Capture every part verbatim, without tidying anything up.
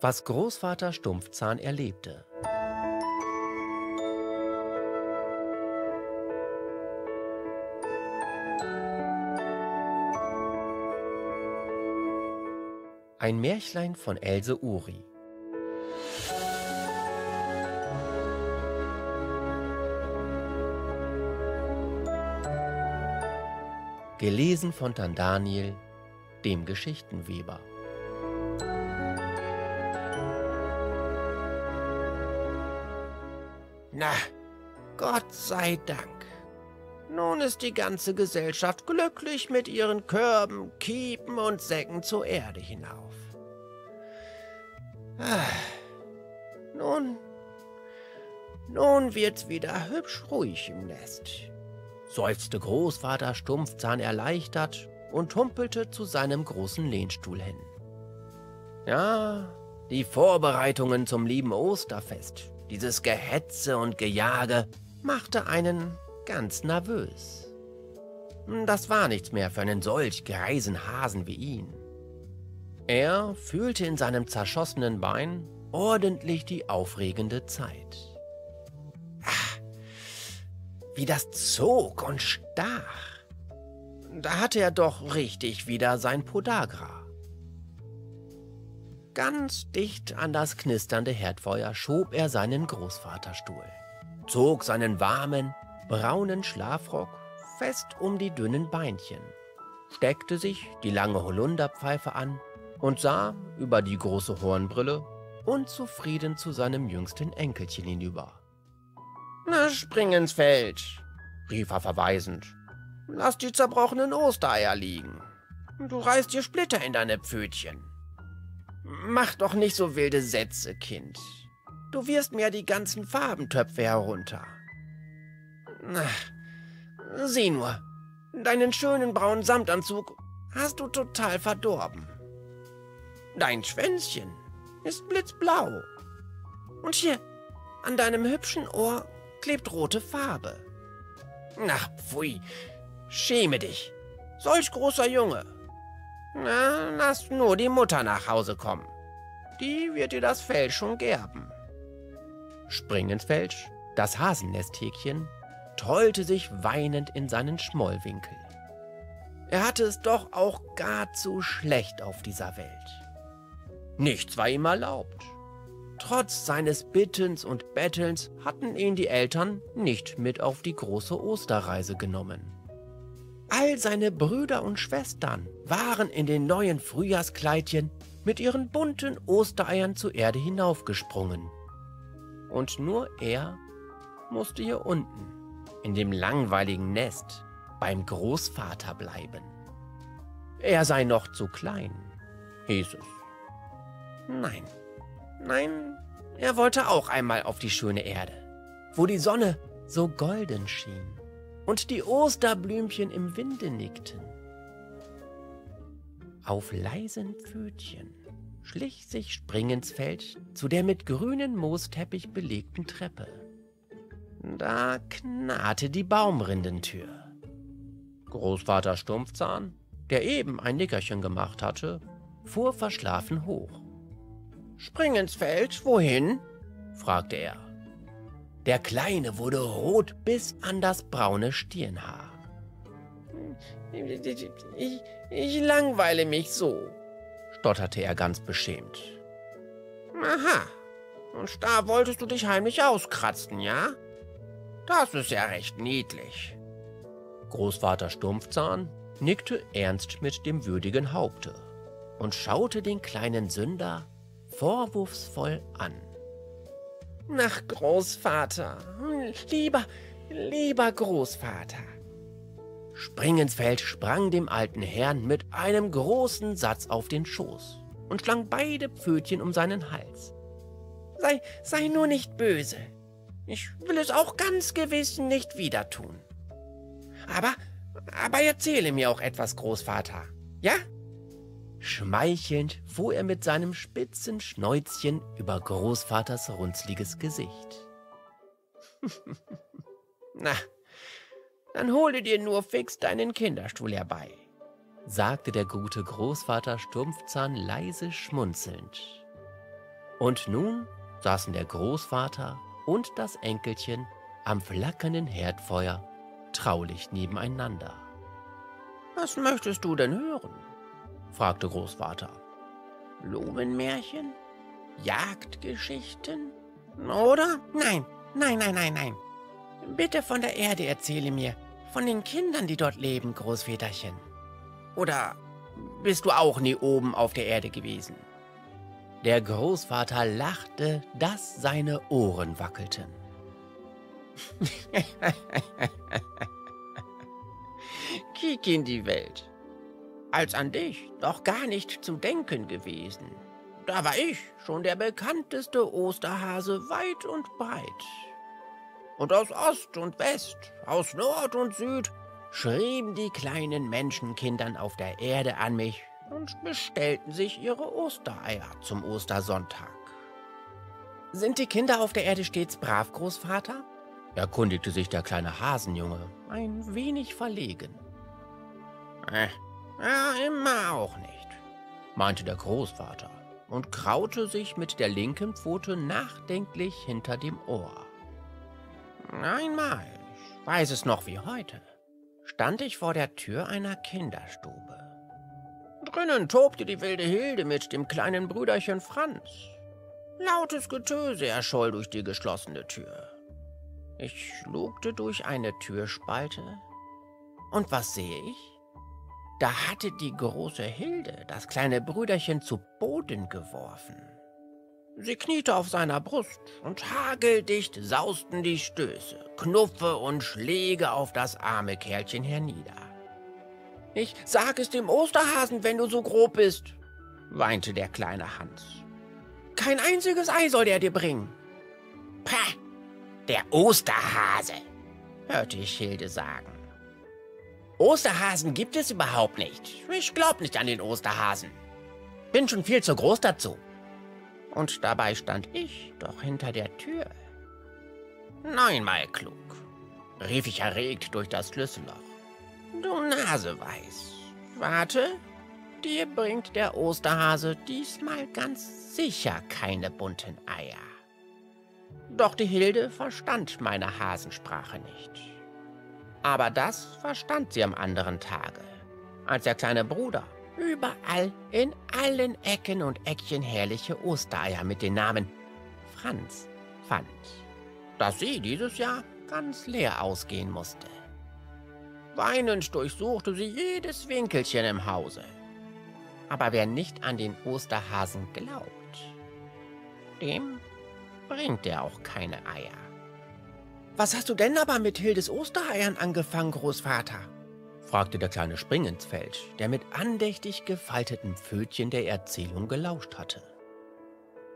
was Großvater Stumpfzahn erlebte. Ein Märchlein von Else Ury. Gelesen von Tan Daniel, dem Geschichtenweber. Na, Gott sei Dank. Nun ist die ganze Gesellschaft glücklich mit ihren Körben, Kiepen und Säcken zur Erde hinauf. Ah, nun, nun wird's wieder hübsch ruhig im Nest, seufzte Großvater Stumpfzahn erleichtert und humpelte zu seinem großen Lehnstuhl hin. Ja, die Vorbereitungen zum lieben Osterfest, dieses Gehetze und Gejage, machte einen ganz nervös. Das war nichts mehr für einen solch greisen Hasen wie ihn. Er fühlte in seinem zerschossenen Bein ordentlich die aufregende Zeit. Ach, wie das zog und stach. Da hatte er doch richtig wieder sein Podagra. Ganz dicht an das knisternde Herdfeuer schob er seinen Großvaterstuhl, zog seinen warmen, braunen Schlafrock fest um die dünnen Beinchen, steckte sich die lange Holunderpfeife an und sah über die große Hornbrille unzufrieden zu seinem jüngsten Enkelchen hinüber. »Na, spring ins Feld«, rief er verweisend. »Lass die zerbrochenen Ostereier liegen. Du reißt dir Splitter in deine Pfötchen. Mach doch nicht so wilde Sätze, Kind. Du wirst mir die ganzen Farbentöpfe herunter. Na, sieh nur, deinen schönen braunen Samtanzug hast du total verdorben. Dein Schwänzchen ist blitzblau. Und hier, an deinem hübschen Ohr, klebt rote Farbe. Ach, pfui, schäme dich, solch großer Junge. Na, lass nur die Mutter nach Hause kommen. Die wird dir das Fell schon gerben.« Springenfelsch, das Hasennesthäkchen, trollte sich weinend in seinen Schmollwinkel. Er hatte es doch auch gar zu schlecht auf dieser Welt. Nichts war ihm erlaubt. Trotz seines Bittens und Bettelns hatten ihn die Eltern nicht mit auf die große Osterreise genommen. All seine Brüder und Schwestern waren in den neuen Frühjahrskleidchen mit ihren bunten Ostereiern zur Erde hinaufgesprungen. Und nur er musste hier unten, in dem langweiligen Nest, beim Großvater bleiben. Er sei noch zu klein, hieß es. Nein, nein, er wollte auch einmal auf die schöne Erde, wo die Sonne so golden schien und die Osterblümchen im Winde nickten. Auf leisen Pfötchen schlich sich Springensfeld zu der mit grünem Moosteppich belegten Treppe. Da knarrte die Baumrindentür. Großvater Stumpfzahn, der eben ein Nickerchen gemacht hatte, fuhr verschlafen hoch. »Springensfeld, wohin?« fragte er. Der Kleine wurde rot bis an das braune Stirnhaar. Ich, ich, ich langweile mich so«, stotterte er ganz beschämt. »Aha, und da wolltest du dich heimlich auskratzen, ja? Das ist ja recht niedlich.« Großvater Stumpfzahn nickte ernst mit dem würdigen Haupte und schaute den kleinen Sünder vorwurfsvoll an. »Ach, Großvater, lieber, lieber Großvater!« Springensfeld sprang dem alten Herrn mit einem großen Satz auf den Schoß und schlang beide Pfötchen um seinen Hals. »Sei, sei nur nicht böse. Ich will es auch ganz gewiss nicht wieder tun. Aber, aber erzähle mir auch etwas, Großvater, ja?« Schmeichelnd fuhr er mit seinem spitzen Schnäuzchen über Großvaters runzliges Gesicht. »Na, dann hole dir nur fix deinen Kinderstuhl herbei«, sagte der gute Großvater Stumpfzahn leise schmunzelnd. Und nun saßen der Großvater und das Enkelchen am flackernden Herdfeuer traulich nebeneinander. »Was möchtest du denn hören?« fragte Großvater. »Blumenmärchen? Jagdgeschichten? Oder? Nein, nein, nein, nein, nein. Bitte von der Erde erzähle mir, von den Kindern, die dort leben, Großväterchen. Oder bist du auch nie oben auf der Erde gewesen?« Der Großvater lachte, dass seine Ohren wackelten. Kiek in die Welt. Als an dich noch gar nicht zu denken gewesen. Da war ich schon der bekannteste Osterhase weit und breit. Und aus Ost und West, aus Nord und Süd schrieben die kleinen Menschenkindern auf der Erde an mich und bestellten sich ihre Ostereier zum Ostersonntag. »Sind die Kinder auf der Erde stets brav, Großvater?« erkundigte sich der kleine Hasenjunge, ein wenig verlegen. Äh, ja, immer auch nicht«, meinte der Großvater und kraute sich mit der linken Pfote nachdenklich hinter dem Ohr. »Einmal, ich weiß es noch wie heute, stand ich vor der Tür einer Kinderstube. Drinnen tobte die wilde Hilde mit dem kleinen Brüderchen Franz. Lautes Getöse erscholl durch die geschlossene Tür. Ich lugte durch eine Türspalte, und was sehe ich? Da hatte die große Hilde das kleine Brüderchen zu Boden geworfen. Sie kniete auf seiner Brust, und hageldicht sausten die Stöße, Knuffe und Schläge auf das arme Kerlchen hernieder. »Ich sag es dem Osterhasen, wenn du so grob bist«, weinte der kleine Hans. »Kein einziges Ei soll er dir bringen.« »Pah, der Osterhase«, hörte ich Hilde sagen. »Osterhasen gibt es überhaupt nicht. Ich glaub nicht an den Osterhasen. Bin schon viel zu groß dazu.« Und dabei stand ich doch hinter der Tür. »Neunmal klug«, rief ich erregt durch das Schlüsselloch. »Du Naseweiß, warte, dir bringt der Osterhase diesmal ganz sicher keine bunten Eier.« Doch die Hilde verstand meine Hasensprache nicht. Aber das verstand sie am anderen Tage, als der kleine Bruder überall in allen Ecken und Eckchen herrliche Ostereier mit dem Namen Franz fand, dass sie dieses Jahr ganz leer ausgehen musste. Weinend durchsuchte sie jedes Winkelchen im Hause. Aber wer nicht an den Osterhasen glaubt, dem bringt er auch keine Eier. »Was hast du denn aber mit Hildes Ostereiern angefangen, Großvater?« fragte der kleine Springensfeld, der mit andächtig gefalteten Pfötchen der Erzählung gelauscht hatte.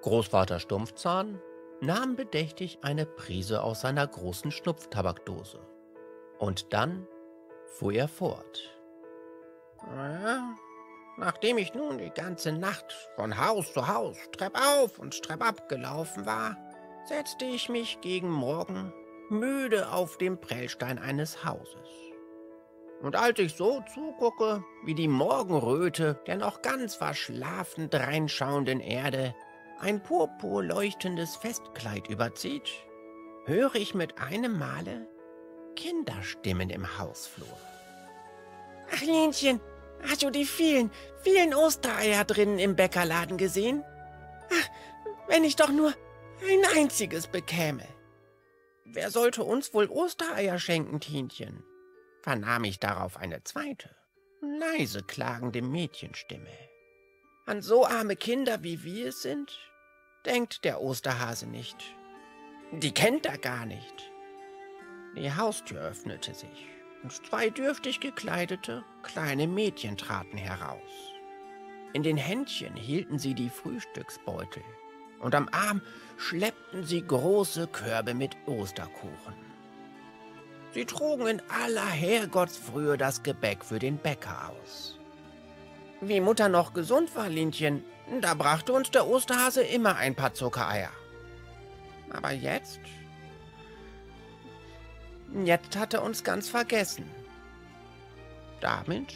Großvater Stumpfzahn nahm bedächtig eine Prise aus seiner großen Schnupftabakdose. Und dann fuhr er fort. Ja, nachdem ich nun die ganze Nacht von Haus zu Haus, treppauf und treppab gelaufen war, setzte ich mich gegen Morgen müde auf den Prellstein eines Hauses. Und als ich so zugucke, wie die Morgenröte der noch ganz verschlafen dreinschauenden Erde ein purpurleuchtendes Festkleid überzieht, höre ich mit einem Male Kinderstimmen im Hausflur. »Ach, Lenchen, hast du die vielen, vielen Ostereier drinnen im Bäckerladen gesehen? Ach, wenn ich doch nur ein einziges bekäme. Wer sollte uns wohl Ostereier schenken, Tinchen?« vernahm ich darauf eine zweite, leise klagende Mädchenstimme. »An so arme Kinder, wie wir es sind, denkt der Osterhase nicht. Die kennt er gar nicht.« Die Haustür öffnete sich, und zwei dürftig gekleidete, kleine Mädchen traten heraus. In den Händchen hielten sie die Frühstücksbeutel, und am Arm schleppten sie große Körbe mit Osterkuchen. Sie trugen in aller Herrgottsfrühe das Gebäck für den Bäcker aus. Wie Mutter noch gesund war, Linchen, da brachte uns der Osterhase immer ein paar Zuckereier. Aber jetzt... Jetzt hat er uns ganz vergessen. Damit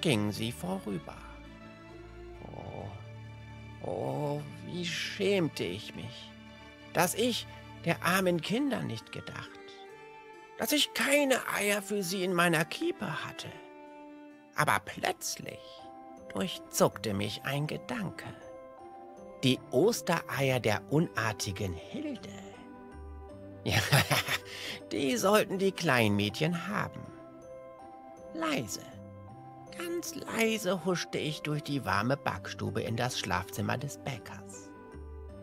ging sie vorüber. Oh, oh, wie schämte ich mich, dass ich der armen Kinder nicht gedacht, dass ich keine Eier für sie in meiner Kiepe hatte. Aber plötzlich durchzuckte mich ein Gedanke. Die Ostereier der unartigen Hilde. Ja, die sollten die Kleinmädchen haben. Leise, ganz leise huschte ich durch die warme Backstube in das Schlafzimmer des Bäckers.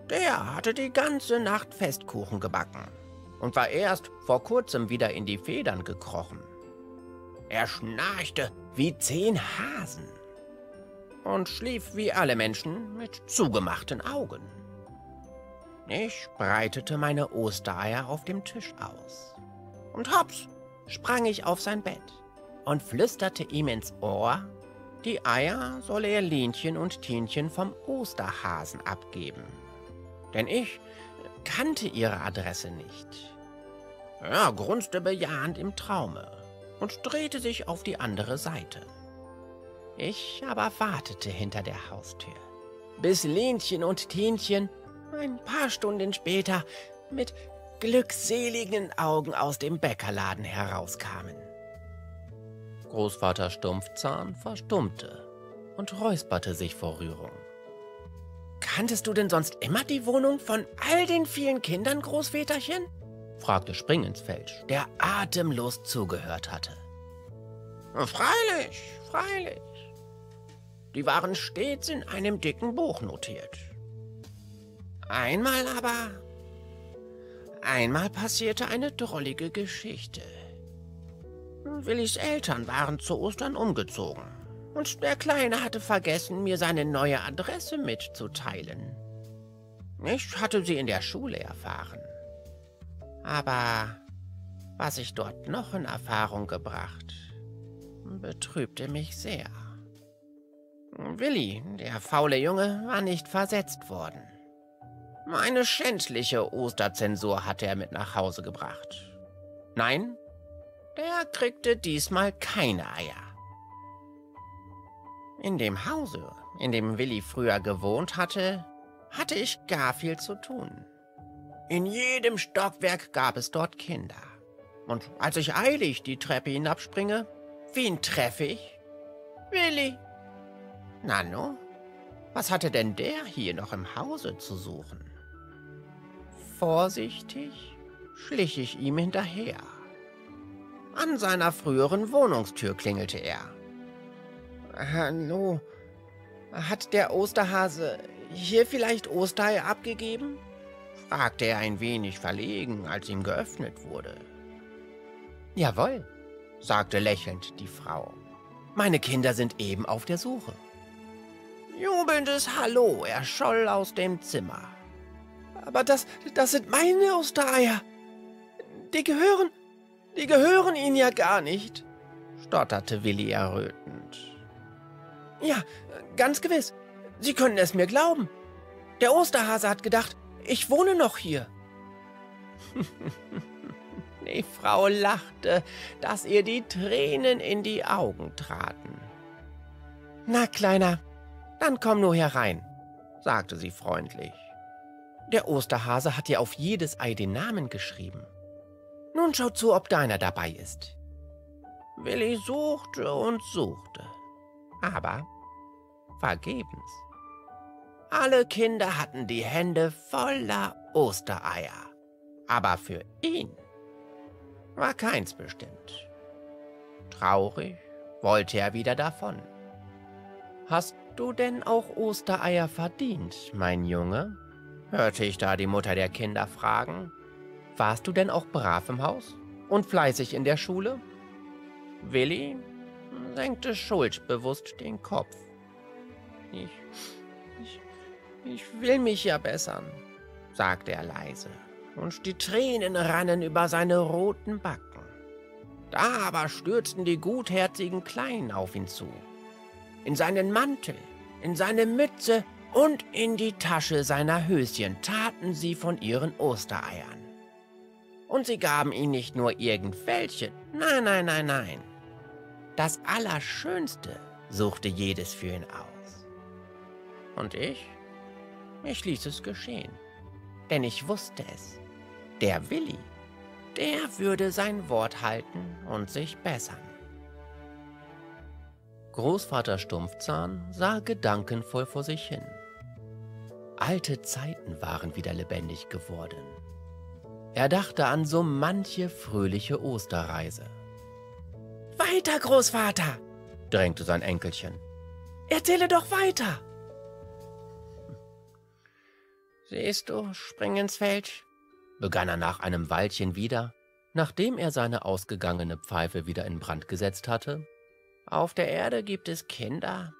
Der hatte die ganze Nacht Festkuchen gebacken und war erst vor kurzem wieder in die Federn gekrochen. Er schnarchte wie zehn Hasen und schlief wie alle Menschen mit zugemachten Augen. Ich breitete meine Ostereier auf dem Tisch aus. Und hops, sprang ich auf sein Bett und flüsterte ihm ins Ohr, die Eier solle er Lenchen und Tienchen vom Osterhasen abgeben. Denn ich kannte ihre Adresse nicht. Er grunzte bejahend im Traume und drehte sich auf die andere Seite. Ich aber wartete hinter der Haustür, bis Lenchen und Tienchen ein paar Stunden später mit glückseligen Augen aus dem Bäckerladen herauskamen. Großvater Stumpfzahn verstummte und räusperte sich vor Rührung. »Kanntest du denn sonst immer die Wohnung von all den vielen Kindern, Großväterchen?« fragte Springensfelsch, der atemlos zugehört hatte. »Freilich, freilich. Die waren stets in einem dicken Buch notiert. Einmal aber, einmal passierte eine drollige Geschichte. Willis Eltern waren zu Ostern umgezogen und der Kleine hatte vergessen, mir seine neue Adresse mitzuteilen. Ich hatte sie in der Schule erfahren. Aber was ich dort noch in Erfahrung gebracht, betrübte mich sehr. Willi, der faule Junge, war nicht versetzt worden. Eine schändliche Osterzensur hatte er mit nach Hause gebracht. Nein, der kriegte diesmal keine Eier. In dem Hause, in dem Willi früher gewohnt hatte, hatte ich gar viel zu tun. In jedem Stockwerk gab es dort Kinder. Und als ich eilig die Treppe hinabspringe, wen treffe ich? Willi. Na nun, was hatte denn der hier noch im Hause zu suchen? Vorsichtig schlich ich ihm hinterher. An seiner früheren Wohnungstür klingelte er. »Hallo, hat der Osterhase hier vielleicht Osterei abgegeben?« fragte er ein wenig verlegen, als ihm geöffnet wurde. »Jawohl«, sagte lächelnd die Frau. »Meine Kinder sind eben auf der Suche.« Jubelndes Hallo erscholl aus dem Zimmer. »Aber das, das sind meine Ostereier. Die gehören... Die gehören Ihnen ja gar nicht«, stotterte Willi errötend. »Ja, ganz gewiss. Sie können es mir glauben. Der Osterhase hat gedacht, ich wohne noch hier.« Die Frau lachte, dass ihr die Tränen in die Augen traten. »Na, Kleiner, dann komm nur herein«, sagte sie freundlich. »Der Osterhase hat dir auf jedes Ei den Namen geschrieben. Nun schau zu, ob deiner dabei ist.« Willi suchte und suchte, aber vergebens. Alle Kinder hatten die Hände voller Ostereier, aber für ihn war keins bestimmt. Traurig wollte er wieder davon. »Hast du denn auch Ostereier verdient, mein Junge?« hörte ich da die Mutter der Kinder fragen. »Warst du denn auch brav im Haus und fleißig in der Schule?« Willi senkte schuldbewusst den Kopf. Ich, ich, ich will mich ja bessern«, sagte er leise, und die Tränen rannen über seine roten Backen. Da aber stürzten die gutherzigen Kleinen auf ihn zu, in seinen Mantel, in seine Mütze und in die Tasche seiner Höschen taten sie von ihren Ostereiern. Und sie gaben ihm nicht nur irgendwelche, nein, nein, nein, nein. Das Allerschönste suchte jedes für ihn aus. Und ich? Ich ließ es geschehen, denn ich wusste es. Der Willi, der würde sein Wort halten und sich bessern. Großvater Stumpfzahn sah gedankenvoll vor sich hin. Alte Zeiten waren wieder lebendig geworden. Er dachte an so manche fröhliche Osterreise. »Weiter, Großvater!« drängte sein Enkelchen. »Erzähle doch weiter!« »Siehst du, Springensfeld?« begann er nach einem Weilchen wieder, nachdem er seine ausgegangene Pfeife wieder in Brand gesetzt hatte. »Auf der Erde gibt es Kinder,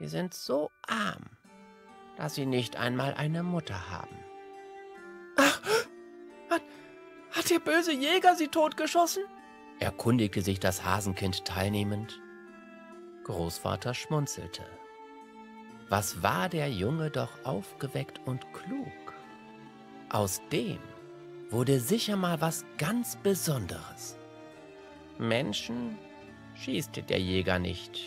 die sind so arm, dass sie nicht einmal eine Mutter haben.« »Ach, hat, hat der böse Jäger sie totgeschossen?« erkundigte sich das Hasenkind teilnehmend. Großvater schmunzelte. Was war der Junge doch aufgeweckt und klug. Aus dem wurde sicher mal was ganz Besonderes. Menschen schießt der Jäger nicht,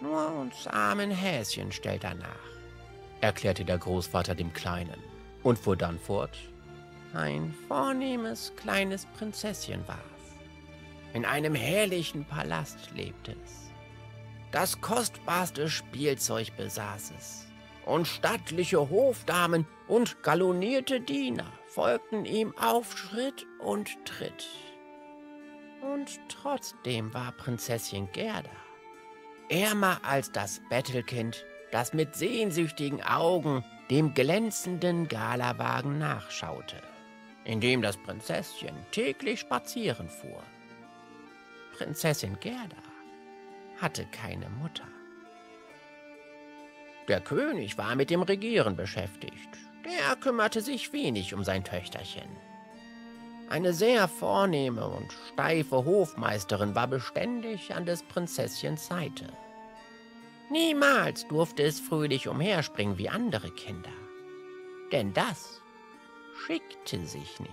nur uns armen Häschen stellt er nach, erklärte der Großvater dem Kleinen und fuhr dann fort. Ein vornehmes kleines Prinzesschen war es. In einem herrlichen Palast lebte es. Das kostbarste Spielzeug besaß es, und stattliche Hofdamen und galonierte Diener folgten ihm auf Schritt und Tritt. Und trotzdem war Prinzessin Gerda ärmer als das Bettelkind, das mit sehnsüchtigen Augen dem glänzenden Galawagen nachschaute, in dem das Prinzesschen täglich spazieren fuhr. Prinzessin Gerda hatte keine Mutter. Der König war mit dem Regieren beschäftigt. Der kümmerte sich wenig um sein Töchterchen. Eine sehr vornehme und steife Hofmeisterin war beständig an des Prinzesschens Seite. Niemals durfte es fröhlich umherspringen wie andere Kinder, denn das schickte sich nicht.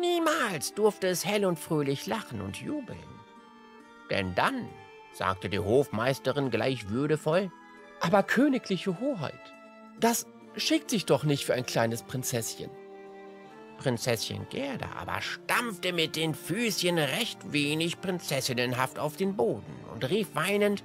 Niemals durfte es hell und fröhlich lachen und jubeln, denn dann, sagte die Hofmeisterin gleich würdevoll, aber königliche Hoheit, das schickt sich doch nicht für ein kleines Prinzesschen. Prinzessin Gerda aber stampfte mit den Füßchen recht wenig prinzessinnenhaft auf den Boden und rief weinend,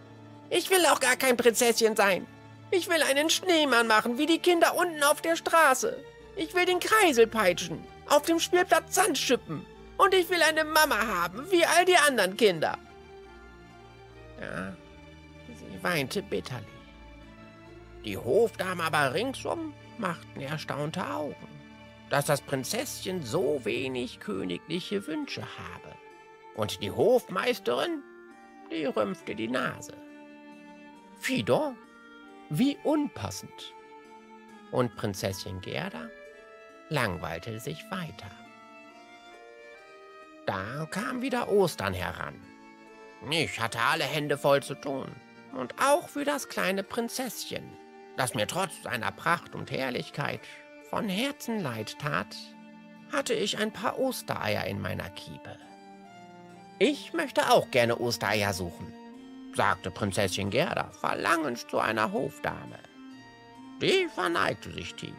»Ich will auch gar kein Prinzesschen sein. Ich will einen Schneemann machen, wie die Kinder unten auf der Straße. Ich will den Kreisel peitschen, auf dem Spielplatz Sand schippen. Und ich will eine Mama haben, wie all die anderen Kinder.« Ja, sie weinte bitterlich. Die Hofdamen aber ringsum machten erstaunte Augen, dass das Prinzesschen so wenig königliche Wünsche habe. Und die Hofmeisterin, die rümpfte die Nase. Fi donc, wie unpassend. Und Prinzessin Gerda langweilte sich weiter. Da kam wieder Ostern heran. Ich hatte alle Hände voll zu tun. Und auch für das kleine Prinzesschen, das mir trotz seiner Pracht und Herrlichkeit von Herzen leid tat, hatte ich ein paar Ostereier in meiner Kiepe. »Ich möchte auch gerne Ostereier suchen«, sagte Prinzessin Gerda verlangend zu einer Hofdame. Die verneigte sich tief.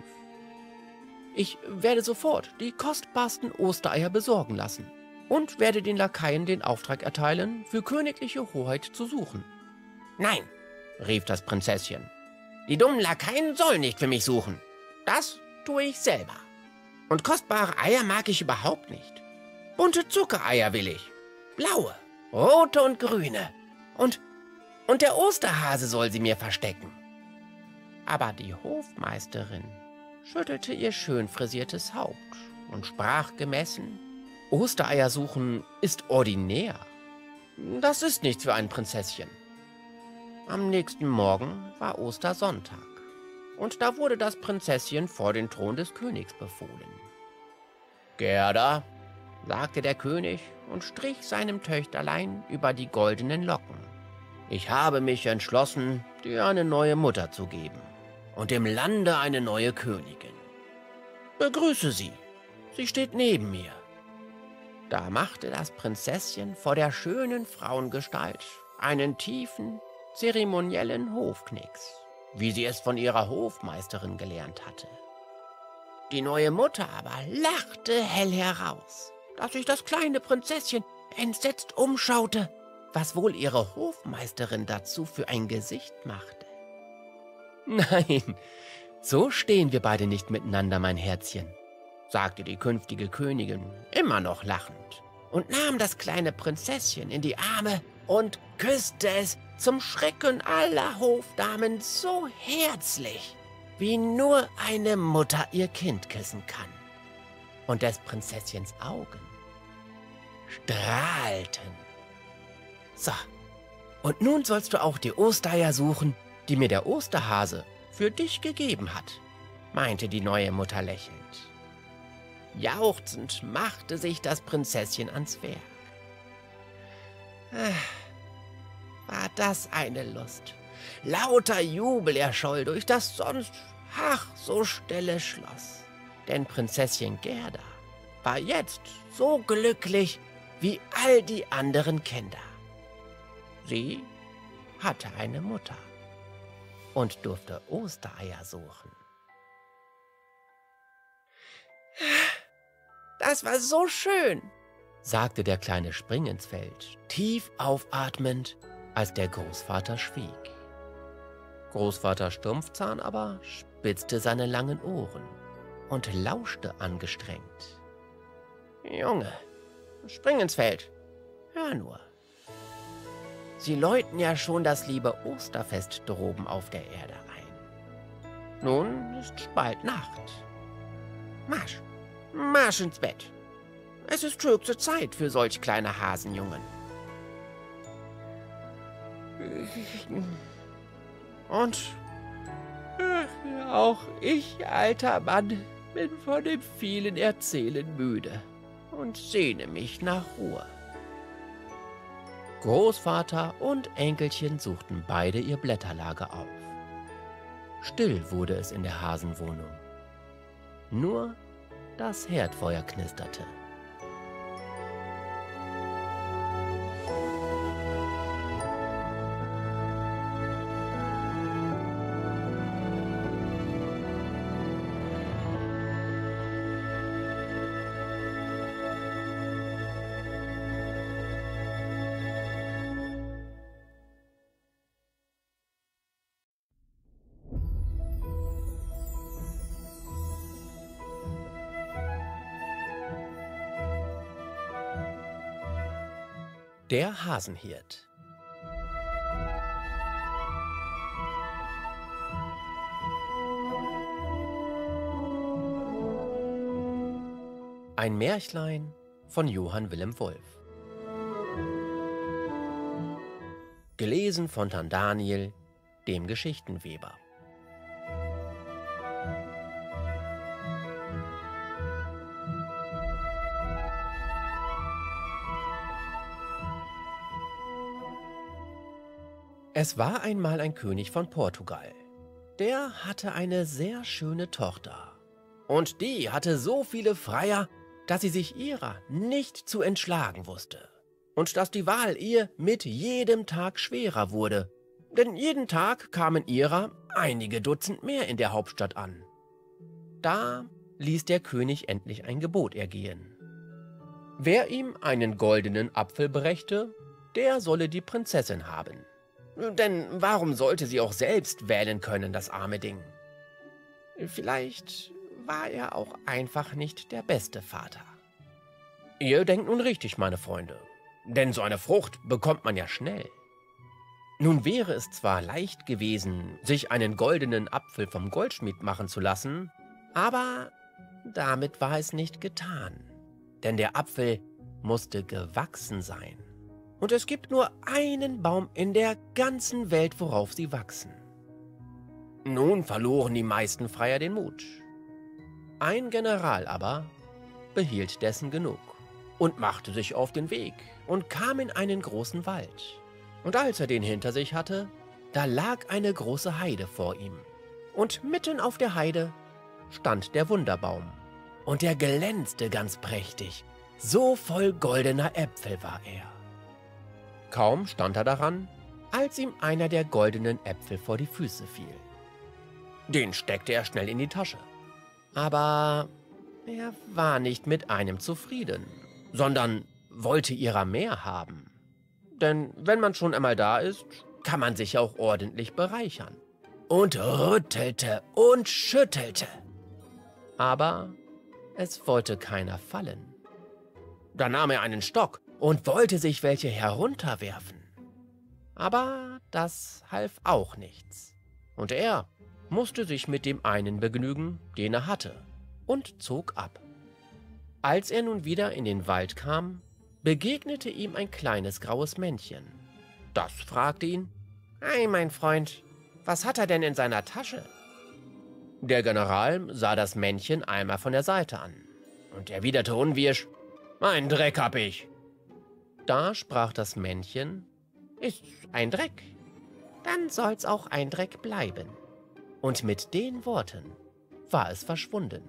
»Ich werde sofort die kostbarsten Ostereier besorgen lassen und werde den Lakaien den Auftrag erteilen, für königliche Hoheit zu suchen.« »Nein«, rief das Prinzesschen, »die dummen Lakaien sollen nicht für mich suchen. Das tue ich selber. Und kostbare Eier mag ich überhaupt nicht. Bunte Zuckereier will ich. Blaue, rote und grüne. Und, und der Osterhase soll sie mir verstecken.« Aber die Hofmeisterin schüttelte ihr schön frisiertes Haupt und sprach gemessen, »Ostereier suchen ist ordinär. Das ist nichts für ein Prinzesschen.« Am nächsten Morgen war Ostersonntag. Und da wurde das Prinzesschen vor den Thron des Königs befohlen. »Gerda«, sagte der König und strich seinem Töchterlein über die goldenen Locken, »ich habe mich entschlossen, dir eine neue Mutter zu geben und im Lande eine neue Königin. Begrüße sie, sie steht neben mir.« Da machte das Prinzesschen vor der schönen Frauengestalt einen tiefen, zeremoniellen Hofknicks wie sie es von ihrer Hofmeisterin gelernt hatte. Die neue Mutter aber lachte hell heraus, dass sich das kleine Prinzesschen entsetzt umschaute, was wohl ihre Hofmeisterin dazu für ein Gesicht machte. »Nein, so stehen wir beide nicht miteinander, mein Herzchen«, sagte die künftige Königin, immer noch lachend, und nahm das kleine Prinzesschen in die Arme und küsste es zum Schrecken aller Hofdamen so herzlich, wie nur eine Mutter ihr Kind küssen kann. Und des Prinzesschens Augen strahlten. So, und nun sollst du auch die Ostereier suchen, die mir der Osterhase für dich gegeben hat, meinte die neue Mutter lächelnd. Jauchzend machte sich das Prinzesschen ans Werk. Ach, war das eine Lust. Lauter Jubel erscholl durch das sonst, ach, so stille Schloss. Denn Prinzesschen Gerda war jetzt so glücklich wie all die anderen Kinder. Sie hatte eine Mutter und durfte Ostereier suchen. »Das war so schön«, sagte der kleine Springensfeld, tief aufatmend, als der Großvater schwieg. Großvater Stumpfzahn aber spitzte seine langen Ohren und lauschte angestrengt. »Junge, Springensfeld, hör nur. Sie läuten ja schon das liebe Osterfest droben auf der Erde ein. Nun ist bald Nacht. Marsch, marsch ins Bett. Es ist höchste Zeit für solch kleine Hasenjungen.« Und äh, auch ich, alter Mann, bin von dem vielen Erzählen müde und sehne mich nach Ruhe. Großvater und Enkelchen suchten beide ihr Blätterlager auf. Still wurde es in der Hasenwohnung. Nur das Herdfeuer knisterte. Der Hasenhirt. Ein Märchlein von Johann Wilhelm Wolf. Gelesen von Tan Daniel, dem Geschichtenweber. Es war einmal ein König von Portugal. Der hatte eine sehr schöne Tochter. Und die hatte so viele Freier, dass sie sich ihrer nicht zu entschlagen wusste. Und dass die Wahl ihr mit jedem Tag schwerer wurde. Denn jeden Tag kamen ihrer einige Dutzend mehr in der Hauptstadt an. Da ließ der König endlich ein Gebot ergehen. Wer ihm einen goldenen Apfel brächte, der solle die Prinzessin haben. Denn warum sollte sie auch selbst wählen können, das arme Ding? Vielleicht war er auch einfach nicht der beste Vater. Ihr denkt nun richtig, meine Freunde, denn so eine Frucht bekommt man ja schnell. Nun wäre es zwar leicht gewesen, sich einen goldenen Apfel vom Goldschmied machen zu lassen, aber damit war es nicht getan, denn der Apfel musste gewachsen sein. Und es gibt nur einen Baum in der ganzen Welt, worauf sie wachsen. Nun verloren die meisten Freier den Mut. Ein General aber behielt dessen genug und machte sich auf den Weg und kam in einen großen Wald. Und als er den hinter sich hatte, da lag eine große Heide vor ihm. Und mitten auf der Heide stand der Wunderbaum. Und er glänzte ganz prächtig, so voll goldener Äpfel war er. Kaum stand er daran, als ihm einer der goldenen Äpfel vor die Füße fiel Den steckte er schnell in die Tasche. Aber er war nicht mit einem zufrieden, sondern wollte ihrer mehr haben. Denn wenn man schon einmal da ist, kann man sich auch ordentlich bereichern. Und rüttelte und schüttelte. Aber es wollte keiner fallen. Da nahm er einen Stock und wollte sich welche herunterwerfen. Aber das half auch nichts. Und er musste sich mit dem einen begnügen, den er hatte, und zog ab. Als er nun wieder in den Wald kam, begegnete ihm ein kleines graues Männchen. Das fragte ihn: »Ei, mein Freund, was hat er denn in seiner Tasche?« Der General sah das Männchen einmal von der Seite an und erwiderte unwirsch: »Ein Dreck hab ich!« Da sprach das Männchen: »Ist's ein Dreck? Dann soll's auch ein Dreck bleiben.« Und mit den Worten war es verschwunden.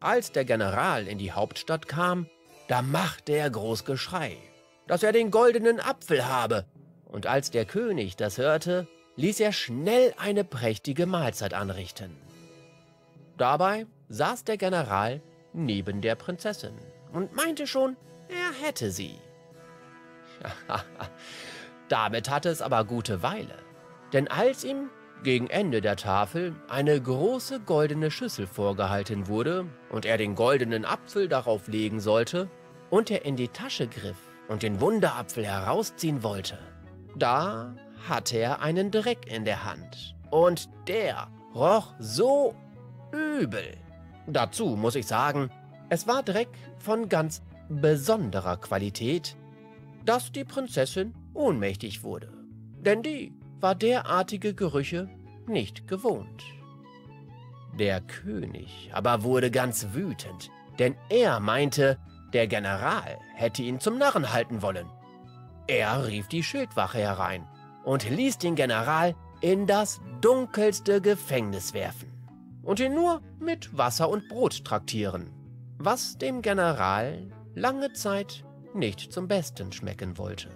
Als der General in die Hauptstadt kam, da machte er groß Geschrei, dass er den goldenen Apfel habe. Und als der König das hörte, ließ er schnell eine prächtige Mahlzeit anrichten. Dabei saß der General neben der Prinzessin und meinte schon, er hätte sie. Damit hatte es aber gute Weile, denn als ihm gegen Ende der Tafel eine große goldene Schüssel vorgehalten wurde und er den goldenen Apfel darauf legen sollte und er in die Tasche griff und den Wunderapfel herausziehen wollte, da hatte er einen Dreck in der Hand und der roch so übel. Dazu muss ich sagen, es war Dreck von ganz besonderer Qualität, dass die Prinzessin ohnmächtig wurde, denn die war derartige Gerüche nicht gewohnt. Der König aber wurde ganz wütend, denn er meinte, der General hätte ihn zum Narren halten wollen. Er rief die Schildwache herein und ließ den General in das dunkelste Gefängnis werfen und ihn nur mit Wasser und Brot traktieren, was dem General lange Zeit nicht zum Besten schmecken wollte.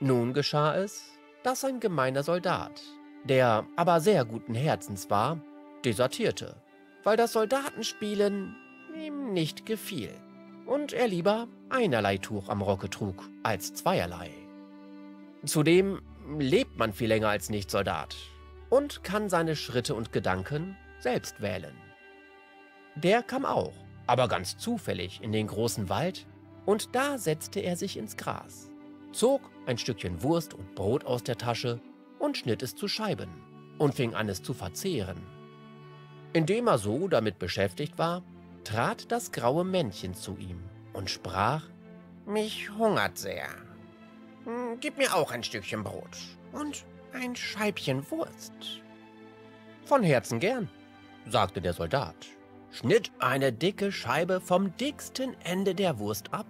Nun geschah es, dass ein gemeiner Soldat, der aber sehr guten Herzens war, desertierte, weil das Soldatenspielen ihm nicht gefiel und er lieber einerlei Tuch am Rocke trug als zweierlei. Zudem lebt man viel länger als Nichtsoldat und kann seine Schritte und Gedanken selbst wählen. Der kam auch, aber ganz zufällig in den großen Wald, und da setzte er sich ins Gras, zog ein Stückchen Wurst und Brot aus der Tasche und schnitt es zu Scheiben und fing an, es zu verzehren. Indem er so damit beschäftigt war, trat das graue Männchen zu ihm und sprach: »Mich hungert sehr. Gib mir auch ein Stückchen Brot und ein Scheibchen Wurst.« »Von Herzen gern«, sagte der Soldat, schnitt eine dicke Scheibe vom dicksten Ende der Wurst ab,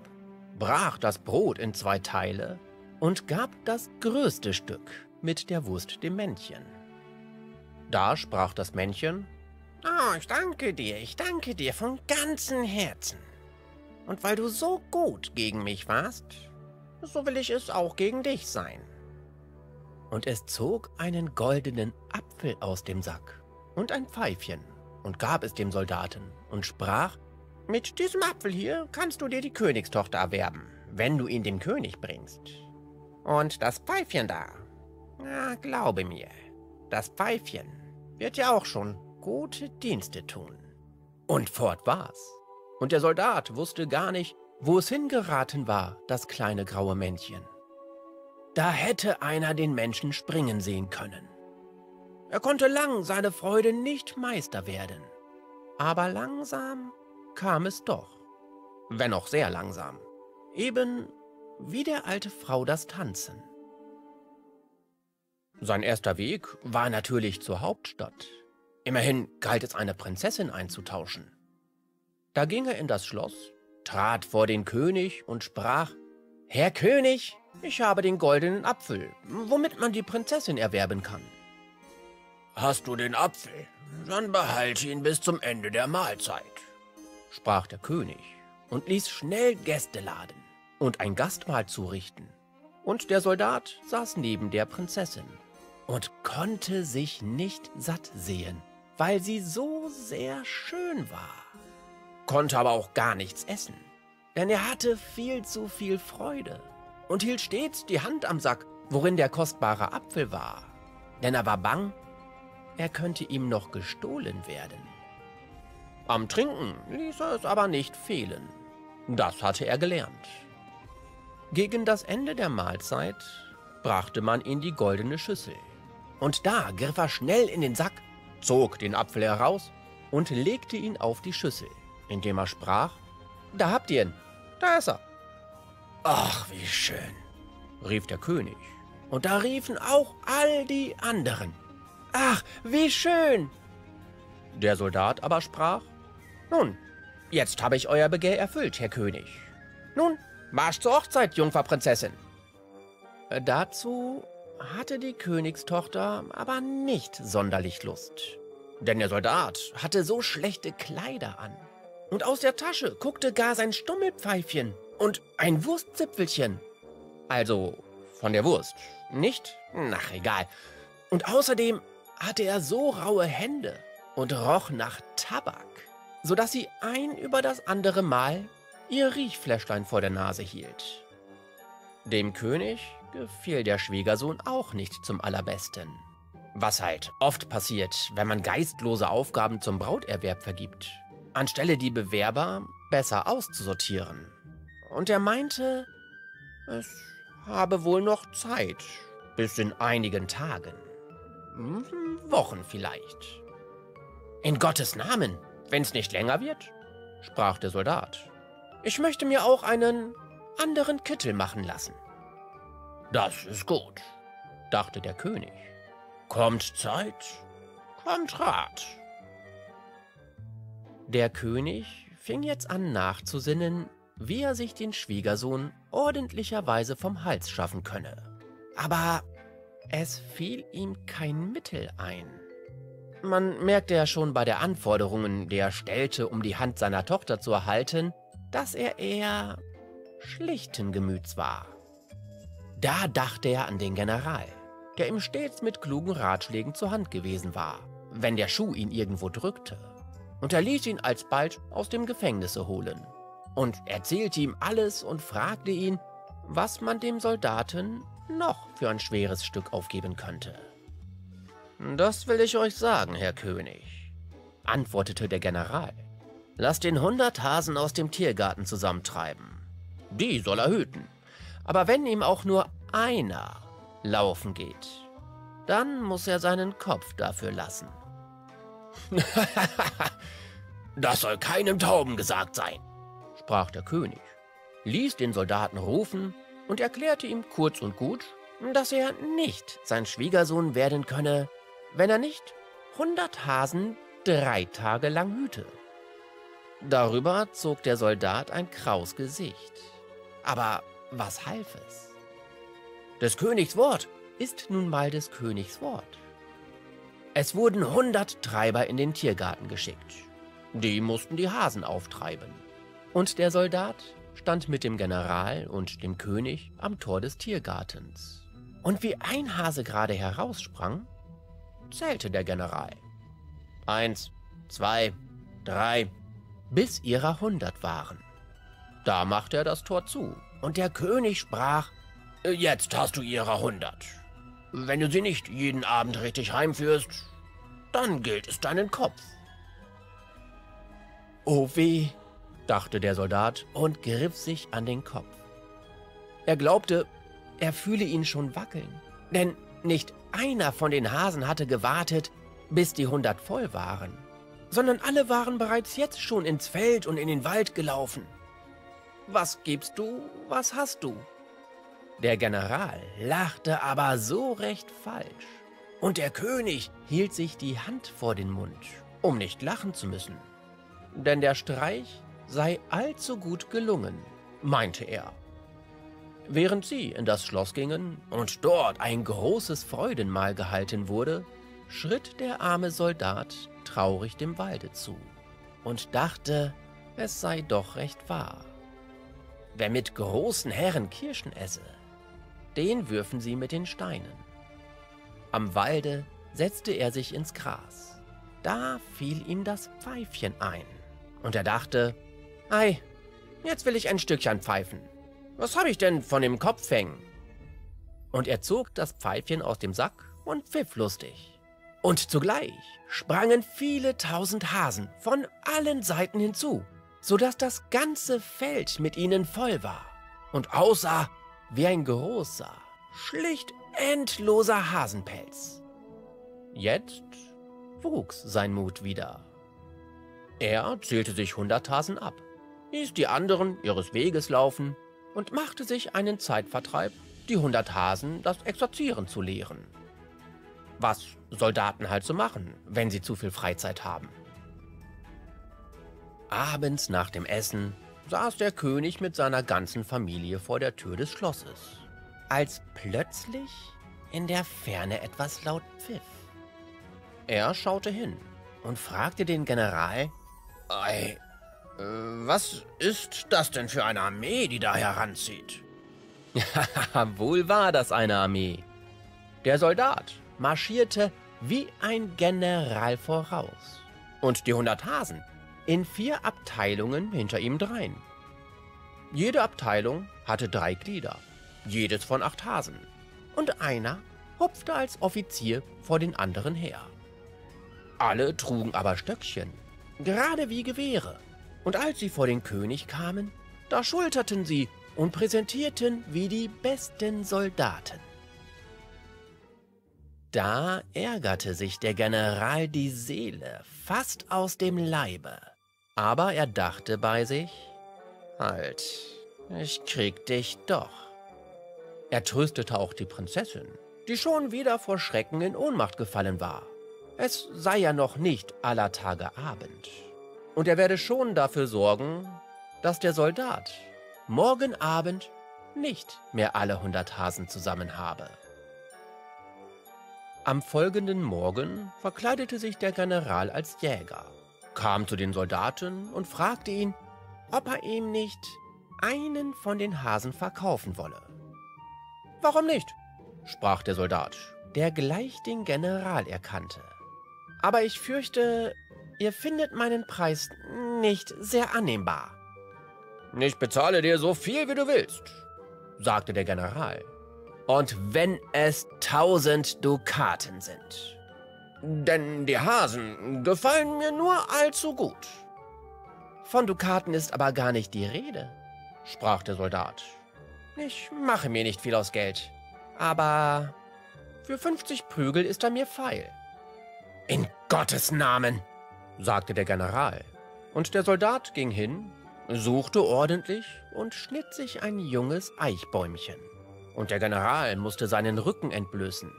brach das Brot in zwei Teile und gab das größte Stück mit der Wurst dem Männchen. Da sprach das Männchen: »Oh, ich danke dir, ich danke dir von ganzem Herzen. Und weil du so gut gegen mich warst, so will ich es auch gegen dich sein.« Und es zog einen goldenen Apfel aus dem Sack und ein Pfeifchen und gab es dem Soldaten und sprach: »Mit diesem Apfel hier kannst du dir die Königstochter erwerben, wenn du ihn dem König bringst. Und das Pfeifchen da, na, glaube mir, das Pfeifchen wird ja auch schon gute Dienste tun.« Und fort war's. Und der Soldat wusste gar nicht, wo es hingeraten war, das kleine graue Männchen. Da hätte einer den Menschen springen sehen können. Er konnte lang seine Freude nicht Meister werden, aber langsam kam es doch, wenn auch sehr langsam, eben wie der alte Frau das Tanzen. Sein erster Weg war natürlich zur Hauptstadt. Immerhin galt es, eine Prinzessin einzutauschen. Da ging er in das Schloss, trat vor den König und sprach: »Herr König, ich habe den goldenen Apfel, womit man die Prinzessin erwerben kann.« »Hast du den Apfel, dann behalte ihn bis zum Ende der Mahlzeit«, sprach der König und ließ schnell Gäste laden und ein Gastmahl zurichten. Und der Soldat saß neben der Prinzessin und konnte sich nicht satt sehen, weil sie so sehr schön war, konnte aber auch gar nichts essen, denn er hatte viel zu viel Freude und hielt stets die Hand am Sack, worin der kostbare Apfel war, denn er war bang, er könnte ihm noch gestohlen werden. Am Trinken ließ er es aber nicht fehlen, das hatte er gelernt. Gegen das Ende der Mahlzeit brachte man ihm die goldene Schüssel, und da griff er schnell in den Sack, zog den Apfel heraus und legte ihn auf die Schüssel, indem er sprach, »Da habt ihr ihn, da ist er.« »Ach, wie schön«, rief der König, und da riefen auch all die anderen, »Ach, wie schön!« Der Soldat aber sprach, »Nun, jetzt habe ich euer Begehr erfüllt, Herr König. Nun, Marsch zur Hochzeit, Jungfer Prinzessin!« Dazu hatte die Königstochter aber nicht sonderlich Lust, denn der Soldat hatte so schlechte Kleider an, und aus der Tasche guckte gar sein Stummelpfeifchen und ein Wurstzipfelchen. Also von der Wurst, nicht? Ach, egal. Und außerdem hatte er so raue Hände und roch nach Tabak, sodass sie ein über das andere Mal ihr Riechfläschlein vor der Nase hielt. Dem König gefiel der Schwiegersohn auch nicht zum Allerbesten, was halt oft passiert, wenn man geistlose Aufgaben zum Brauterwerb vergibt, anstelle die Bewerber besser auszusortieren. Und er meinte, es habe wohl noch Zeit, bis in einigen Tagen, Wochen vielleicht. »In Gottes Namen, wenn's nicht länger wird«, sprach der Soldat, »ich möchte mir auch einen anderen Kittel machen lassen.« »Das ist gut«, dachte der König. »Kommt Zeit, kommt Rat.« Der König fing jetzt an nachzusinnen, wie er sich den Schwiegersohn ordentlicherweise vom Hals schaffen könne. Aber es fiel ihm kein Mittel ein. Man merkte ja schon bei der Anforderungen, die er stellte, um die Hand seiner Tochter zu erhalten, dass er eher schlichten Gemüts war. Da dachte er an den General, der ihm stets mit klugen Ratschlägen zur Hand gewesen war, wenn der Schuh ihn irgendwo drückte. Und er ließ ihn alsbald aus dem Gefängnisse holen und erzählte ihm alles und fragte ihn, was man dem Soldaten noch für ein schweres Stück aufgeben könnte. »Das will ich euch sagen, Herr König«, antwortete der General. »Lasst den hundert Hasen aus dem Tiergarten zusammentreiben. Die soll er hüten. Aber wenn ihm auch nur einer laufen geht, dann muss er seinen Kopf dafür lassen.« »Das soll keinem Tauben gesagt sein«, sprach der König, ließ den Soldaten rufen und erklärte ihm kurz und gut, dass er nicht sein Schwiegersohn werden könne, wenn er nicht hundert Hasen drei Tage lang hüte. Darüber zog der Soldat ein graues Gesicht. Aber was half es? Des Königs Wort ist nun mal des Königs Wort. Es wurden hundert Treiber in den Tiergarten geschickt. Die mussten die Hasen auftreiben. Und der Soldat stand mit dem General und dem König am Tor des Tiergartens. Und wie ein Hase gerade heraussprang, zählte der General. Eins, zwei, drei, bis ihrer hundert waren. Da machte er das Tor zu, und der König sprach, »Jetzt hast du ihrer hundert. Wenn du sie nicht jeden Abend richtig heimführst, dann gilt es deinen Kopf.« »Oh weh«, dachte der Soldat und griff sich an den Kopf. Er glaubte, er fühle ihn schon wackeln, denn nicht einer von den Hasen hatte gewartet, bis die hundert voll waren, sondern alle waren bereits jetzt schon ins Feld und in den Wald gelaufen. Was gibst du, was hast du? Der General lachte aber so recht falsch, und der König hielt sich die Hand vor den Mund, um nicht lachen zu müssen, denn der Streich sei allzu gut gelungen, meinte er. Während sie in das Schloss gingen und dort ein großes Freudenmahl gehalten wurde, schritt der arme Soldat traurig dem Walde zu und dachte, es sei doch recht wahr. Wer mit großen Herren Kirschen esse, den würfen sie mit den Steinen. Am Walde setzte er sich ins Gras. Da fiel ihm das Pfeifchen ein. Und er dachte, ei, jetzt will ich ein Stückchen pfeifen. Was habe ich denn von dem Kopfhängen? Und er zog das Pfeifchen aus dem Sack und pfiff lustig. Und zugleich sprangen viele tausend Hasen von allen Seiten hinzu, sodass das ganze Feld mit ihnen voll war und aussah wie ein großer, schlicht endloser Hasenpelz. Jetzt wuchs sein Mut wieder. Er zählte sich hundert Hasen ab, ließ die anderen ihres Weges laufen und machte sich einen Zeitvertreib, die hundert Hasen das Exerzieren zu lehren. Was Soldaten halt so machen, wenn sie zu viel Freizeit haben. Abends nach dem Essen saß der König mit seiner ganzen Familie vor der Tür des Schlosses, als plötzlich in der Ferne etwas laut pfiff. Er schaute hin und fragte den General, »Ei, äh, was ist das denn für eine Armee, die da heranzieht?« Wohl war das eine Armee. Der Soldat marschierte wie ein General voraus und die hundert Hasen in vier Abteilungen hinter ihm drein. Jede Abteilung hatte drei Glieder, jedes von acht Hasen, und einer hupfte als Offizier vor den anderen her. Alle trugen aber Stöckchen, gerade wie Gewehre, und als sie vor den König kamen, da schulterten sie und präsentierten wie die besten Soldaten. Da ärgerte sich der General die Seele fast aus dem Leibe. Aber er dachte bei sich, halt, ich krieg dich doch. Er tröstete auch die Prinzessin, die schon wieder vor Schrecken in Ohnmacht gefallen war. Es sei ja noch nicht aller Tage Abend. Und er werde schon dafür sorgen, dass der Soldat morgen Abend nicht mehr alle hundert Hasen zusammen habe. Am folgenden Morgen verkleidete sich der General als Jäger, kam zu den Soldaten und fragte ihn, ob er ihm nicht einen von den Hasen verkaufen wolle. »Warum nicht?« sprach der Soldat, der gleich den General erkannte. »Aber ich fürchte, ihr findet meinen Preis nicht sehr annehmbar.« »Ich bezahle dir so viel, wie du willst«, sagte der General. »Und wenn es tausend Dukaten sind. Denn die Hasen gefallen mir nur allzu gut.« »Von Dukaten ist aber gar nicht die Rede«, sprach der Soldat. »Ich mache mir nicht viel aus Geld, aber für fünfzig Prügel ist er mir feil.« »In Gottes Namen«, sagte der General. Und der Soldat ging hin, suchte ordentlich und schnitt sich ein junges Eichbäumchen. Und der General musste seinen Rücken entblößen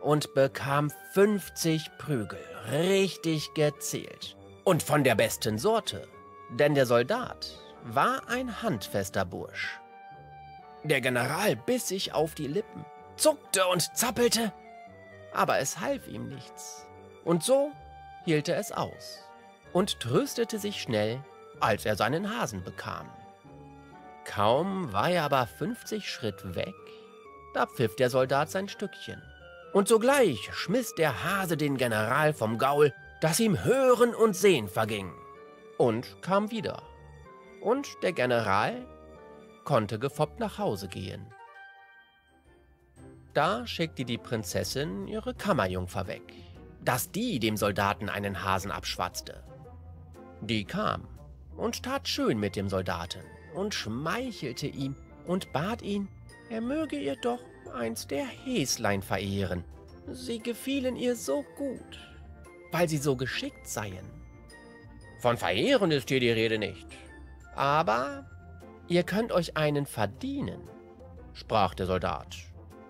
und bekam fünfzig Prügel, richtig gezählt. Und von der besten Sorte, denn der Soldat war ein handfester Bursch. Der General biss sich auf die Lippen, zuckte und zappelte, aber es half ihm nichts. Und so hielt er es aus und tröstete sich schnell, als er seinen Hasen bekam. Kaum war er aber fünfzig Schritt weg, da pfiff der Soldat sein Stückchen. Und sogleich schmiss der Hase den General vom Gaul, dass ihm Hören und Sehen verging. Und kam wieder. Und der General konnte gefoppt nach Hause gehen. Da schickte die Prinzessin ihre Kammerjungfer weg, dass die dem Soldaten einen Hasen abschwatzte. Die kam und tat schön mit dem Soldaten und schmeichelte ihm und bat ihn, er möge ihr doch eins der Häslein verehren. Sie gefielen ihr so gut, weil sie so geschickt seien. Von verehren ist hier die Rede nicht. Aber ihr könnt euch einen verdienen, sprach der Soldat,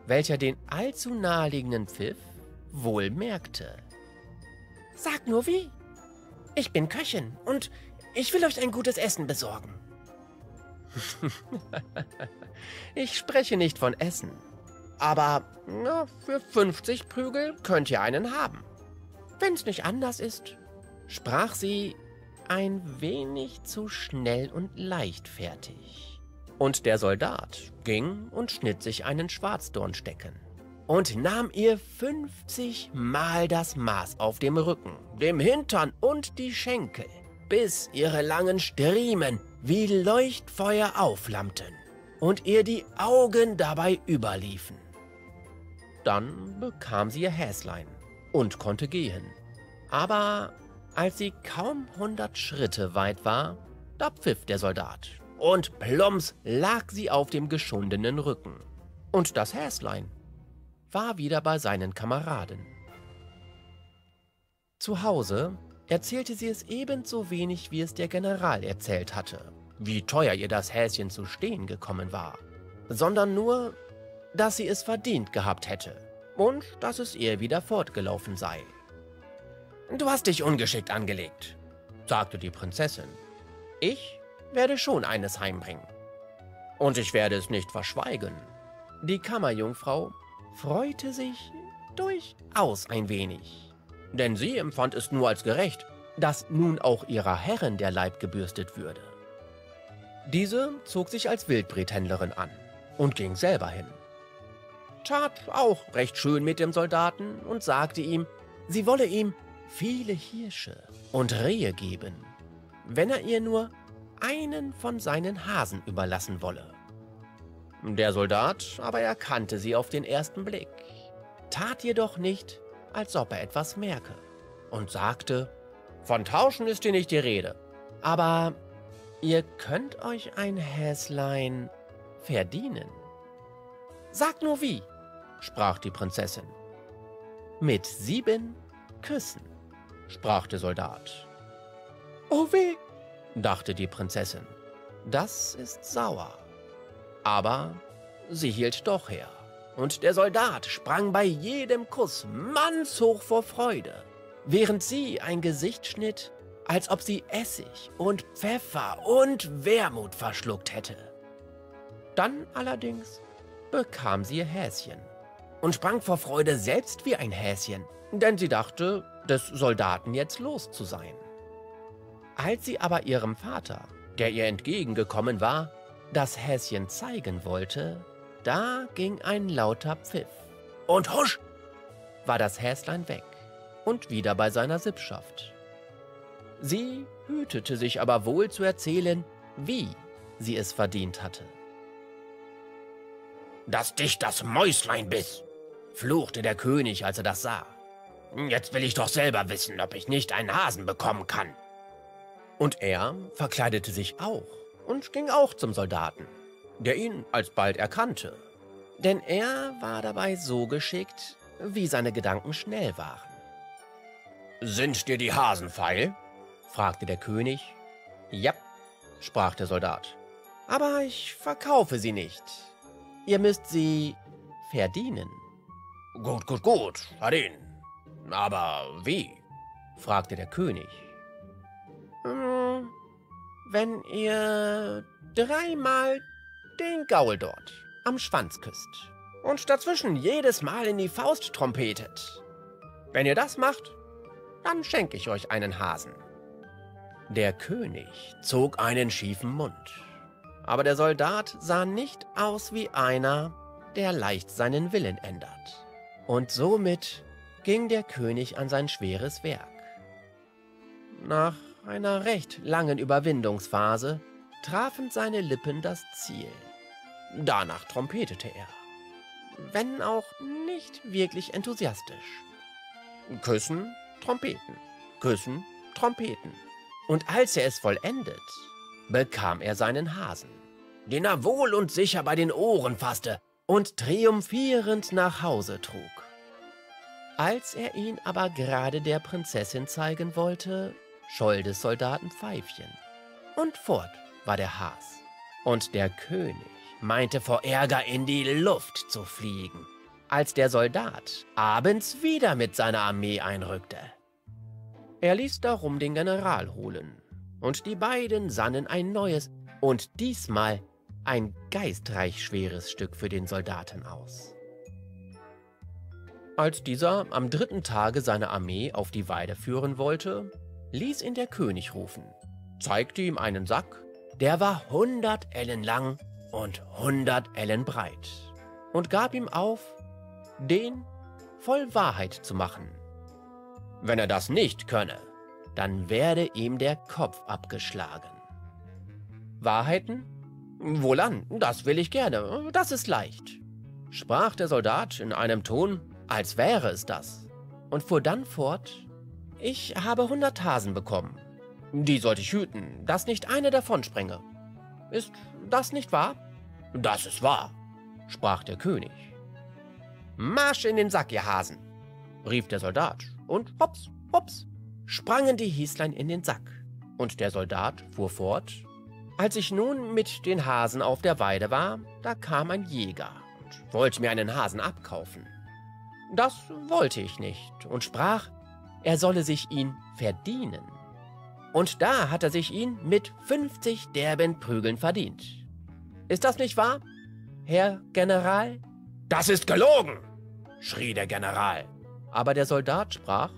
welcher den allzu naheliegenden Pfiff wohl merkte. Sag nur wie. Ich bin Köchin und ich will euch ein gutes Essen besorgen. Ich spreche nicht von Essen, aber na, für fünfzig Prügel könnt ihr einen haben. Wenn's nicht anders ist, sprach sie ein wenig zu schnell und leichtfertig. Und der Soldat ging und schnitt sich einen Schwarzdornstecken und nahm ihr fünfzig Mal das Maß auf dem Rücken, dem Hintern und die Schenkel, bis ihre langen Striemen wie Leuchtfeuer aufflammten und ihr die Augen dabei überliefen. Dann bekam sie ihr Häslein und konnte gehen. Aber als sie kaum hundert Schritte weit war, da pfiff der Soldat, und plumps lag sie auf dem geschundenen Rücken. Und das Häslein war wieder bei seinen Kameraden. Zu Hause erzählte sie es ebenso wenig, wie es der General erzählt hatte, wie teuer ihr das Häschen zu stehen gekommen war, sondern nur, dass sie es verdient gehabt hätte und dass es ihr wieder fortgelaufen sei. »Du hast dich ungeschickt angelegt«, sagte die Prinzessin. »Ich werde schon eines heimbringen. Und ich werde es nicht verschweigen.« Die Kammerjungfrau freute sich durchaus ein wenig, denn sie empfand es nur als gerecht, dass nun auch ihrer Herrin der Leib gebürstet würde. Diese zog sich als Wildbrethändlerin an und ging selber hin. Tat auch recht schön mit dem Soldaten und sagte ihm, sie wolle ihm viele Hirsche und Rehe geben, wenn er ihr nur einen von seinen Hasen überlassen wolle. Der Soldat aber erkannte sie auf den ersten Blick, tat jedoch nicht, als ob er etwas merke, und sagte, »Von Tauschen ist hier nicht die Rede, aber ihr könnt euch ein Häslein verdienen.« »Sag nur wie«, sprach die Prinzessin. »Mit sieben Küssen«, sprach der Soldat. »Oh weh«, dachte die Prinzessin, »das ist sauer.« Aber sie hielt doch her, und der Soldat sprang bei jedem Kuss mannshoch vor Freude, während sie ein Gesicht schnitt, als ob sie Essig und Pfeffer und Wermut verschluckt hätte. Dann allerdings bekam sie ihr Häschen und sprang vor Freude selbst wie ein Häschen, denn sie dachte, des Soldaten jetzt los zu sein. Als sie aber ihrem Vater, der ihr entgegengekommen war, das Häschen zeigen wollte, da ging ein lauter Pfiff. Und husch, war das Häslein weg und wieder bei seiner Sippschaft. Sie hütete sich aber wohl zu erzählen, wie sie es verdient hatte. »Dass dich das Mäuslein biss«, fluchte der König, als er das sah. »Jetzt will ich doch selber wissen, ob ich nicht einen Hasen bekommen kann.« Und er verkleidete sich auch und ging auch zum Soldaten, der ihn alsbald erkannte. Denn er war dabei so geschickt, wie seine Gedanken schnell waren. »Sind dir die Hasen feil?« fragte der König. »Ja«, sprach der Soldat, »aber ich verkaufe sie nicht. Ihr müsst sie verdienen.« »Gut, gut, gut, verdienen. Aber wie?« fragte der König. »Hm, wenn ihr dreimal den Gaul dort am Schwanz küsst und dazwischen jedes Mal in die Faust trompetet. Wenn ihr das macht, dann schenke ich euch einen Hasen.« Der König zog einen schiefen Mund, aber der Soldat sah nicht aus wie einer, der leicht seinen Willen ändert. Und somit ging der König an sein schweres Werk. Nach einer recht langen Überwindungsphase trafen seine Lippen das Ziel. Danach trompetete er, wenn auch nicht wirklich enthusiastisch. Küssen, Trompeten, küssen, Trompeten. Und als er es vollendet, bekam er seinen Hasen, den er wohl und sicher bei den Ohren fasste und triumphierend nach Hause trug. Als er ihn aber gerade der Prinzessin zeigen wollte, scholl des Soldaten Pfeifchen. Und fort war der Has. Und der König meinte vor Ärger in die Luft zu fliegen, als der Soldat abends wieder mit seiner Armee einrückte. Er ließ darum den General holen, und die beiden sannen ein neues und diesmal ein geistreich schweres Stück für den Soldaten aus. Als dieser am dritten Tage seine Armee auf die Weide führen wollte, ließ ihn der König rufen, zeigte ihm einen Sack, der war hundert Ellen lang und hundert Ellen breit, und gab ihm auf, den voll Wahrheit zu machen. Wenn er das nicht könne, dann werde ihm der Kopf abgeschlagen. Wahrheiten? Wohlan, das will ich gerne, das ist leicht, sprach der Soldat in einem Ton, als wäre es das, und fuhr dann fort, ich habe hundert Hasen bekommen. Die sollte ich hüten, dass nicht eine davon springe. Ist das nicht wahr? Das ist wahr, sprach der König. Marsch in den Sack, ihr Hasen, rief der Soldat, und hops, hops, sprangen die Hieslein in den Sack. Und der Soldat fuhr fort, als ich nun mit den Hasen auf der Weide war, da kam ein Jäger und wollte mir einen Hasen abkaufen. Das wollte ich nicht und sprach, er solle sich ihn verdienen. Und da hat er sich ihn mit fünfzig derben Prügeln verdient. Ist das nicht wahr, Herr General? Das ist gelogen, schrie der General. Aber der Soldat sprach,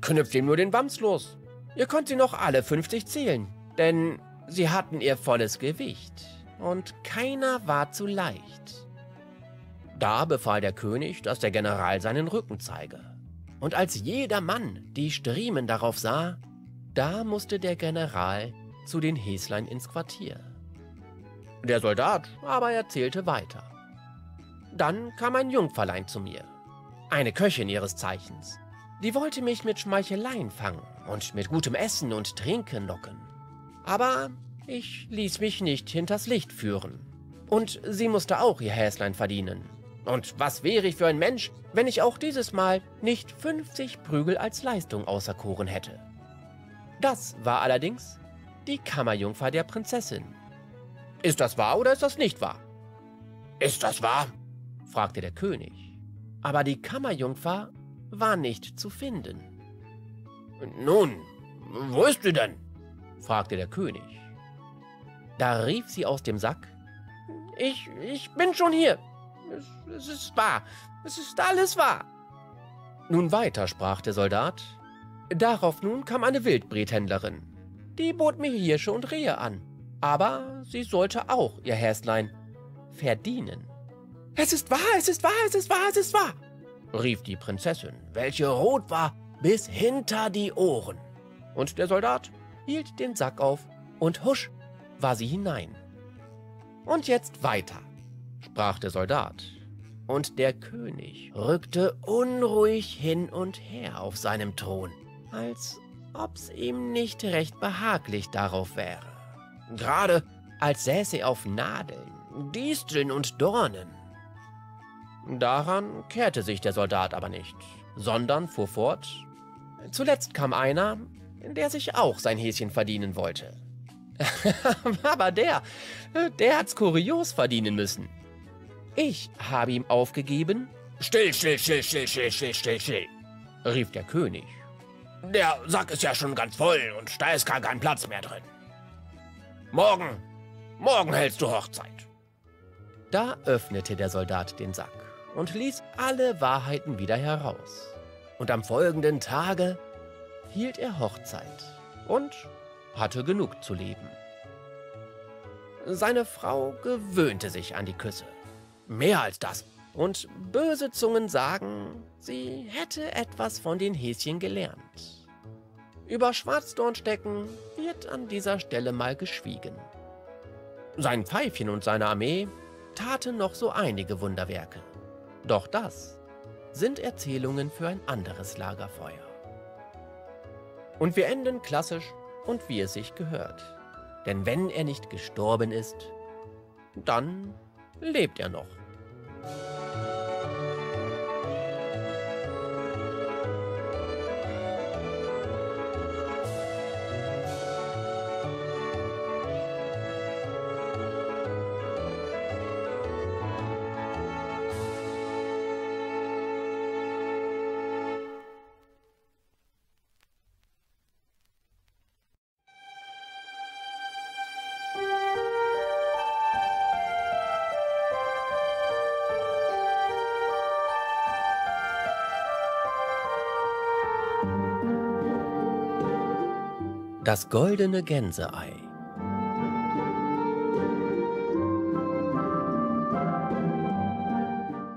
knüpft ihm nur den Wams los. Ihr könnt sie noch alle fünfzig zählen, denn sie hatten ihr volles Gewicht und keiner war zu leicht. Da befahl der König, dass der General seinen Rücken zeige. Und als jeder Mann die Striemen darauf sah, da musste der General zu den Häslein ins Quartier. Der Soldat aber erzählte weiter. Dann kam ein Jungferlein zu mir, eine Köchin ihres Zeichens. Die wollte mich mit Schmeicheleien fangen und mit gutem Essen und Trinken locken. Aber ich ließ mich nicht hinters Licht führen. Und sie musste auch ihr Häslein verdienen. Und was wäre ich für ein Mensch, wenn ich auch dieses Mal nicht fünfzig Prügel als Leistung auserkoren hätte. Das war allerdings die Kammerjungfer der Prinzessin. Ist das wahr oder ist das nicht wahr? Ist das wahr? Fragte der König. Aber die Kammerjungfer war nicht zu finden. Nun, wo ist sie denn? Fragte der König. Da rief sie aus dem Sack, ich, ich bin schon hier. Es, es ist wahr, es ist alles wahr. Nun weiter, sprach der Soldat. Darauf nun kam eine Wildbrethändlerin. Die bot mir Hirsche und Rehe an, aber sie sollte auch ihr Häslein verdienen. Es ist wahr, es ist wahr, es ist wahr, es ist wahr, rief die Prinzessin, welche rot war bis hinter die Ohren. Und der Soldat hielt den Sack auf und husch war sie hinein. Und jetzt weiter, sprach der Soldat, und der König rückte unruhig hin und her auf seinem Thron, als ob's ihm nicht recht behaglich darauf wäre, gerade als säße er auf Nadeln, Disteln und Dornen. Daran kehrte sich der Soldat aber nicht, sondern fuhr fort, zuletzt kam einer, der sich auch sein Häschen verdienen wollte. Aber der, der hat's kurios verdienen müssen. Ich habe ihm aufgegeben. Still, still, still, still, still, still, still, still, rief der König. Der Sack ist ja schon ganz voll und da ist gar kein Platz mehr drin. Morgen, morgen hältst du Hochzeit. Da öffnete der Soldat den Sack und ließ alle Wahrheiten wieder heraus. Und am folgenden Tage hielt er Hochzeit und hatte genug zu leben. Seine Frau gewöhnte sich an die Küsse, mehr als das, und böse Zungen sagen, sie hätte etwas von den Häschen gelernt. Über Schwarzdornstecken wird an dieser Stelle mal geschwiegen. Sein Pfeifchen und seine Armee taten noch so einige Wunderwerke, doch das sind Erzählungen für ein anderes Lagerfeuer. Und wir enden klassisch und wie es sich gehört. Denn wenn er nicht gestorben ist, dann lebt er noch. Das goldene Gänseei.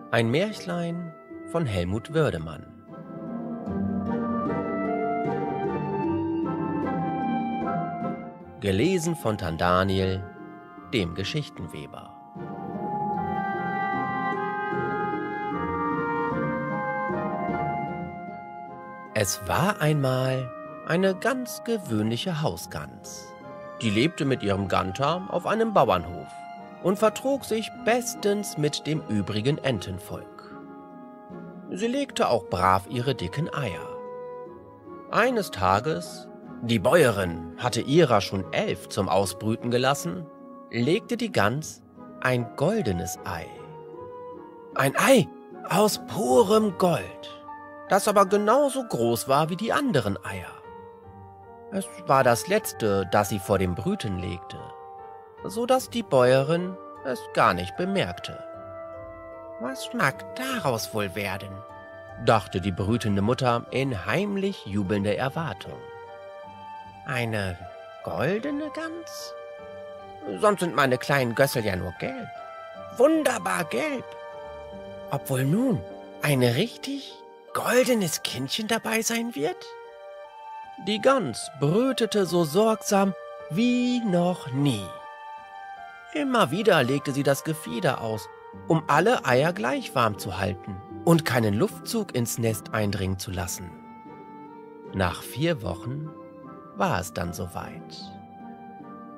Ein Märchlein von Helmut Wördemann. Gelesen von Tan Daniel, dem Geschichtenweber. Es war einmal eine ganz gewöhnliche Hausgans. Die lebte mit ihrem Ganter auf einem Bauernhof und vertrug sich bestens mit dem übrigen Entenvolk. Sie legte auch brav ihre dicken Eier. Eines Tages, die Bäuerin hatte ihrer schon elf zum Ausbrüten gelassen, legte die Gans ein goldenes Ei. Ein Ei aus purem Gold, das aber genauso groß war wie die anderen Eier. Es war das letzte, das sie vor dem Brüten legte, so dass die Bäuerin es gar nicht bemerkte. Was mag daraus wohl werden, dachte die brütende Mutter in heimlich jubelnder Erwartung. Eine goldene Gans? Sonst sind meine kleinen Gössel ja nur gelb. Wunderbar gelb. Ob wohl nun ein richtig goldenes Kindchen dabei sein wird? Die Gans brütete so sorgsam wie noch nie. Immer wieder legte sie das Gefieder aus, um alle Eier gleich warm zu halten und keinen Luftzug ins Nest eindringen zu lassen. Nach vier Wochen war es dann soweit.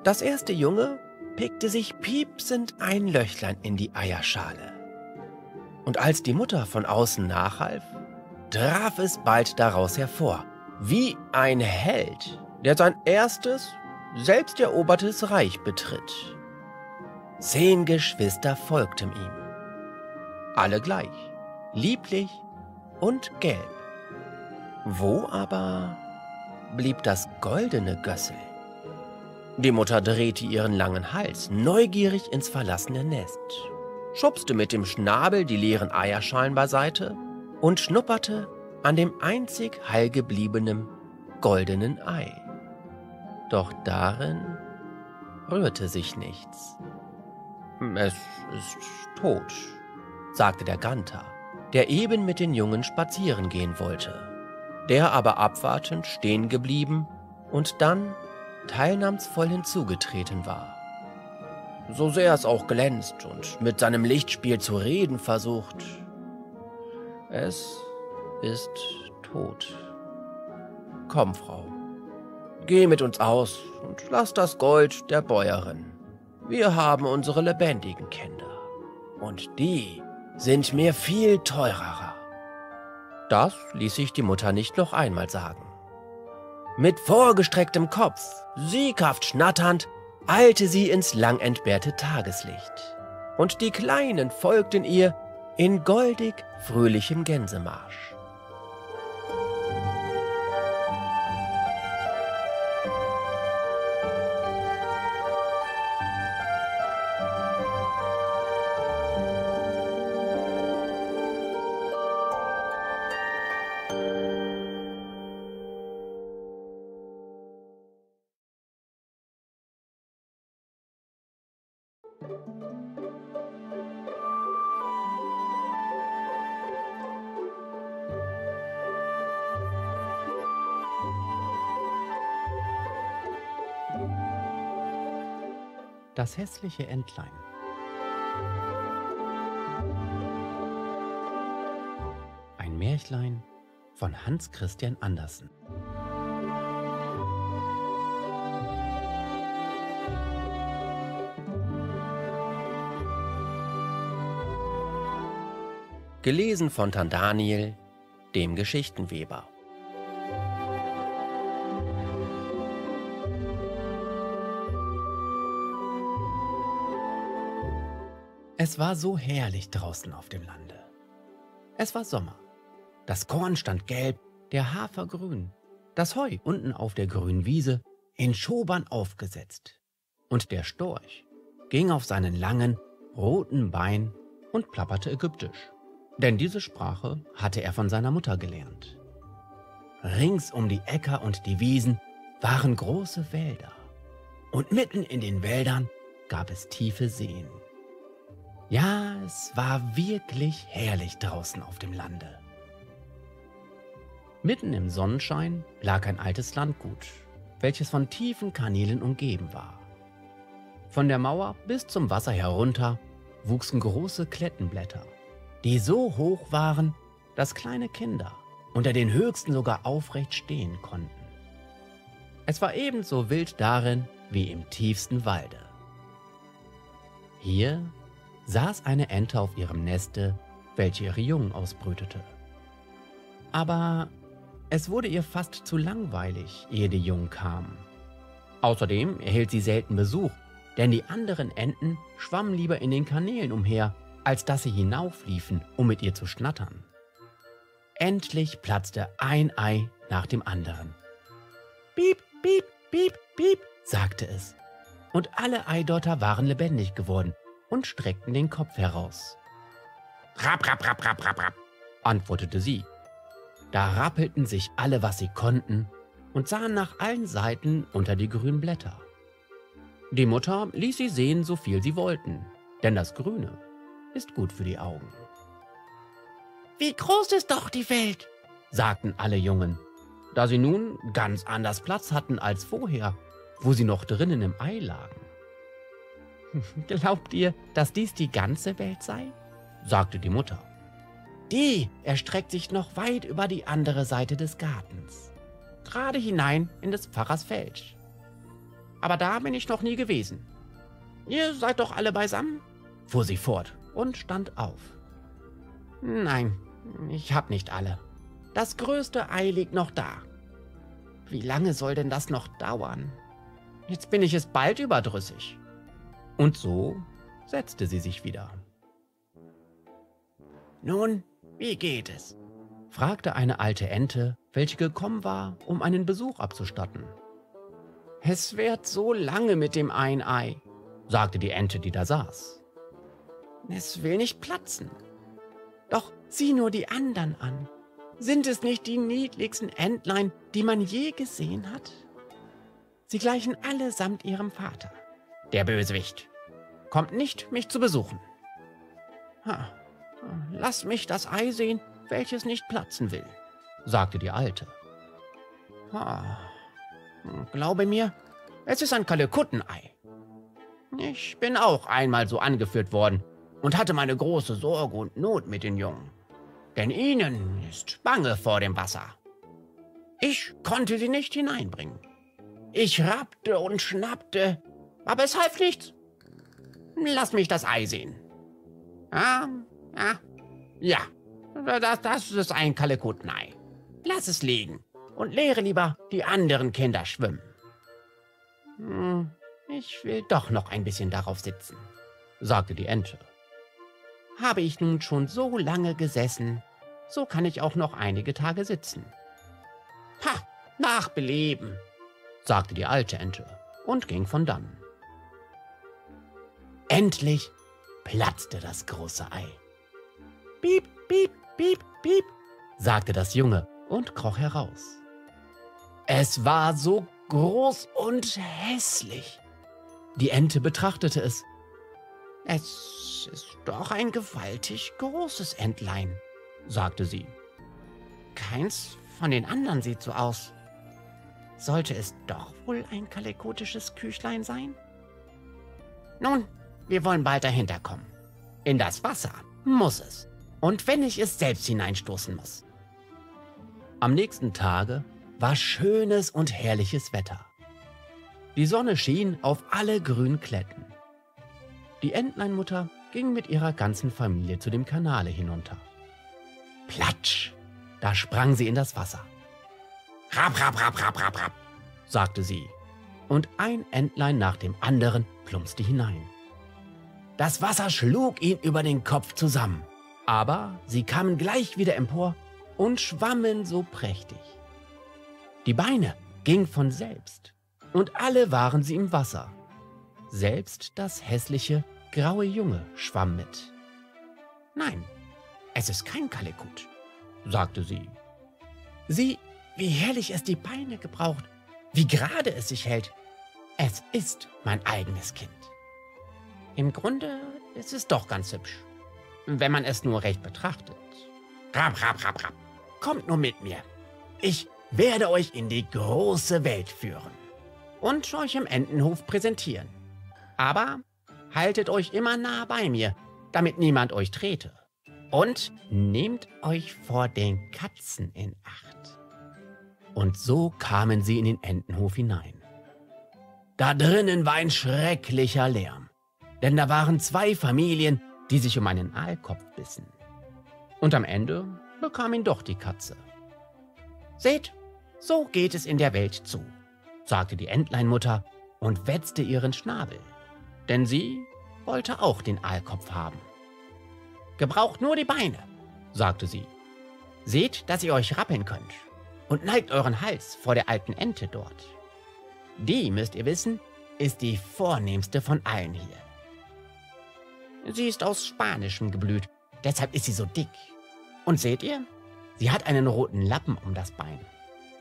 Das erste Junge pickte sich piepsend ein Löchlein in die Eierschale. Und als die Mutter von außen nachhalf, traf es bald daraus hervor, wie ein Held, der sein erstes, selbst erobertes Reich betritt. Zehn Geschwister folgten ihm. Alle gleich, lieblich und gelb. Wo aber blieb das goldene Gössel? Die Mutter drehte ihren langen Hals neugierig ins verlassene Nest, schubste mit dem Schnabel die leeren Eierschalen beiseite und schnupperte an dem einzig heil gebliebenen goldenen Ei. Doch darin rührte sich nichts. »Es ist tot«, sagte der Ganter, der eben mit den Jungen spazieren gehen wollte, der aber abwartend stehen geblieben und dann teilnahmsvoll hinzugetreten war. So sehr es auch glänzt und mit seinem Lichtspiel zu reden versucht, es ist tot. Komm, Frau, geh mit uns aus und lass das Gold der Bäuerin. Wir haben unsere lebendigen Kinder und die sind mir viel teurer. Das ließ sich die Mutter nicht noch einmal sagen. Mit vorgestrecktem Kopf, sieghaft schnatternd, eilte sie ins lang entbehrte Tageslicht. Und die Kleinen folgten ihr in goldig fröhlichem Gänsemarsch. Das hässliche Entlein. Ein Märchlein von Hans Christian Andersen. Gelesen von Tan Daniel, dem Geschichtenweber. Es war so herrlich draußen auf dem Lande. Es war Sommer. Das Korn stand gelb, der Hafer grün, das Heu unten auf der grünen Wiese in Schobern aufgesetzt. Und der Storch ging auf seinen langen, roten Beinen und plapperte ägyptisch. Denn diese Sprache hatte er von seiner Mutter gelernt. Rings um die Äcker und die Wiesen waren große Wälder. Und mitten in den Wäldern gab es tiefe Seen. Ja, es war wirklich herrlich draußen auf dem Lande. Mitten im Sonnenschein lag ein altes Landgut, welches von tiefen Kanälen umgeben war. Von der Mauer bis zum Wasser herunter wuchsen große Klettenblätter, die so hoch waren, dass kleine Kinder unter den höchsten sogar aufrecht stehen konnten. Es war ebenso wild darin wie im tiefsten Walde. Hier saß eine Ente auf ihrem Neste, welche ihre Jungen ausbrütete. Aber es wurde ihr fast zu langweilig, ehe die Jungen kamen. Außerdem erhielt sie selten Besuch, denn die anderen Enten schwammen lieber in den Kanälen umher, als dass sie hinaufliefen, um mit ihr zu schnattern. Endlich platzte ein Ei nach dem anderen. Piep, piep, piep, piep, sagte es. Und alle Eidotter waren lebendig geworden und streckten den Kopf heraus. Rapp, rapp, rapp, rapp, rapp, rapp, antwortete sie. Da rappelten sich alle, was sie konnten, und sahen nach allen Seiten unter die grünen Blätter. Die Mutter ließ sie sehen, so viel sie wollten, denn das Grüne ist gut für die Augen. Wie groß ist doch die Welt, sagten alle Jungen, da sie nun ganz anders Platz hatten als vorher, wo sie noch drinnen im Ei lagen. Glaubt ihr, dass dies die ganze Welt sei? Sagte die Mutter. Die erstreckt sich noch weit über die andere Seite des Gartens, gerade hinein in des Pfarrers Feld. Aber da bin ich noch nie gewesen. Ihr seid doch alle beisammen? Fuhr sie fort und stand auf. Nein, ich hab nicht alle. Das größte Ei liegt noch da. Wie lange soll denn das noch dauern? Jetzt bin ich es bald überdrüssig. Und so setzte sie sich wieder. Nun, wie geht es? Fragte eine alte Ente, welche gekommen war, um einen Besuch abzustatten. Es währt so lange mit dem einen Ei, sagte die Ente, die da saß. Es will nicht platzen. Doch sieh nur die anderen an. Sind es nicht die niedlichsten Entlein, die man je gesehen hat? Sie gleichen alle samt ihrem Vater. Der Bösewicht kommt nicht, mich zu besuchen. Ha, lass mich das Ei sehen, welches nicht platzen will, sagte die Alte. Ha, glaube mir, es ist ein Kalekuttenei. Ich bin auch einmal so angeführt worden und hatte meine große Sorge und Not mit den Jungen. Denn ihnen ist bange vor dem Wasser. Ich konnte sie nicht hineinbringen. Ich rappte und schnappte, aber es half nichts. Lass mich das Ei sehen. Ah, ah, ja, das, das ist ein Kalekuttenei. Lass es liegen und lehre lieber die anderen Kinder schwimmen. Hm, ich will doch noch ein bisschen darauf sitzen, sagte die Ente. Habe ich nun schon so lange gesessen, so kann ich auch noch einige Tage sitzen. Ha, nach Belieben, sagte die alte Ente und ging von dannen. Endlich platzte das große Ei. Piep, piep, piep, piep, sagte das Junge und kroch heraus. Es war so groß und hässlich. Die Ente betrachtete es. Es ist doch ein gewaltig großes Entlein, sagte sie. Keins von den anderen sieht so aus. Sollte es doch wohl ein kalekutisches Küchlein sein? Nun, wir wollen bald dahinter kommen. In das Wasser muss es. Und wenn ich es selbst hineinstoßen muss. Am nächsten Tage war schönes und herrliches Wetter. Die Sonne schien auf alle grünen Kletten. Die Entleinmutter ging mit ihrer ganzen Familie zu dem Kanale hinunter. Platsch! Da sprang sie in das Wasser. Rapp, rapp, rapp, rapp, rapp, rapp, sagte sie. Und ein Entlein nach dem anderen plumpste hinein. Das Wasser schlug ihn über den Kopf zusammen. Aber sie kamen gleich wieder empor und schwammen so prächtig. Die Beine gingen von selbst und alle waren sie im Wasser. Selbst das hässliche, graue Junge schwamm mit. Nein, es ist kein Kalekut, sagte sie. Sieh, wie herrlich es die Beine gebraucht, wie gerade es sich hält. Es ist mein eigenes Kind. Im Grunde ist es doch ganz hübsch, wenn man es nur recht betrachtet. Rap, rap, rap, rap. Kommt nur mit mir. Ich werde euch in die große Welt führen und euch im Entenhof präsentieren. Aber haltet euch immer nah bei mir, damit niemand euch trete. Und nehmt euch vor den Katzen in Acht. Und so kamen sie in den Entenhof hinein. Da drinnen war ein schrecklicher Lärm, denn da waren zwei Familien, die sich um einen Aalkopf bissen. Und am Ende bekam ihn doch die Katze. Seht, so geht es in der Welt zu, sagte die Entleinmutter und wetzte ihren Schnabel, denn sie wollte auch den Aalkopf haben. Gebraucht nur die Beine, sagte sie. Seht, dass ihr euch rappeln könnt und neigt euren Hals vor der alten Ente dort. Die, müsst ihr wissen, ist die vornehmste von allen hier. Sie ist aus Spanischem geblüht, deshalb ist sie so dick. Und seht ihr, sie hat einen roten Lappen um das Bein.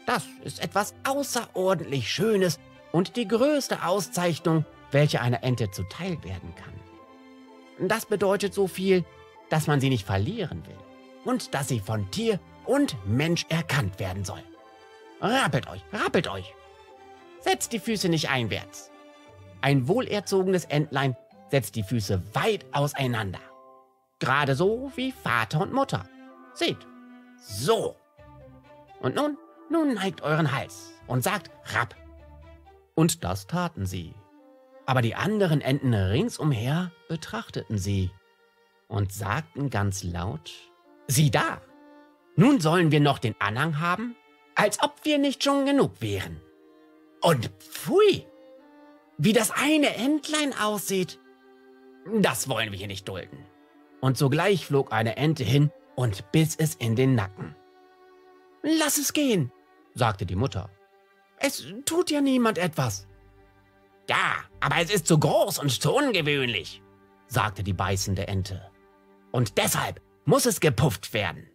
Das ist etwas außerordentlich Schönes und die größte Auszeichnung, welche einer Ente zuteil werden kann. Das bedeutet so viel, dass man sie nicht verlieren will und dass sie von Tier und Mensch erkannt werden soll. Rappelt euch, rappelt euch! Setzt die Füße nicht einwärts. Ein wohlerzogenes Entlein setzt die Füße weit auseinander. Gerade so wie Vater und Mutter. Seht, so. Und nun, nun neigt euren Hals und sagt rapp. Und das taten sie. Aber die anderen Enten ringsumher betrachteten sie und sagten ganz laut, sieh da, nun sollen wir noch den Anhang haben, als ob wir nicht schon genug wären. Und pfui, wie das eine Entlein aussieht, das wollen wir hier nicht dulden. Und sogleich flog eine Ente hin und biss es in den Nacken. Lass es gehen, sagte die Mutter. Es tut ja niemand etwas. Ja, aber es ist zu groß und zu ungewöhnlich, sagte die beißende Ente. Und deshalb muss es gepufft werden.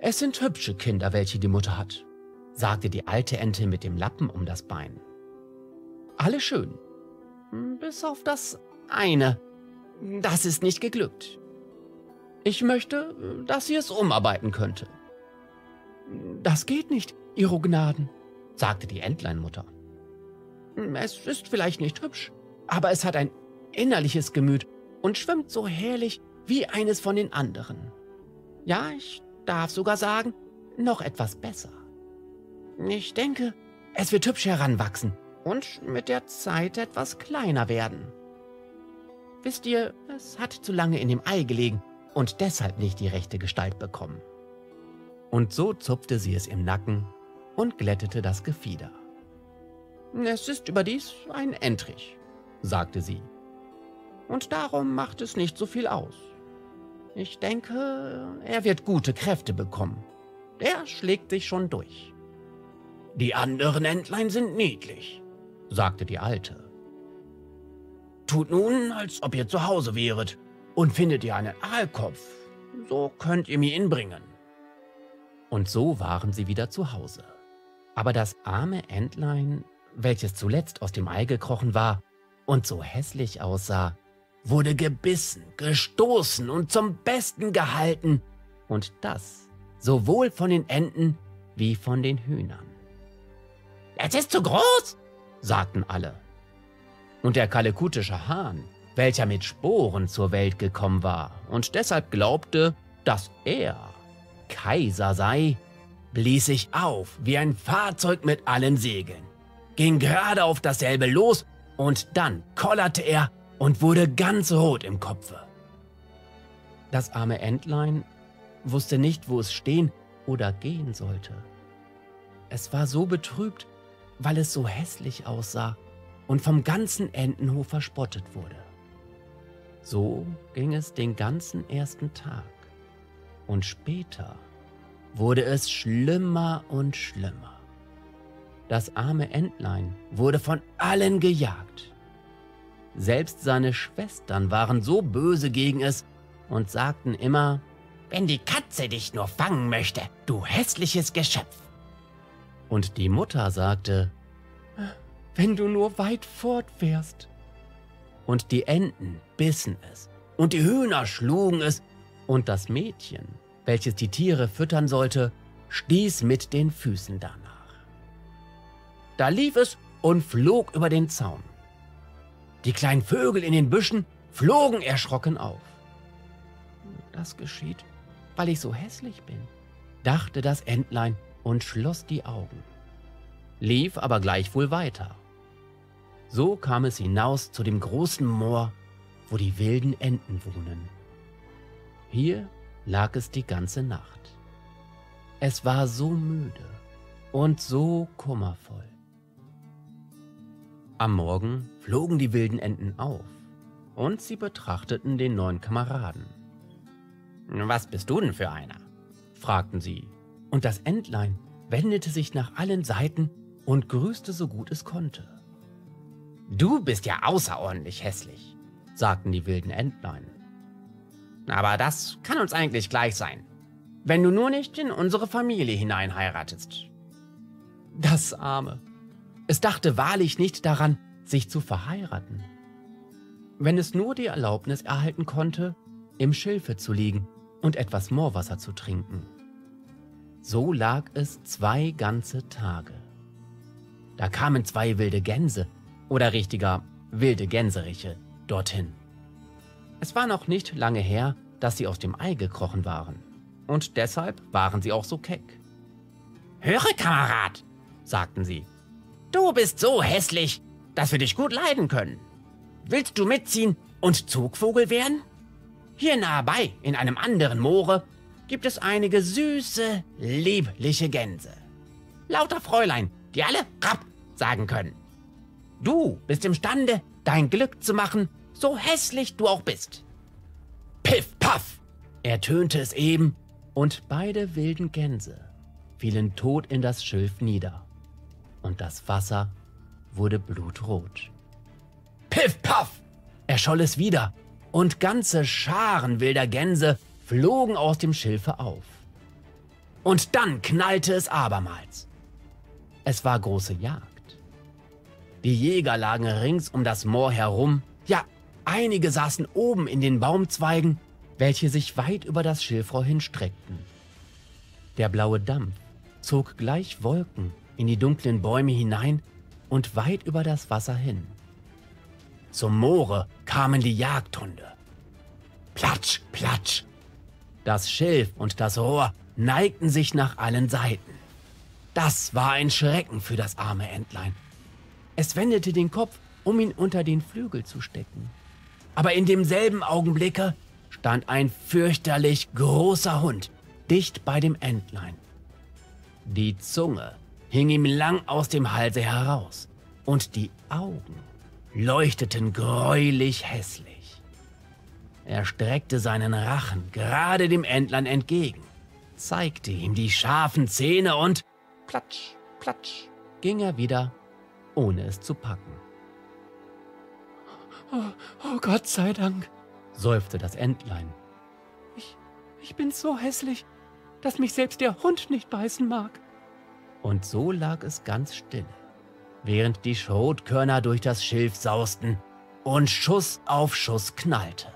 Es sind hübsche Kinder, welche die Mutter hat, sagte die alte Ente mit dem Lappen um das Bein. Alle schön, bis auf das eine. Das ist nicht geglückt. Ich möchte, dass sie es umarbeiten könnte. Das geht nicht, Ihro Gnaden, sagte die Entleinmutter. Es ist vielleicht nicht hübsch, aber es hat ein innerliches Gemüt und schwimmt so herrlich wie eines von den anderen. Ja, ich darf sogar sagen, noch etwas besser. Ich denke, es wird hübsch heranwachsen und mit der Zeit etwas kleiner werden. Wisst ihr, es hat zu lange in dem Ei gelegen und deshalb nicht die rechte Gestalt bekommen. Und so zupfte sie es im Nacken und glättete das Gefieder. Es ist überdies ein Entrich, sagte sie. Und darum macht es nicht so viel aus. Ich denke, er wird gute Kräfte bekommen. Er schlägt sich schon durch. Die anderen Entlein sind niedlich, sagte die Alte. Tut nun, als ob ihr zu Hause wäret und findet ihr einen Aalkopf. So könnt ihr mir ihn bringen. Und so waren sie wieder zu Hause. Aber das arme Entlein, welches zuletzt aus dem Ei gekrochen war und so hässlich aussah, wurde gebissen, gestoßen und zum Besten gehalten, und das sowohl von den Enten wie von den Hühnern. »Es ist zu groß«, sagten alle. Und der kalekutische Hahn, welcher mit Sporen zur Welt gekommen war und deshalb glaubte, dass er Kaiser sei, blies sich auf wie ein Fahrzeug mit allen Segeln, ging gerade auf dasselbe los und dann kollerte er und wurde ganz rot im Kopfe. Das arme Entlein wusste nicht, wo es stehen oder gehen sollte. Es war so betrübt, weil es so hässlich aussah und vom ganzen Entenhof verspottet wurde. So ging es den ganzen ersten Tag. Und später wurde es schlimmer und schlimmer. Das arme Entlein wurde von allen gejagt. Selbst seine Schwestern waren so böse gegen es und sagten immer, »Wenn die Katze dich nur fangen möchte, du hässliches Geschöpf!« Und die Mutter sagte, »Wenn du nur weit fort wärst!« und die Enten bissen es, und die Hühner schlugen es, und das Mädchen, welches die Tiere füttern sollte, stieß mit den Füßen danach. Da lief es und flog über den Zaun. Die kleinen Vögel in den Büschen flogen erschrocken auf. Das geschieht, weil ich so hässlich bin, dachte das Entlein und schloss die Augen, lief aber gleichwohl weiter. So kam es hinaus zu dem großen Moor, wo die wilden Enten wohnen. Hier lag es die ganze Nacht. Es war so müde und so kummervoll. Am Morgen flogen die wilden Enten auf und sie betrachteten den neuen Kameraden. »Was bist du denn für einer?« fragten sie, und das Entlein wendete sich nach allen Seiten und grüßte so gut es konnte. »Du bist ja außerordentlich hässlich«, sagten die wilden Entlein. »Aber das kann uns eigentlich gleich sein, wenn du nur nicht in unsere Familie hinein heiratest.« Das Arme. Es dachte wahrlich nicht daran, sich zu verheiraten. Wenn es nur die Erlaubnis erhalten konnte, im Schilfe zu liegen und etwas Moorwasser zu trinken. So lag es zwei ganze Tage. Da kamen zwei wilde Gänse, oder richtiger wilde Gänseriche, dorthin. Es war noch nicht lange her, dass sie aus dem Ei gekrochen waren, und deshalb waren sie auch so keck. »Höre, Kamerad«, sagten sie, »du bist so hässlich, dass wir dich gut leiden können. Willst du mitziehen und Zugvogel werden? Hier nahe bei, in einem anderen Moore, gibt es einige süße, liebliche Gänse. Lauter Fräulein, die alle Rapp sagen können. Du bist imstande, dein Glück zu machen, so hässlich du auch bist.« Piff, paff, ertönte es eben, und beide wilden Gänse fielen tot in das Schilf nieder, und das Wasser wurde blutrot. Piff, paff, erscholl es wieder, und ganze Scharen wilder Gänse flogen aus dem Schilfe auf. Und dann knallte es abermals. Es war große Jagd. Die Jäger lagen rings um das Moor herum, ja, einige saßen oben in den Baumzweigen, welche sich weit über das Schilfrohr hinstreckten. Der blaue Dampf zog gleich Wolken in die dunklen Bäume hinein und weit über das Wasser hin. Zum Moore kamen die Jagdhunde. Platsch, platsch! Das Schilf und das Rohr neigten sich nach allen Seiten. Das war ein Schrecken für das arme Entlein. Es wendete den Kopf, um ihn unter den Flügel zu stecken. Aber in demselben Augenblicke stand ein fürchterlich großer Hund dicht bei dem Entlein. Die Zunge hing ihm lang aus dem Halse heraus und die Augen leuchteten gräulich hässlich. Er streckte seinen Rachen gerade dem Entlein entgegen, zeigte ihm die scharfen Zähne und platsch, platsch, ging er wieder, ohne es zu packen. Oh, oh Gott sei Dank, seufzte das Entlein. Ich, ich bin so hässlich, dass mich selbst der Hund nicht beißen mag. Und so lag es ganz still, während die Schrotkörner durch das Schilf sausten und Schuss auf Schuss knallte.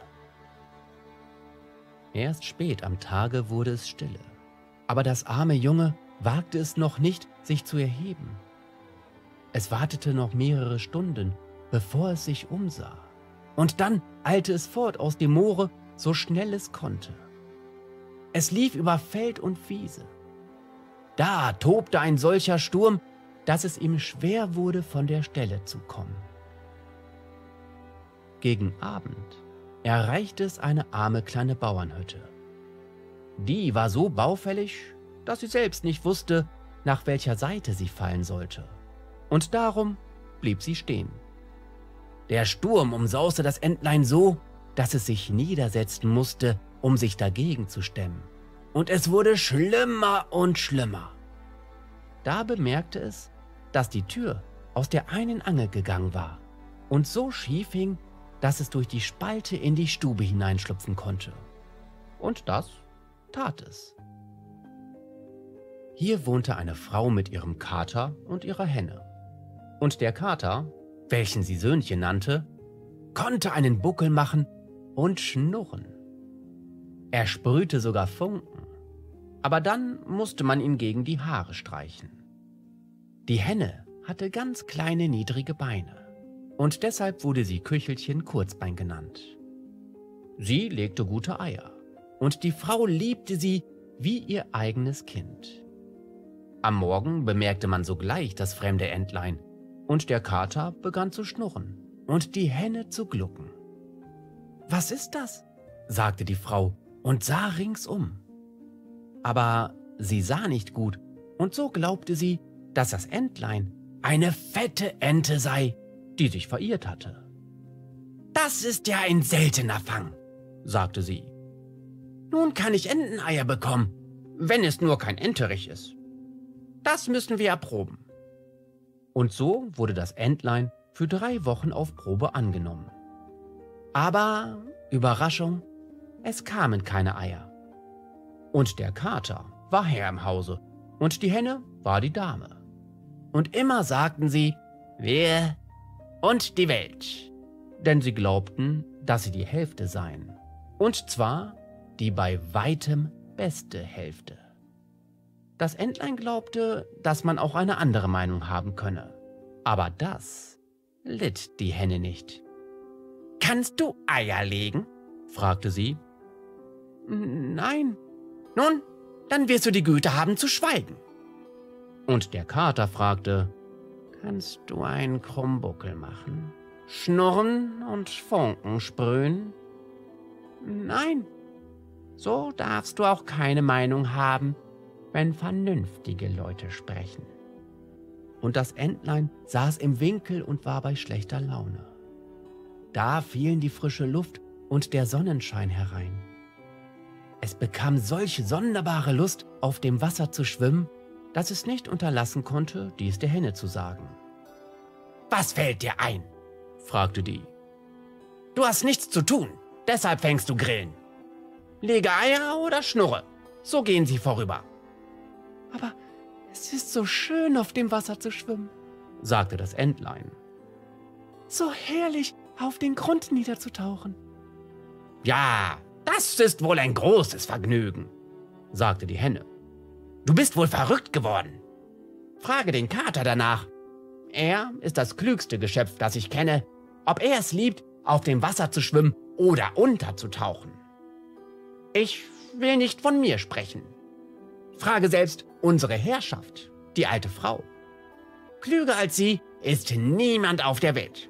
Erst spät am Tage wurde es stille, aber das arme Junge wagte es noch nicht, sich zu erheben. Es wartete noch mehrere Stunden, bevor es sich umsah. Und dann eilte es fort aus dem Moore, so schnell es konnte. Es lief über Feld und Wiese. Da tobte ein solcher Sturm, dass es ihm schwer wurde, von der Stelle zu kommen. Gegen Abend erreichte es eine arme kleine Bauernhütte. Die war so baufällig, dass sie selbst nicht wusste, nach welcher Seite sie fallen sollte. Und darum blieb sie stehen. Der Sturm umsauste das Entlein so, dass es sich niedersetzen musste, um sich dagegen zu stemmen. Und es wurde schlimmer und schlimmer. Da bemerkte es, dass die Tür aus der einen Angel gegangen war und so schief hing, dass es durch die Spalte in die Stube hineinschlüpfen konnte. Und das tat es. Hier wohnte eine Frau mit ihrem Kater und ihrer Henne. Und der Kater, welchen sie Söhnchen nannte, konnte einen Buckel machen und schnurren. Er sprühte sogar Funken, aber dann musste man ihn gegen die Haare streichen. Die Henne hatte ganz kleine, niedrige Beine und deshalb wurde sie Küchelchen Kurzbein genannt. Sie legte gute Eier und die Frau liebte sie wie ihr eigenes Kind. Am Morgen bemerkte man sogleich das fremde Entlein und der Kater begann zu schnurren und die Henne zu glucken. »Was ist das?« sagte die Frau und sah ringsum. Aber sie sah nicht gut und so glaubte sie, dass das Entlein eine fette Ente sei, die sich verirrt hatte. »Das ist ja ein seltener Fang«, sagte sie. »Nun kann ich Enteneier bekommen, wenn es nur kein Enterich ist. Das müssen wir erproben.« Und so wurde das Entlein für drei Wochen auf Probe angenommen. Aber, Überraschung, es kamen keine Eier. Und der Kater war Herr im Hause und die Henne war die Dame. Und immer sagten sie, wir und die Welt, denn sie glaubten, dass sie die Hälfte seien, und zwar die bei weitem beste Hälfte. Das Entlein glaubte, dass man auch eine andere Meinung haben könne, aber das litt die Henne nicht. »Kannst du Eier legen?« fragte sie. »Nein.« »Nun, dann wirst du die Güte haben zu schweigen.« Und der Kater fragte, »Kannst du einen Krummbuckel machen, schnurren und Funken sprühen?« »Nein.« »So darfst du auch keine Meinung haben, wenn vernünftige Leute sprechen.« Und das Entlein saß im Winkel und war bei schlechter Laune. Da fielen die frische Luft und der Sonnenschein herein. Es bekam solche sonderbare Lust, auf dem Wasser zu schwimmen, dass es nicht unterlassen konnte, dies der Henne zu sagen. »Was fällt dir ein?« fragte die. »Du hast nichts zu tun, deshalb fängst du Grillen. Lege Eier oder schnurre, so gehen sie vorüber.« »Aber es ist so schön, auf dem Wasser zu schwimmen«, sagte das Entlein. »So herrlich, auf den Grund niederzutauchen.« »Ja, das ist wohl ein großes Vergnügen«, sagte die Henne. »Du bist wohl verrückt geworden. Frage den Kater danach. Er ist das klügste Geschöpf, das ich kenne, ob er es liebt, auf dem Wasser zu schwimmen oder unterzutauchen. Ich will nicht von mir sprechen. Frage selbst unsere Herrschaft, die alte Frau. Klüger als sie ist niemand auf der Welt.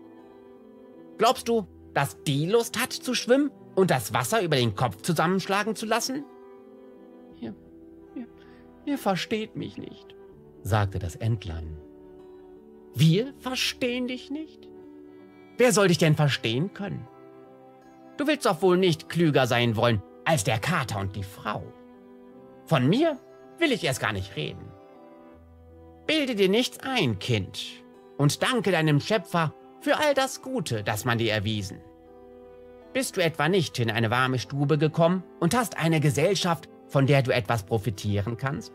Glaubst du, dass die Lust hat zu schwimmen und das Wasser über den Kopf zusammenschlagen zu lassen?« Hier. »Ihr versteht mich nicht«, sagte das Entlein. »Wir verstehen dich nicht? Wer soll dich denn verstehen können? Du willst doch wohl nicht klüger sein wollen als der Kater und die Frau. Von mir will ich erst gar nicht reden. Bilde dir nichts ein, Kind, und danke deinem Schöpfer für all das Gute, das man dir erwiesen. Bist du etwa nicht in eine warme Stube gekommen und hast eine Gesellschaft, von der du etwas profitieren kannst?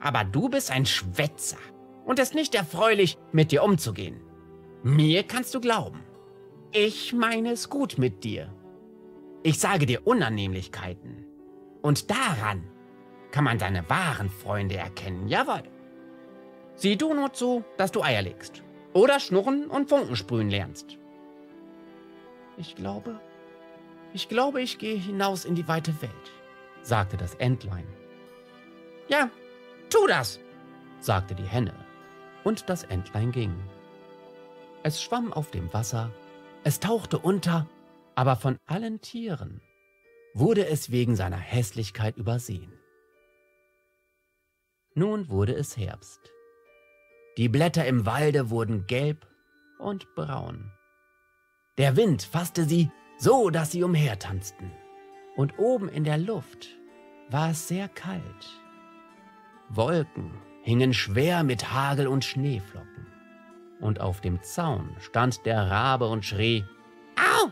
Aber du bist ein Schwätzer und es nicht erfreulich, mit dir umzugehen. Mir kannst du glauben. Ich meine es gut mit dir. Ich sage dir Unannehmlichkeiten. Und daran kann man deine wahren Freunde erkennen, jawohl. Sieh du nur zu, dass du Eier legst oder schnurren und Funken sprühen lernst.« »Ich glaube, ich glaube, ich gehe hinaus in die weite Welt«, sagte das Entlein. »Ja, tu das«, sagte die Henne, und das Entlein ging. Es schwamm auf dem Wasser, es tauchte unter, aber von allen Tieren wurde es wegen seiner Hässlichkeit übersehen. Nun wurde es Herbst. Die Blätter im Walde wurden gelb und braun. Der Wind fasste sie so, dass sie umhertanzten. Und oben in der Luft war es sehr kalt. Wolken hingen schwer mit Hagel und Schneeflocken. Und auf dem Zaun stand der Rabe und schrie, »Au!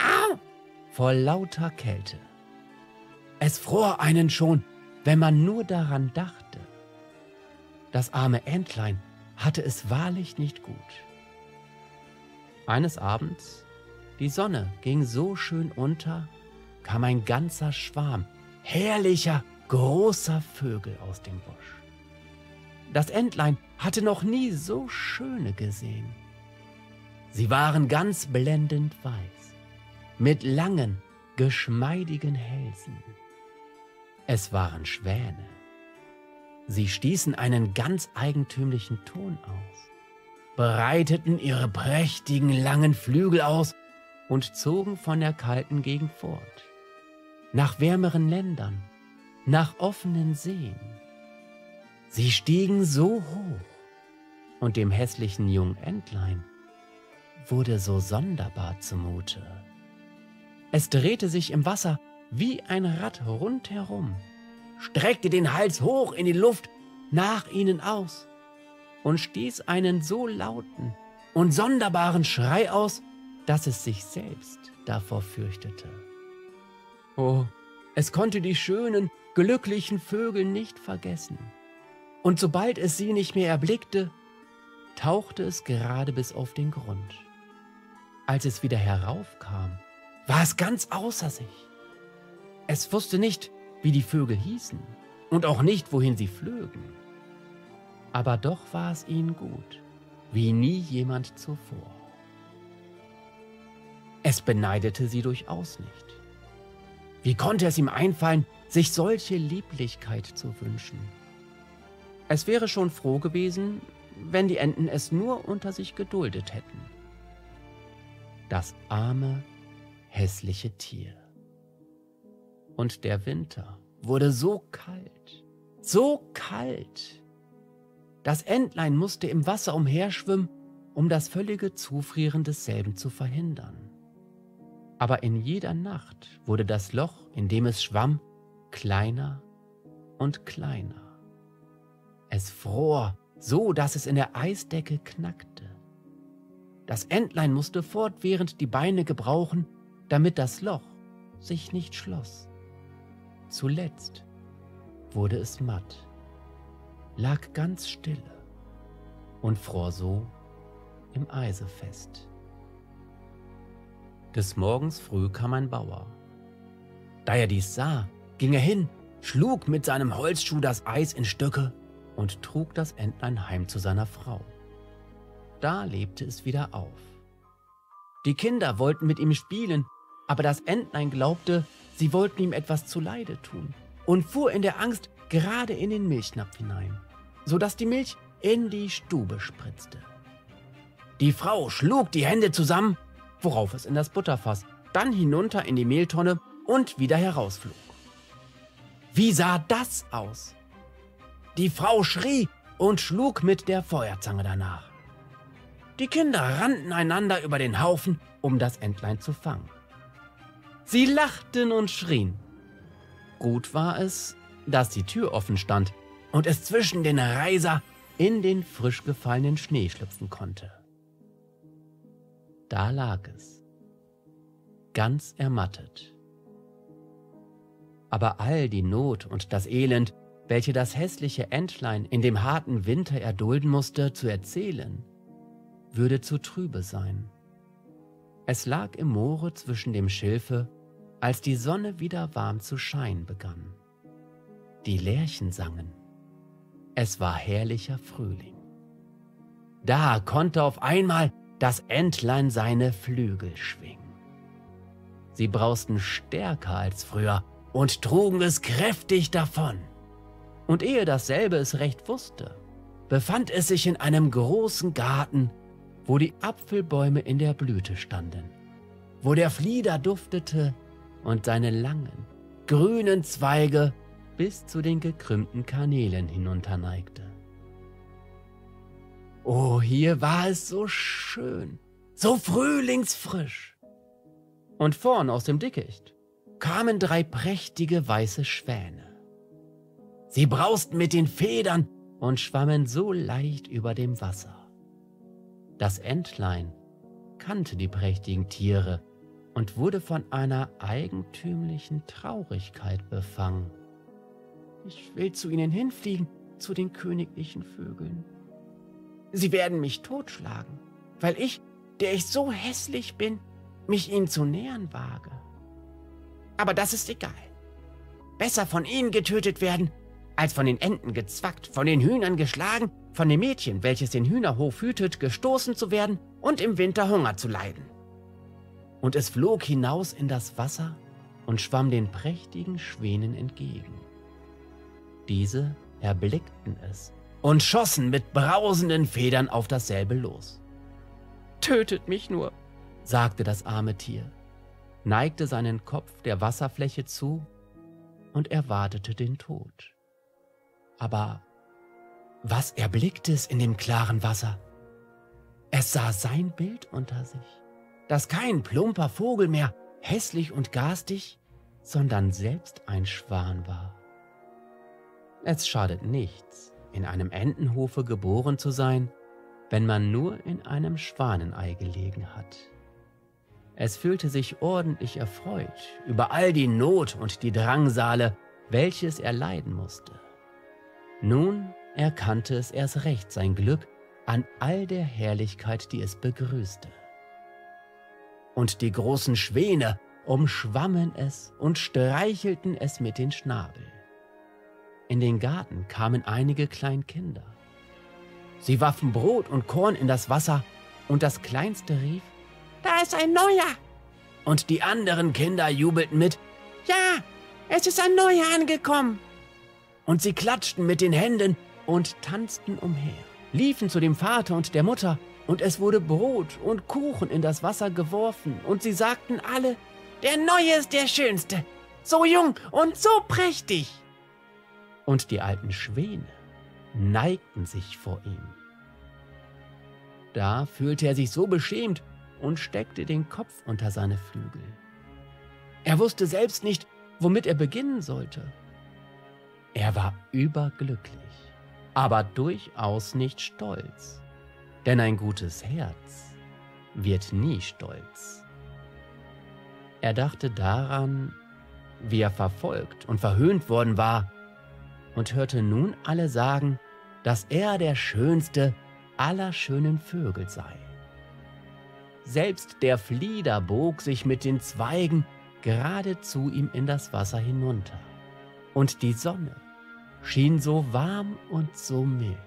Au!« vor lauter Kälte. Es fror einen schon, wenn man nur daran dachte. Das arme Entlein hatte es wahrlich nicht gut. Eines Abends, Die Sonne ging so schön unter, kam ein ganzer Schwarm herrlicher, großer Vögel aus dem Busch. Das Entlein hatte noch nie so schöne gesehen. Sie waren ganz blendend weiß, mit langen, geschmeidigen Hälsen. Es waren Schwäne. Sie stießen einen ganz eigentümlichen Ton aus, breiteten ihre prächtigen, langen Flügel aus und zogen von der kalten Gegend fort, nach wärmeren Ländern, nach offenen Seen. Sie stiegen so hoch, und dem hässlichen jungen Entlein wurde so sonderbar zumute. Es drehte sich im Wasser wie ein Rad rundherum, streckte den Hals hoch in die Luft nach ihnen aus und stieß einen so lauten und sonderbaren Schrei aus, dass es sich selbst davor fürchtete. Oh, es konnte die schönen, glücklichen Vögel nicht vergessen. Und sobald es sie nicht mehr erblickte, tauchte es gerade bis auf den Grund. Als es wieder heraufkam, war es ganz außer sich. Es wusste nicht, wie die Vögel hießen und auch nicht, wohin sie flögen. Aber doch war es ihnen gut, wie nie jemand zuvor. Es beneidete sie durchaus nicht. Wie konnte es ihm einfallen, sich solche Lieblichkeit zu wünschen? Es wäre schon froh gewesen, wenn die Enten es nur unter sich geduldet hätten. Das arme, hässliche Tier. Und der Winter wurde so kalt, so kalt. Das Entlein musste im Wasser umherschwimmen, um das völlige Zufrieren desselben zu verhindern. Aber in jeder Nacht wurde das Loch, in dem es schwamm, kleiner und kleiner. Es fror, so dass es in der Eisdecke knackte. Das Entlein musste fortwährend die Beine gebrauchen, damit das Loch sich nicht schloss. Zuletzt wurde es matt, lag ganz stille und fror so im Eise fest. Des Morgens früh kam ein Bauer. Da er dies sah, ging er hin, schlug mit seinem Holzschuh das Eis in Stücke und trug das Entlein heim zu seiner Frau. Da lebte es wieder auf. Die Kinder wollten mit ihm spielen, aber das Entlein glaubte, sie wollten ihm etwas zuleide tun und fuhr in der Angst gerade in den Milchnapf hinein, sodass die Milch in die Stube spritzte. Die Frau schlug die Hände zusammen, worauf es in das Butterfass, dann hinunter in die Mehltonne und wieder herausflog. Wie sah das aus? Die Frau schrie und schlug mit der Feuerzange danach. Die Kinder rannten einander über den Haufen, um das Entlein zu fangen. Sie lachten und schrien. Gut war es, dass die Tür offen stand und es zwischen den Reiser in den frisch gefallenen Schnee schlüpfen konnte. Da lag es, ganz ermattet. Aber all die Not und das Elend, welche das hässliche Entlein in dem harten Winter erdulden musste, zu erzählen, würde zu trübe sein. Es lag im Moore zwischen dem Schilfe, als die Sonne wieder warm zu scheinen begann. Die Lerchen sangen. Es war herrlicher Frühling. Da konnte auf einmal das Entlein seine Flügel schwingen. Sie brausten stärker als früher und trugen es kräftig davon. Und ehe dasselbe es recht wusste, befand es sich in einem großen Garten, wo die Apfelbäume in der Blüte standen, wo der Flieder duftete und seine langen, grünen Zweige bis zu den gekrümmten Kanälen hinunterneigte. Oh, hier war es so schön, so frühlingsfrisch. Und vorn aus dem Dickicht kamen drei prächtige weiße Schwäne. Sie brausten mit den Federn und schwammen so leicht über dem Wasser. Das Entlein kannte die prächtigen Tiere und wurde von einer eigentümlichen Traurigkeit befangen. Ich will zu ihnen hinfliegen, zu den königlichen Vögeln. Sie werden mich totschlagen, weil ich, der ich so hässlich bin, mich ihnen zu nähern wage. Aber das ist egal. Besser von ihnen getötet werden, als von den Enten gezwackt, von den Hühnern geschlagen, von dem Mädchen, welches den Hühnerhof hütet, gestoßen zu werden und im Winter Hunger zu leiden. Und es flog hinaus in das Wasser und schwamm den prächtigen Schwänen entgegen. Diese erblickten es und schossen mit brausenden Federn auf dasselbe los. »Tötet mich nur«, sagte das arme Tier, neigte seinen Kopf der Wasserfläche zu und erwartete den Tod. Aber was erblickte es in dem klaren Wasser? Es sah sein Bild unter sich, das kein plumper Vogel mehr, hässlich und garstig, sondern selbst ein Schwan war. Es schadet nichts, in einem Entenhofe geboren zu sein, wenn man nur in einem Schwanenei gelegen hat. Es fühlte sich ordentlich erfreut über all die Not und die Drangsale, welches er leiden musste. Nun erkannte es erst recht sein Glück an all der Herrlichkeit, die es begrüßte. Und die großen Schwäne umschwammen es und streichelten es mit den Schnabel. In den Garten kamen einige Kleinkinder. Sie warfen Brot und Korn in das Wasser, und das Kleinste rief: »Da ist ein Neuer!« Und die anderen Kinder jubelten mit: »Ja, es ist ein Neuer angekommen!« Und sie klatschten mit den Händen und tanzten umher, liefen zu dem Vater und der Mutter, und es wurde Brot und Kuchen in das Wasser geworfen, und sie sagten alle: »Der Neue ist der Schönste, so jung und so prächtig!« Und die alten Schwäne neigten sich vor ihm. Da fühlte er sich so beschämt und steckte den Kopf unter seine Flügel. Er wusste selbst nicht, womit er beginnen sollte. Er war überglücklich, aber durchaus nicht stolz, denn ein gutes Herz wird nie stolz. Er dachte daran, wie er verfolgt und verhöhnt worden war, und hörte nun alle sagen, dass er der schönste aller schönen Vögel sei. Selbst der Flieder bog sich mit den Zweigen gerade zu ihm in das Wasser hinunter, und die Sonne schien so warm und so mild.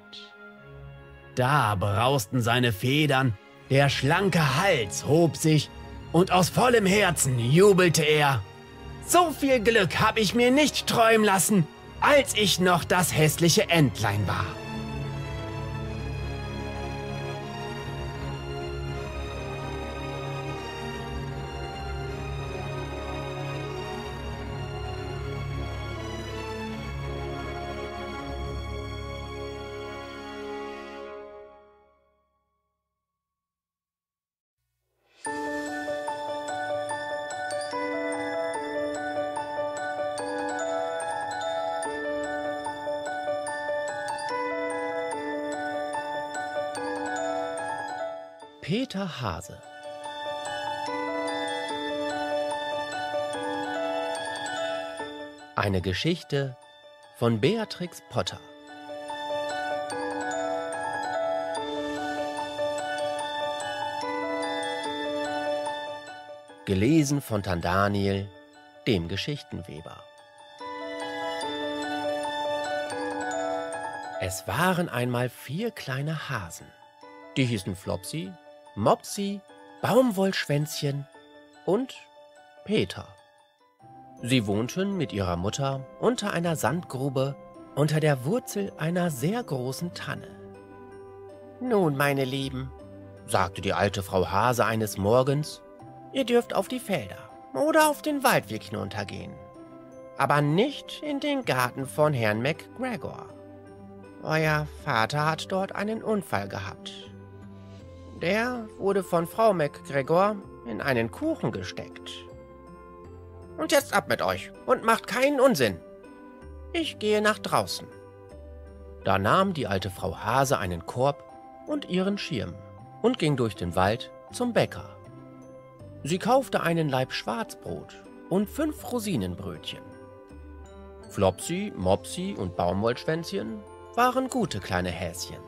Da brausten seine Federn, der schlanke Hals hob sich, und aus vollem Herzen jubelte er: »So viel Glück hab ich mir nicht träumen lassen, als ich noch das hässliche Entlein war.« Peter Hase. Eine Geschichte von Beatrix Potter. Gelesen von Daniel, dem Geschichtenweber. Es waren einmal vier kleine Hasen. Die hießen Flopsy, Mopsi, Baumwollschwänzchen und Peter. Sie wohnten mit ihrer Mutter unter einer Sandgrube unter der Wurzel einer sehr großen Tanne. »Nun, meine Lieben«, sagte die alte Frau Hase eines Morgens, »ihr dürft auf die Felder oder auf den Waldweg hinuntergehen, aber nicht in den Garten von Herrn McGregor. Euer Vater hat dort einen Unfall gehabt. Der wurde von Frau McGregor in einen Kuchen gesteckt. Und jetzt ab mit euch und macht keinen Unsinn. Ich gehe nach draußen.« Da nahm die alte Frau Hase einen Korb und ihren Schirm und ging durch den Wald zum Bäcker. Sie kaufte einen Laib Schwarzbrot und fünf Rosinenbrötchen. Flopsy, Mopsy und Baumwollschwänzchen waren gute kleine Häschen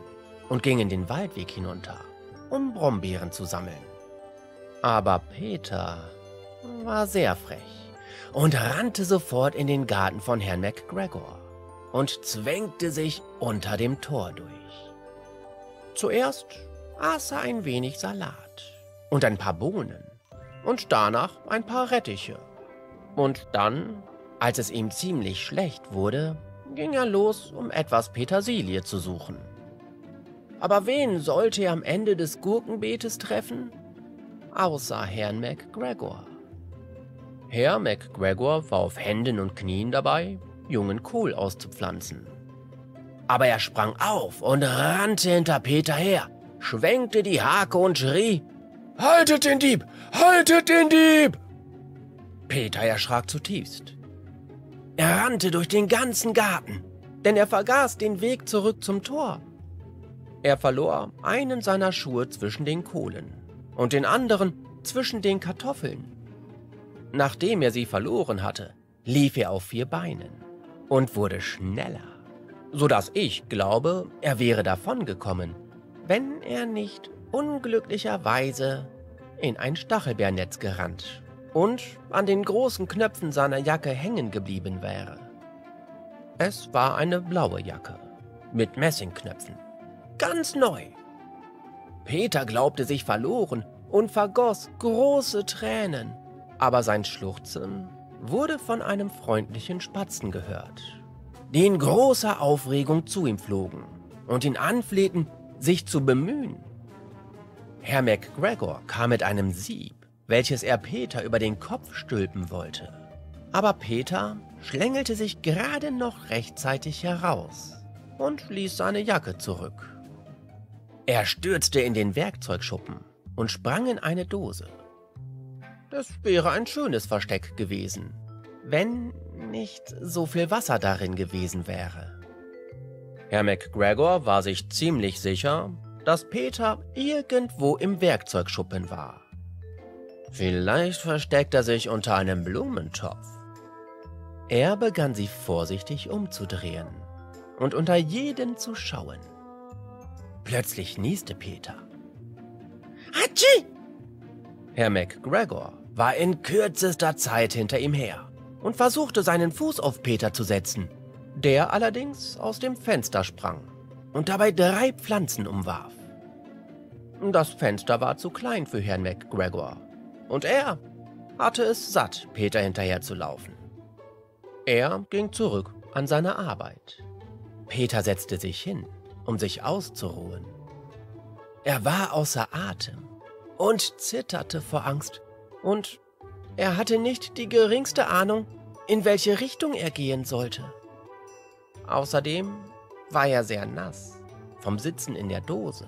und gingen den Waldweg hinunter, um Brombeeren zu sammeln. Aber Peter war sehr frech und rannte sofort in den Garten von Herrn McGregor und zwängte sich unter dem Tor durch. Zuerst aß er ein wenig Salat und ein paar Bohnen und danach ein paar Rettiche. Und dann, als es ihm ziemlich schlecht wurde, ging er los, um etwas Petersilie zu suchen. Aber wen sollte er am Ende des Gurkenbeetes treffen? Außer Herrn McGregor. Herr McGregor war auf Händen und Knien dabei, jungen Kohl auszupflanzen. Aber er sprang auf und rannte hinter Peter her, schwenkte die Hake und schrie: »Haltet den Dieb! Haltet den Dieb!« Peter erschrak zutiefst. Er rannte durch den ganzen Garten, denn er vergaß den Weg zurück zum Tor. Er verlor einen seiner Schuhe zwischen den Kohlen und den anderen zwischen den Kartoffeln. Nachdem er sie verloren hatte, lief er auf vier Beinen und wurde schneller, sodass ich glaube, er wäre davongekommen, wenn er nicht unglücklicherweise in ein Stachelbeernetz gerannt und an den großen Knöpfen seiner Jacke hängen geblieben wäre. Es war eine blaue Jacke mit Messingknöpfen, ganz neu. Peter glaubte sich verloren und vergoss große Tränen, aber sein Schluchzen wurde von einem freundlichen Spatzen gehört, die in großer Aufregung zu ihm flogen und ihn anflehten, sich zu bemühen. Herr McGregor kam mit einem Sieb, welches er Peter über den Kopf stülpen wollte, aber Peter schlängelte sich gerade noch rechtzeitig heraus und ließ seine Jacke zurück. Er stürzte in den Werkzeugschuppen und sprang in eine Dose. Das wäre ein schönes Versteck gewesen, wenn nicht so viel Wasser darin gewesen wäre. Herr McGregor war sich ziemlich sicher, dass Peter irgendwo im Werkzeugschuppen war. Vielleicht versteckt er sich unter einem Blumentopf. Er begann sie vorsichtig umzudrehen und unter jeden zu schauen. Plötzlich nieste Peter. Hatschi! Herr McGregor war in kürzester Zeit hinter ihm her und versuchte, seinen Fuß auf Peter zu setzen, der allerdings aus dem Fenster sprang und dabei drei Pflanzen umwarf. Das Fenster war zu klein für Herrn McGregor und er hatte es satt, Peter hinterherzulaufen. Er ging zurück an seine Arbeit. Peter setzte sich hin, um sich auszuruhen. Er war außer Atem und zitterte vor Angst, und er hatte nicht die geringste Ahnung, in welche Richtung er gehen sollte. Außerdem war er sehr nass vom Sitzen in der Dose.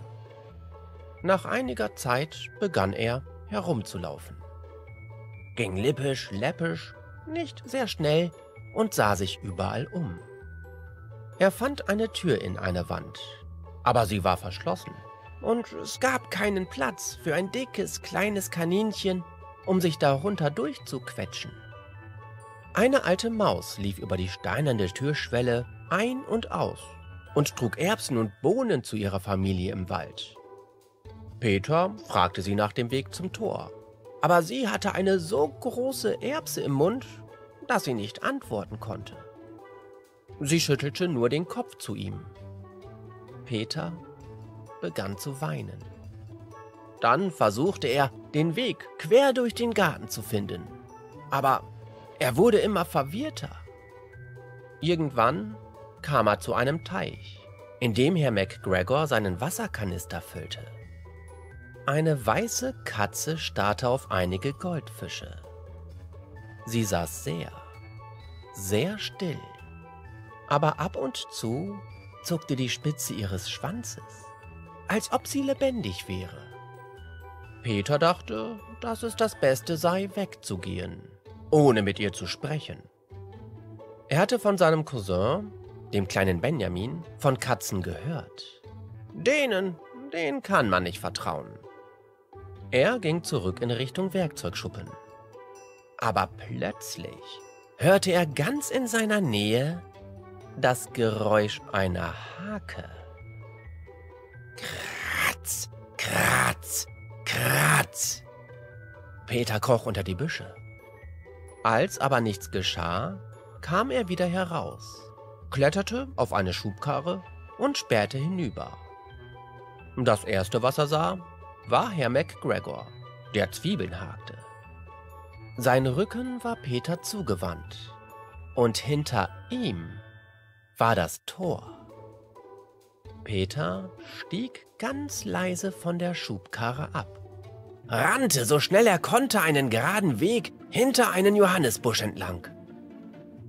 Nach einiger Zeit begann er herumzulaufen, ging lippisch, läppisch, nicht sehr schnell und sah sich überall um. Er fand eine Tür in einer Wand, aber sie war verschlossen und es gab keinen Platz für ein dickes, kleines Kaninchen, um sich darunter durchzuquetschen. Eine alte Maus lief über die steinerne Türschwelle ein und aus und trug Erbsen und Bohnen zu ihrer Familie im Wald. Peter fragte sie nach dem Weg zum Tor, aber sie hatte eine so große Erbse im Mund, dass sie nicht antworten konnte. Sie schüttelte nur den Kopf zu ihm. Peter begann zu weinen. Dann versuchte er, den Weg quer durch den Garten zu finden. Aber er wurde immer verwirrter. Irgendwann kam er zu einem Teich, in dem Herr McGregor seinen Wasserkanister füllte. Eine weiße Katze starrte auf einige Goldfische. Sie saß sehr, sehr still. Aber ab und zu zuckte die Spitze ihres Schwanzes, als ob sie lebendig wäre. Peter dachte, dass es das Beste sei, wegzugehen, ohne mit ihr zu sprechen. Er hatte von seinem Cousin, dem kleinen Benjamin, von Katzen gehört. Denen, denen kann man nicht vertrauen. Er ging zurück in Richtung Werkzeugschuppen. Aber plötzlich hörte er ganz in seiner Nähe das Geräusch einer Hake. Kratz, kratz, kratz. Peter kroch unter die Büsche. Als aber nichts geschah, kam er wieder heraus, kletterte auf eine Schubkarre und spähte hinüber. Das Erste, was er sah, war Herr McGregor, der Zwiebeln hakte. Sein Rücken war Peter zugewandt und hinter ihm war das Tor. Peter stieg ganz leise von der Schubkarre ab, rannte so schnell er konnte einen geraden Weg hinter einen Johannisbusch entlang.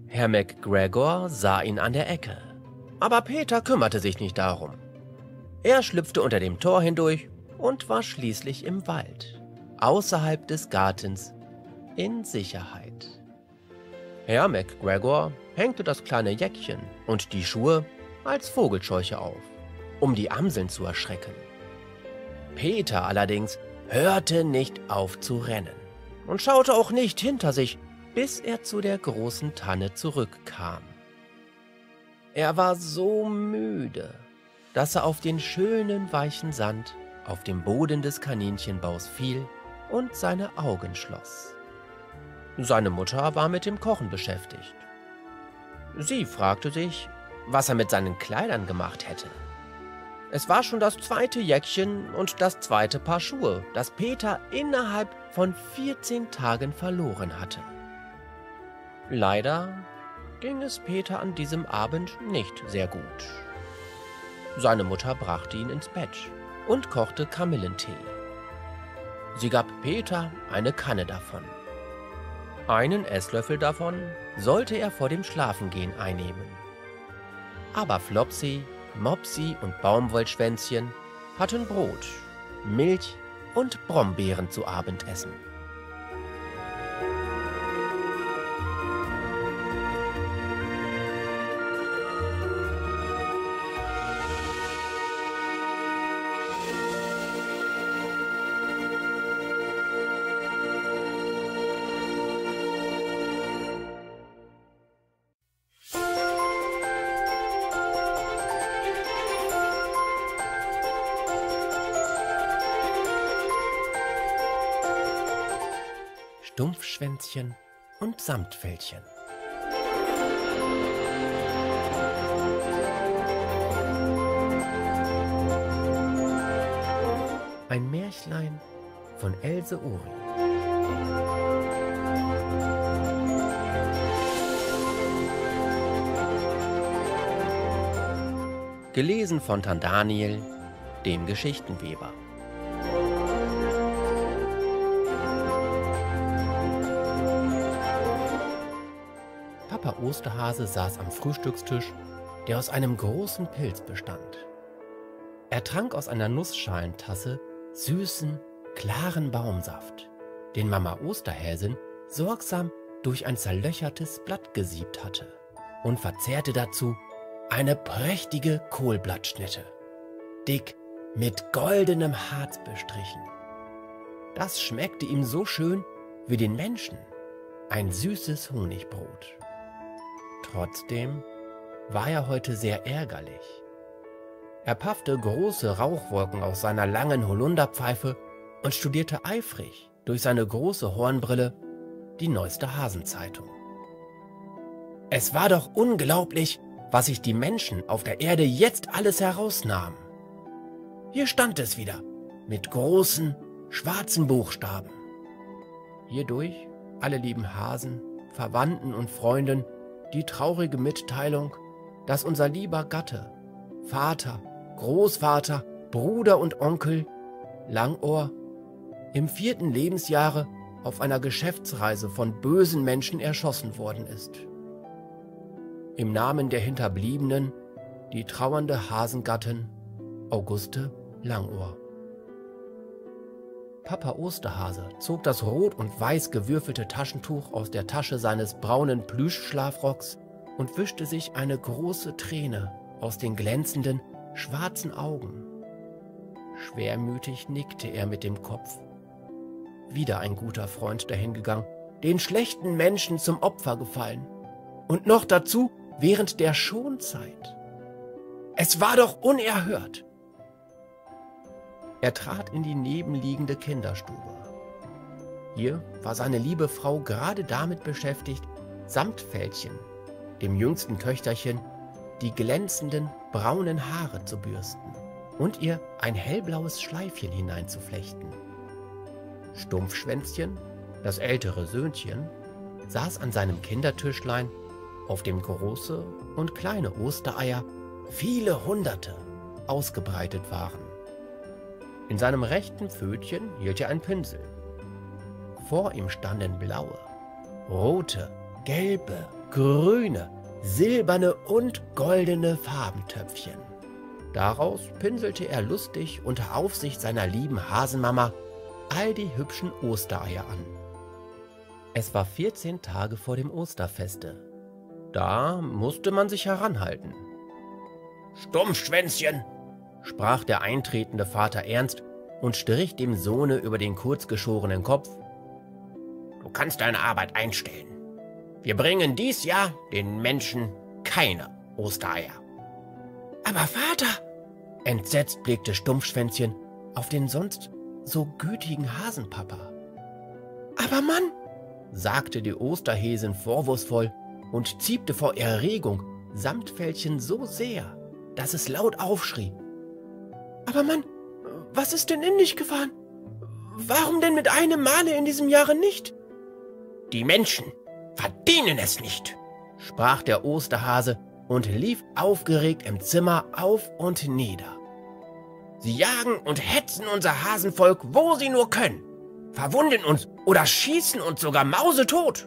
Herr McGregor sah ihn an der Ecke, aber Peter kümmerte sich nicht darum. Er schlüpfte unter dem Tor hindurch und war schließlich im Wald, außerhalb des Gartens, in Sicherheit. Herr McGregor hängte das kleine Jäckchen und die Schuhe als Vogelscheuche auf, um die Amseln zu erschrecken. Peter allerdings hörte nicht auf zu rennen und schaute auch nicht hinter sich, bis er zu der großen Tanne zurückkam. Er war so müde, dass er auf den schönen weichen Sand auf dem Boden des Kaninchenbaus fiel und seine Augen schloss. Seine Mutter war mit dem Kochen beschäftigt. Sie fragte sich, was er mit seinen Kleidern gemacht hätte. Es war schon das zweite Jäckchen und das zweite Paar Schuhe, das Peter innerhalb von vierzehn Tagen verloren hatte. Leider ging es Peter an diesem Abend nicht sehr gut. Seine Mutter brachte ihn ins Bett und kochte Kamillentee. Sie gab Peter eine Kanne davon. Einen Esslöffel davon sollte er vor dem Schlafengehen einnehmen. Aber Flopsy, Mopsy und Baumwollschwänzchen hatten Brot, Milch und Brombeeren zu Abendessen. Stumpfschwänzchen und Samtfellchen. Ein Märchlein von Else Ury. Gelesen von Tandaniel, dem Geschichtenweber. Papa Osterhase saß am Frühstückstisch, der aus einem großen Pilz bestand. Er trank aus einer Nussschalentasse süßen, klaren Baumsaft, den Mama Osterhäsin sorgsam durch ein zerlöchertes Blatt gesiebt hatte, und verzehrte dazu eine prächtige Kohlblattschnitte, dick mit goldenem Harz bestrichen. Das schmeckte ihm so schön wie den Menschen, ein süßes Honigbrot. Trotzdem war er heute sehr ärgerlich. Er paffte große Rauchwolken aus seiner langen Holunderpfeife und studierte eifrig durch seine große Hornbrille die neueste Hasenzeitung. Es war doch unglaublich, was sich die Menschen auf der Erde jetzt alles herausnahmen. Hier stand es wieder, mit großen, schwarzen Buchstaben. Hierdurch, alle lieben Hasen, Verwandten und Freunden, die traurige Mitteilung, dass unser lieber Gatte, Vater, Großvater, Bruder und Onkel, Langohr, im vierten Lebensjahre auf einer Geschäftsreise von bösen Menschen erschossen worden ist. Im Namen der Hinterbliebenen, die trauernde Hasengattin, Auguste Langohr. Papa Osterhase zog das rot und weiß gewürfelte Taschentuch aus der Tasche seines braunen Plüschschlafrocks und wischte sich eine große Träne aus den glänzenden, schwarzen Augen. Schwermütig nickte er mit dem Kopf. Wieder ein guter Freund dahingegangen, den schlechten Menschen zum Opfer gefallen. Und noch dazu während der Schonzeit. Es war doch unerhört! Er trat in die nebenliegende Kinderstube. Hier war seine liebe Frau gerade damit beschäftigt, Samtfältchen, dem jüngsten Töchterchen, die glänzenden braunen Haare zu bürsten und ihr ein hellblaues Schleifchen hineinzuflechten. Stumpfschwänzchen, das ältere Söhnchen, saß an seinem Kindertischlein, auf dem große und kleine Ostereier, viele Hunderte, ausgebreitet waren. In seinem rechten Pfötchen hielt er einen Pinsel. Vor ihm standen blaue, rote, gelbe, grüne, silberne und goldene Farbentöpfchen. Daraus pinselte er lustig unter Aufsicht seiner lieben Hasenmama all die hübschen Ostereier an. Es war vierzehn Tage vor dem Osterfeste. Da musste man sich heranhalten. »Stumpfschwänzchen«, sprach der eintretende Vater ernst und strich dem Sohne über den kurzgeschorenen Kopf, »du kannst deine Arbeit einstellen. Wir bringen dies Jahr den Menschen keine Ostereier.« »Aber Vater«, entsetzt blickte Stumpfschwänzchen auf den sonst so gütigen Hasenpapa. »Aber Mann«, sagte die Osterhäsin vorwurfsvoll und ziepte vor Erregung Samtfellchen so sehr, dass es laut aufschrie. »Aber Mann, was ist denn in dich gefahren? Warum denn mit einem Male in diesem Jahre nicht?« »Die Menschen verdienen es nicht«, sprach der Osterhase und lief aufgeregt im Zimmer auf und nieder. »Sie jagen und hetzen unser Hasenvolk, wo sie nur können, verwunden uns oder schießen uns sogar mausetot.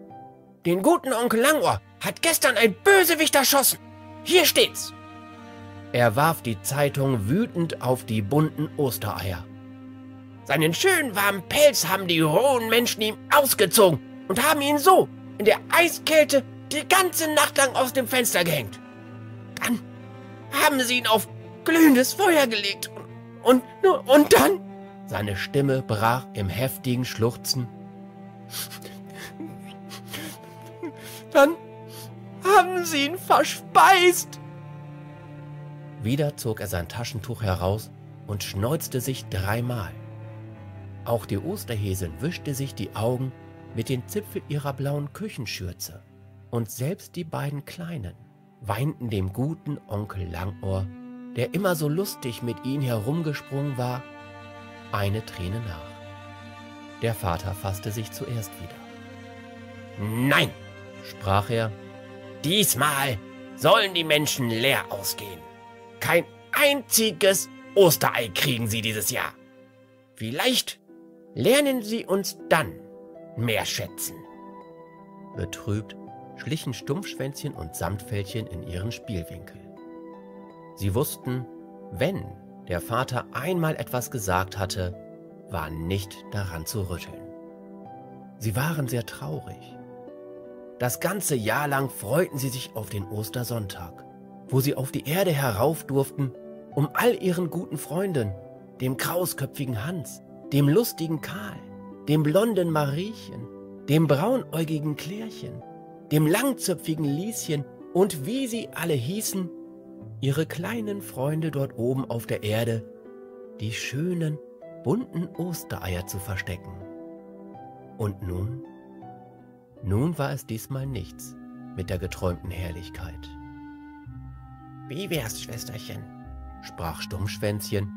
Den guten Onkel Langohr hat gestern ein Bösewicht erschossen. Hier steht's.« Er warf die Zeitung wütend auf die bunten Ostereier. »Seinen schönen warmen Pelz haben die rohen Menschen ihm ausgezogen und haben ihn so in der Eiskälte die ganze Nacht lang aus dem Fenster gehängt. Dann haben sie ihn auf glühendes Feuer gelegt und, und, und dann...« Seine Stimme brach im heftigen Schluchzen. »Dann haben sie ihn verspeist.« Wieder zog er sein Taschentuch heraus und schneuzte sich dreimal. Auch die Osterhäsin wischte sich die Augen mit den Zipfeln ihrer blauen Küchenschürze, und selbst die beiden Kleinen weinten dem guten Onkel Langohr, der immer so lustig mit ihnen herumgesprungen war, eine Träne nach. Der Vater fasste sich zuerst wieder. »Nein«, sprach er, »diesmal sollen die Menschen leer ausgehen. Kein einziges Osterei kriegen sie dieses Jahr. Vielleicht lernen sie uns dann mehr schätzen.« Betrübt schlichen Stumpfschwänzchen und Samtfellchen in ihren Spielwinkel. Sie wussten, wenn der Vater einmal etwas gesagt hatte, war nicht daran zu rütteln. Sie waren sehr traurig. Das ganze Jahr lang freuten sie sich auf den Ostersonntag, wo sie auf die Erde herauf durften, um all ihren guten Freunden, dem krausköpfigen Hans, dem lustigen Karl, dem blonden Mariechen, dem braunäugigen Klärchen, dem langzöpfigen Lieschen und wie sie alle hießen, ihre kleinen Freunde dort oben auf der Erde, die schönen, bunten Ostereier zu verstecken. Und nun? Nun war es diesmal nichts mit der geträumten Herrlichkeit. »Wie wär's, Schwesterchen«, sprach Stumpfschwänzchen,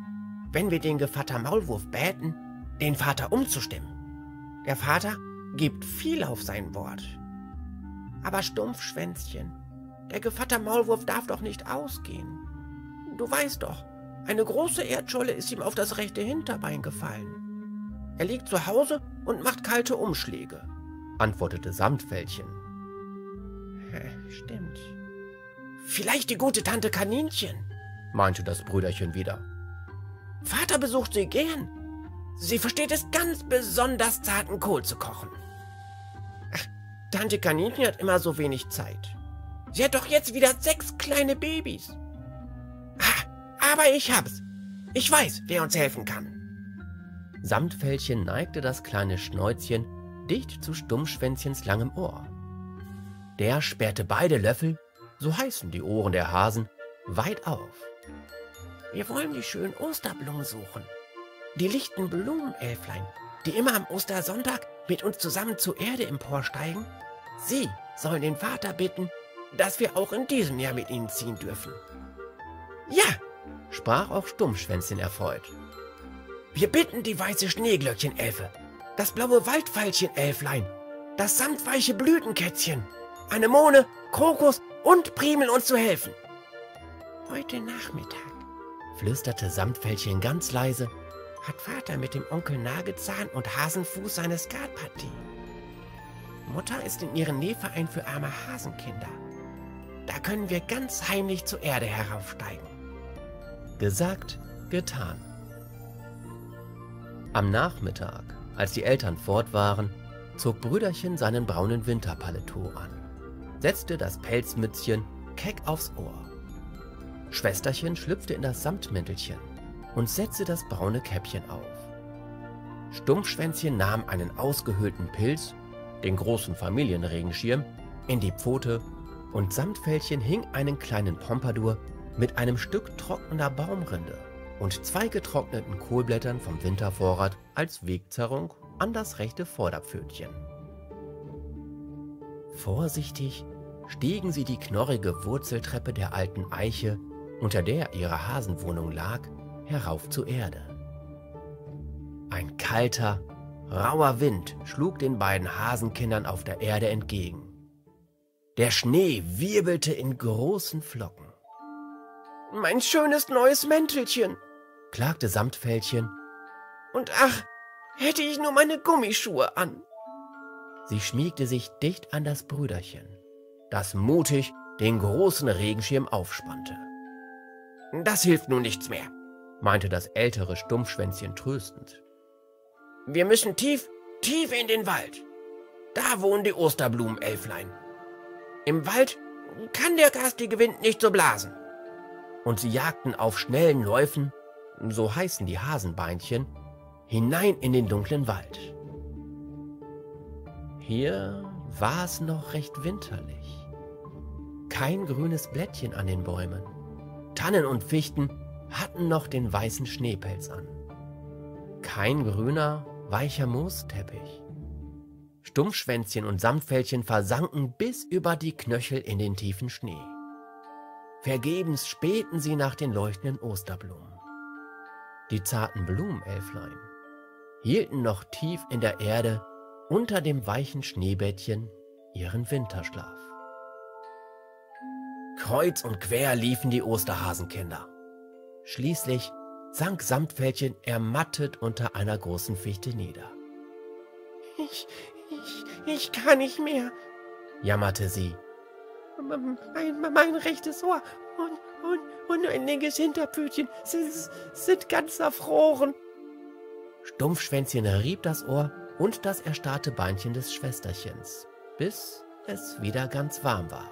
»wenn wir den Gevatter Maulwurf bäten, den Vater umzustimmen? Der Vater gibt viel auf sein Wort. Aber Stumpfschwänzchen, der Gevatter Maulwurf darf doch nicht ausgehen. Du weißt doch, eine große Erdscholle ist ihm auf das rechte Hinterbein gefallen. Er liegt zu Hause und macht kalte Umschläge«, antwortete Samtfellchen. »Stimmt. Vielleicht die gute Tante Kaninchen«, meinte das Brüderchen wieder. »Vater besucht sie gern. Sie versteht es ganz besonders, zarten Kohl zu kochen. Ach, Tante Kaninchen hat immer so wenig Zeit. Sie hat doch jetzt wieder sechs kleine Babys. Ah, aber ich hab's. Ich weiß, wer uns helfen kann.« Samtfellchen neigte das kleine Schnäuzchen dicht zu Stumpfschwänzchens langem Ohr. Der sperrte beide Löffel, so heißen die Ohren der Hasen, weit auf. »Wir wollen die schönen Osterblumen suchen, die lichten Blumenelflein, die immer am Ostersonntag mit uns zusammen zur Erde emporsteigen? Sie sollen den Vater bitten, dass wir auch in diesem Jahr mit ihnen ziehen dürfen." "Ja", sprach auch Stummschwänzchen erfreut. "Wir bitten die weiße Schneeglöckchen-Elfe, das blaue Waldveilchen-Elflein, das samtweiche Blütenkätzchen, Anemone, Krokus und Primel uns zu helfen." "Heute Nachmittag", flüsterte Samtfellchen ganz leise, "hat Vater mit dem Onkel Nagezahn und Hasenfuß seine Skatpartie. Mutter ist in ihrem Nähverein für arme Hasenkinder. Da können wir ganz heimlich zur Erde heraufsteigen." Gesagt, getan. Am Nachmittag, als die Eltern fort waren, zog Brüderchen seinen braunen Winterpaletot an, setzte das Pelzmützchen keck aufs Ohr. Schwesterchen schlüpfte in das Samtmäntelchen und setzte das braune Käppchen auf. Stummschwänzchen nahm einen ausgehöhlten Pilz, den großen Familienregenschirm, in die Pfote, und Samtfellchen hing einen kleinen Pompadour mit einem Stück trockener Baumrinde und zwei getrockneten Kohlblättern vom Wintervorrat als Wegzerrung an das rechte Vorderpfötchen. Vorsichtig stiegen sie die knorrige Wurzeltreppe der alten Eiche, unter der ihre Hasenwohnung lag, herauf zur Erde. Ein kalter, rauer Wind schlug den beiden Hasenkindern auf der Erde entgegen. Der Schnee wirbelte in großen Flocken. "Mein schönes neues Mäntelchen", klagte Samtfellchen. "Und ach, hätte ich nur meine Gummischuhe an." Sie schmiegte sich dicht an das Brüderchen, das mutig den großen Regenschirm aufspannte. "Das hilft nun nichts mehr", meinte das ältere Stummschwänzchen tröstend. "Wir müssen tief, tief in den Wald. Da wohnen die Osterblumenelflein. Im Wald kann der garstige Wind nicht so blasen." Und sie jagten auf schnellen Läufen, so heißen die Hasenbeinchen, hinein in den dunklen Wald. Hier war es noch recht winterlich. Kein grünes Blättchen an den Bäumen. Tannen und Fichten hatten noch den weißen Schneepelz an. Kein grüner, weicher Moosteppich. Stummschwänzchen und Samtfellchen versanken bis über die Knöchel in den tiefen Schnee. Vergebens spähten sie nach den leuchtenden Osterblumen. Die zarten Blumenelflein hielten noch tief in der Erde unter dem weichen Schneebettchen ihren Winterschlaf. Kreuz und quer liefen die Osterhasenkinder. Schließlich sank Samtfellchen ermattet unter einer großen Fichte nieder. Ich, ich, ich kann nicht mehr", jammerte sie. Mein, mein rechtes Ohr und, und, und ein linkes Hinterpfötchen sind, sind ganz erfroren." Stumpfschwänzchen rieb das Ohr und das erstarrte Beinchen des Schwesterchens, bis es wieder ganz warm war.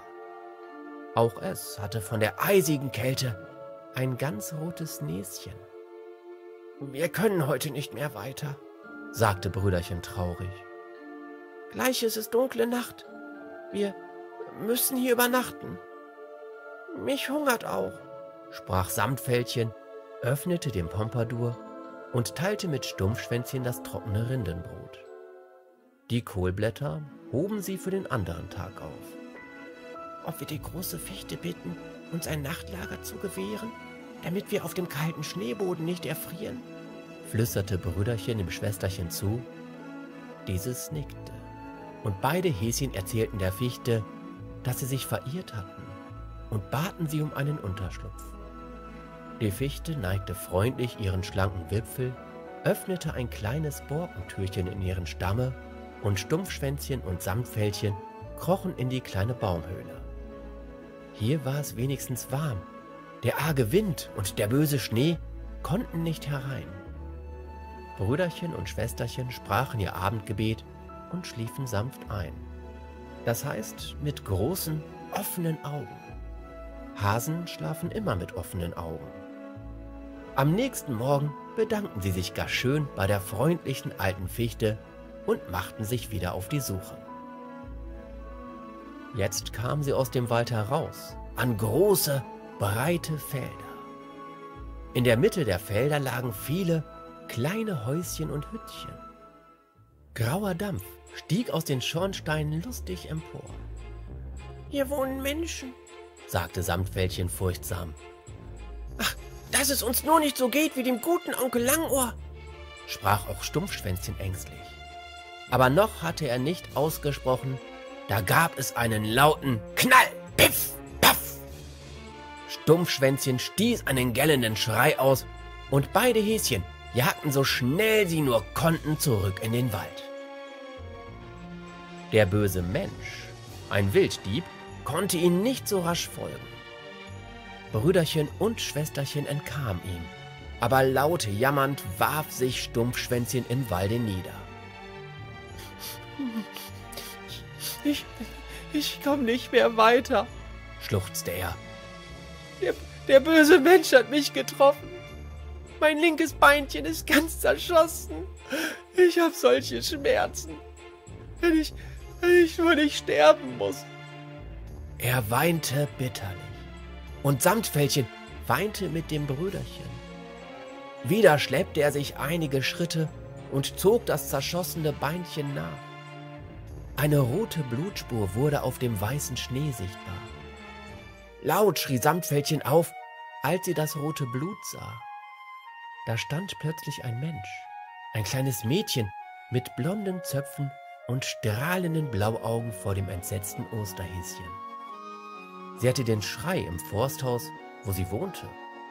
Auch es hatte von der eisigen Kälte ein ganz rotes Näschen. "Wir können heute nicht mehr weiter", sagte Brüderchen traurig. "Gleich ist es dunkle Nacht. Wir müssen hier übernachten." "Mich hungert auch", sprach Samtfellchen, öffnete den Pompadour und teilte mit Stummschwänzchen das trockene Rindenbrot. Die Kohlblätter hoben sie für den anderen Tag auf. "Ob wir die große Fichte bitten, uns ein Nachtlager zu gewähren, damit wir auf dem kalten Schneeboden nicht erfrieren?" flüsterte Brüderchen dem Schwesterchen zu. Dieses nickte, und beide Häschen erzählten der Fichte, dass sie sich verirrt hatten, und baten sie um einen Unterschlupf. Die Fichte neigte freundlich ihren schlanken Wipfel, öffnete ein kleines Borkentürchen in ihren Stamme, und Stumpfschwänzchen und Samtfellchen krochen in die kleine Baumhöhle. Hier war es wenigstens warm. Der arge Wind und der böse Schnee konnten nicht herein. Brüderchen und Schwesterchen sprachen ihr Abendgebet und schliefen sanft ein. Das heißt, mit großen, offenen Augen. Hasen schlafen immer mit offenen Augen. Am nächsten Morgen bedankten sie sich gar schön bei der freundlichen alten Fichte und machten sich wieder auf die Suche. Jetzt kamen sie aus dem Wald heraus, an große, breite Felder. In der Mitte der Felder lagen viele kleine Häuschen und Hüttchen, Grauer Dampf stieg aus den Schornsteinen lustig empor. »Hier wohnen Menschen«, sagte Samtfellchen furchtsam. »Ach, dass es uns nur nicht so geht wie dem guten Onkel Langohr«, sprach auch Stumpfschwänzchen ängstlich. Aber noch hatte er nicht ausgesprochen, da gab es einen lauten Knall, Piff, Paff. Stumpfschwänzchen stieß einen gellenden Schrei aus und beide Häschen jagten so schnell sie nur konnten zurück in den Wald. Der böse Mensch, ein Wilddieb, konnte ihnen nicht so rasch folgen. Brüderchen und Schwesterchen entkam ihm, aber laut jammernd warf sich Stumpfschwänzchen im Walde nieder. Ich, ich komme nicht mehr weiter«, schluchzte er. Der, der böse Mensch hat mich getroffen. Mein linkes Beinchen ist ganz zerschossen. Ich habe solche Schmerzen. Wenn ich, wenn ich nur nicht sterben muss.« Er weinte bitterlich. Und Samtfellchen weinte mit dem Brüderchen. Wieder schleppte er sich einige Schritte und zog das zerschossene Beinchen nach. Eine rote Blutspur wurde auf dem weißen Schnee sichtbar. Laut schrie Samtfellchen auf, als sie das rote Blut sah. Da stand plötzlich ein Mensch, ein kleines Mädchen mit blonden Zöpfen und strahlenden Blauaugen vor dem entsetzten Osterhäschen. Sie hatte den Schrei im Forsthaus, wo sie wohnte,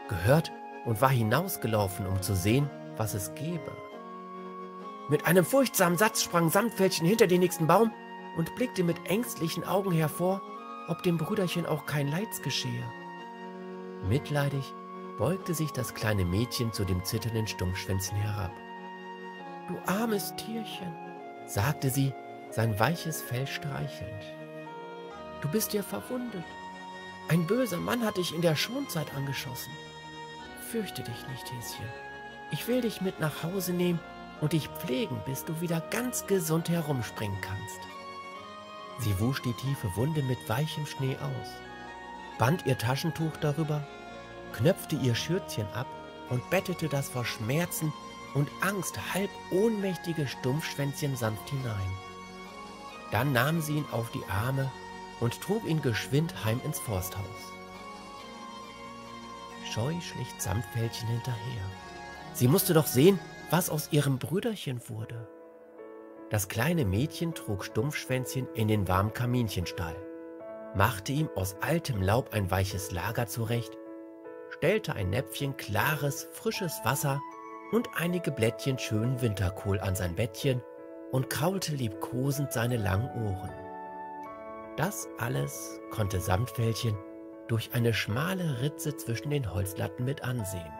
gehört und war hinausgelaufen, um zu sehen, was es gäbe. Mit einem furchtsamen Satz sprang Samtfellchen hinter den nächsten Baum und blickte mit ängstlichen Augen hervor, ob dem Brüderchen auch kein Leids geschehe. Mitleidig beugte sich das kleine Mädchen zu dem zitternden Stumpfschwänzchen herab. »Du armes Tierchen«, sagte sie, sein weiches Fell streichelnd. »Du bist ja verwundet. Ein böser Mann hat dich in der Schonzeit angeschossen. Fürchte dich nicht, Häschen. Ich will dich mit nach Hause nehmen und dich pflegen, bis du wieder ganz gesund herumspringen kannst.« Sie wusch die tiefe Wunde mit weichem Schnee aus, band ihr Taschentuch darüber, knöpfte ihr Schürzchen ab und bettete das vor Schmerzen und Angst halb ohnmächtige Stumpfschwänzchen sanft hinein. Dann nahm sie ihn auf die Arme und trug ihn geschwind heim ins Forsthaus. Scheu schlich Samtfellchen hinterher. Sie musste doch sehen, was aus ihrem Brüderchen wurde. Das kleine Mädchen trug Stumpfschwänzchen in den warmen Kaminchenstall, machte ihm aus altem Laub ein weiches Lager zurecht, stellte ein Näpfchen klares, frisches Wasser und einige Blättchen schönen Winterkohl an sein Bettchen und kraulte liebkosend seine langen Ohren. Das alles konnte Samtfellchen durch eine schmale Ritze zwischen den Holzlatten mit ansehen.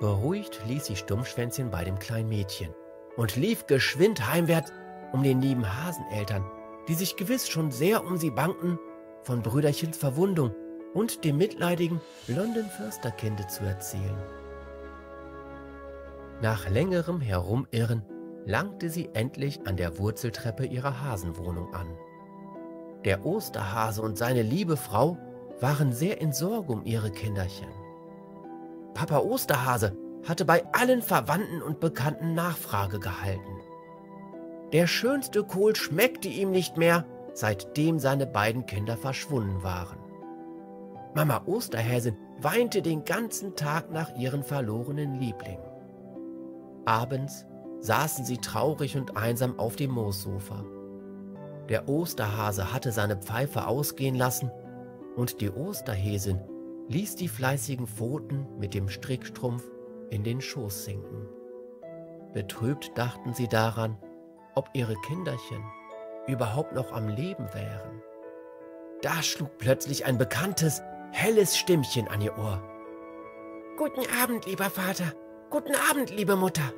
Beruhigt ließ sie Stumpfschwänzchen bei dem kleinen Mädchen und lief geschwind heimwärts, um den lieben Haseneltern, die sich gewiss schon sehr um sie bangten, von Brüderchens Verwundung und dem mitleidigen, blonden Försterkinde zu erzählen. Nach längerem Herumirren langte sie endlich an der Wurzeltreppe ihrer Hasenwohnung an. Der Osterhase und seine liebe Frau waren sehr in Sorge um ihre Kinderchen. Papa Osterhase hatte bei allen Verwandten und Bekannten Nachfrage gehalten. Der schönste Kohl schmeckte ihm nicht mehr, seitdem seine beiden Kinder verschwunden waren. Mama Osterhäsin weinte den ganzen Tag nach ihren verlorenen Lieblingen. Abends saßen sie traurig und einsam auf dem Moossofa. Der Osterhase hatte seine Pfeife ausgehen lassen und die Osterhäsin ließ die fleißigen Pfoten mit dem Strickstrumpf in den Schoß sinken. Betrübt dachten sie daran, ob ihre Kinderchen überhaupt noch am Leben wären. Da schlug plötzlich ein bekanntes, helles Stimmchen an ihr Ohr. »Guten Abend, lieber Vater! Guten Abend, liebe Mutter!«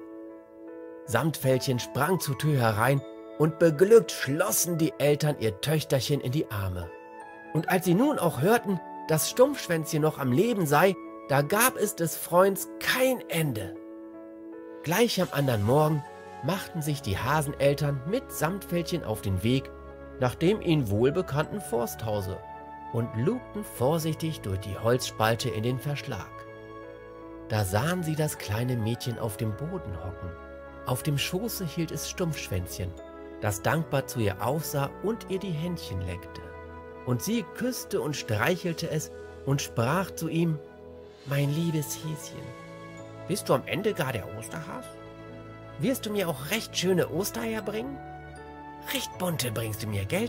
Samtfellchen sprang zur Tür herein und beglückt schlossen die Eltern ihr Töchterchen in die Arme. Und als sie nun auch hörten, dass Stumpfschwänzchen noch am Leben sei, da gab es des Freunds kein Ende. Gleich am anderen Morgen machten sich die Haseneltern mit Samtfellchen auf den Weg nach dem ihnen wohlbekannten Forsthause und lugten vorsichtig durch die Holzspalte in den Verschlag. Da sahen sie das kleine Mädchen auf dem Boden hocken Auf dem Schoße hielt es Stumpfschwänzchen, das dankbar zu ihr aufsah und ihr die Händchen leckte. Und sie küsste und streichelte es und sprach zu ihm: »Mein liebes Häschen, bist du am Ende gar der Osterhas? Wirst du mir auch recht schöne Ostereier bringen? Recht bunte bringst du mir, gell?«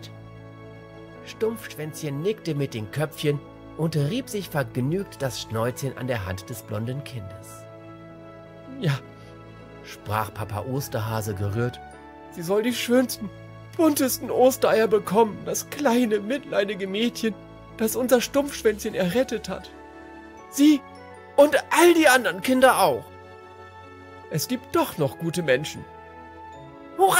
Stumpfschwänzchen nickte mit den Köpfchen und rieb sich vergnügt das Schnäuzchen an der Hand des blonden Kindes. »Ja«, sprach Papa Osterhase gerührt, »sie soll die schönsten, buntesten Ostereier bekommen, das kleine, mitleidige Mädchen, das unser Stumpfschwänzchen errettet hat. Sie und all die anderen Kinder auch. Es gibt doch noch gute Menschen.« »Hurra!«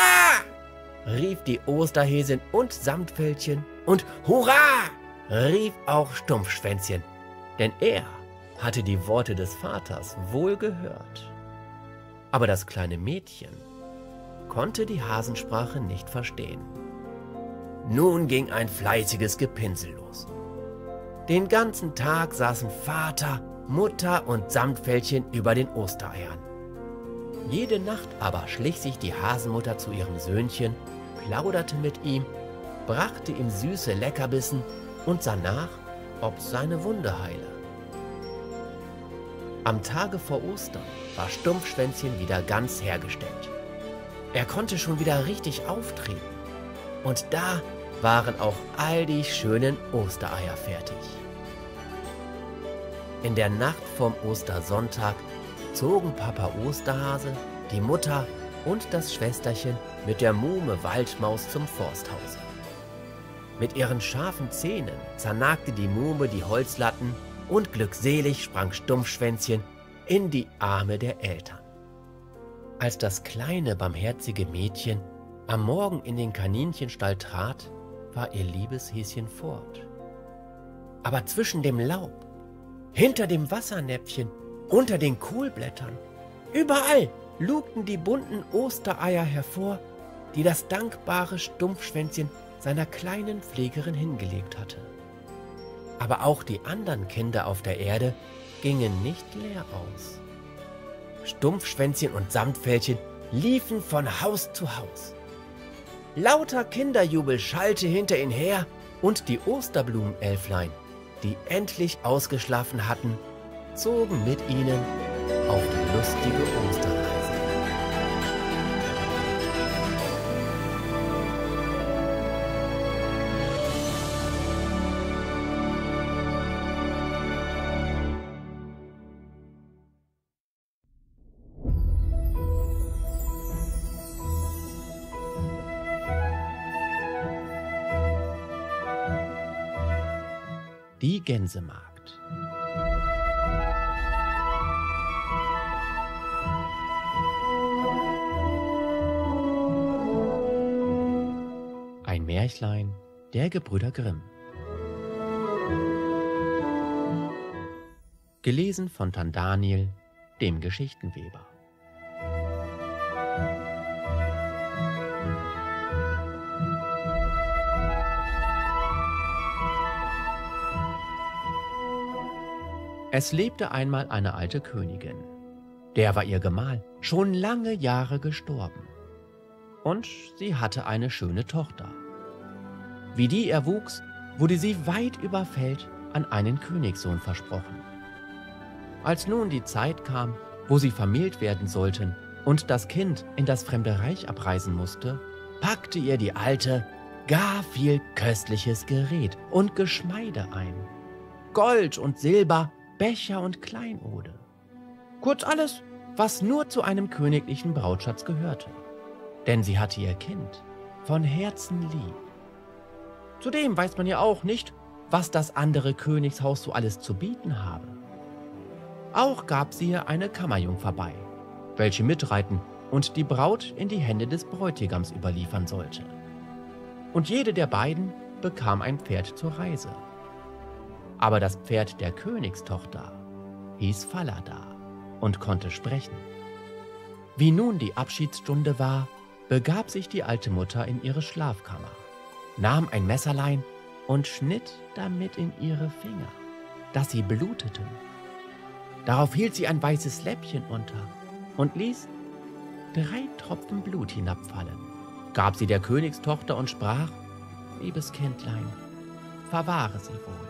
rief die Osterhäsin und Samtfellchen, und »Hurra!« rief auch Stumpfschwänzchen, denn er hatte die Worte des Vaters wohl gehört. Aber das kleine Mädchen konnte die Hasensprache nicht verstehen. Nun ging ein fleißiges Gepinsel los. Den ganzen Tag saßen Vater, Mutter und Samtfellchen über den Ostereiern. Jede Nacht aber schlich sich die Hasenmutter zu ihrem Söhnchen, plauderte mit ihm, brachte ihm süße Leckerbissen und sah nach, ob seine Wunde heile. Am Tage vor Ostern war Stumpfschwänzchen wieder ganz hergestellt. Er konnte schon wieder richtig auftreten. Und da waren auch all die schönen Ostereier fertig. In der Nacht vom Ostersonntag zogen Papa Osterhase, die Mutter und das Schwesterchen mit der Muhme Waldmaus zum Forsthause. Mit ihren scharfen Zähnen zernagte die Muhme die Holzlatten und glückselig sprang Stumpfschwänzchen in die Arme der Eltern. Als das kleine, barmherzige Mädchen am Morgen in den Kaninchenstall trat, war ihr liebes Häschen fort. Aber zwischen dem Laub, hinter dem Wassernäpfchen, unter den Kohlblättern, überall lugten die bunten Ostereier hervor, die das dankbare Stumpfschwänzchen seiner kleinen Pflegerin hingelegt hatte. Aber auch die anderen Kinder auf der Erde gingen nicht leer aus. Stumpfschwänzchen und Samtfellchen liefen von Haus zu Haus. Lauter Kinderjubel schallte hinter ihnen her, und die Osterblumenelflein, die endlich ausgeschlafen hatten, zogen mit ihnen auf die lustige Osterreise. Die Gänsemagd. Ein Märchlein der Gebrüder Grimm. Gelesen von Tan Daniel, dem Geschichtenweber. Es lebte einmal eine alte Königin. Der war ihr Gemahl schon lange Jahre gestorben. Und sie hatte eine schöne Tochter. Wie die erwuchs, wurde sie weit über Feld an einen Königssohn versprochen. Als nun die Zeit kam, wo sie vermählt werden sollten und das Kind in das fremde Reich abreisen musste, packte ihr die Alte gar viel köstliches Gerät und Geschmeide ein. Gold und Silber, Becher und Kleinode. Kurz alles, was nur zu einem königlichen Brautschatz gehörte. Denn sie hatte ihr Kind von Herzen lieb. Zudem weiß man ja auch nicht, was das andere Königshaus so alles zu bieten habe. Auch gab sie ihr eine Kammerjungfer bei, welche mitreiten und die Braut in die Hände des Bräutigams überliefern sollte. Und jede der beiden bekam ein Pferd zur Reise. Aber das Pferd der Königstochter hieß Falada und konnte sprechen. Wie nun die Abschiedsstunde war, begab sich die alte Mutter in ihre Schlafkammer, nahm ein Messerlein und schnitt damit in ihre Finger, dass sie bluteten. Darauf hielt sie ein weißes Läppchen unter und ließ drei Tropfen Blut hinabfallen, gab sie der Königstochter und sprach, liebes Kindlein, verwahre sie wohl,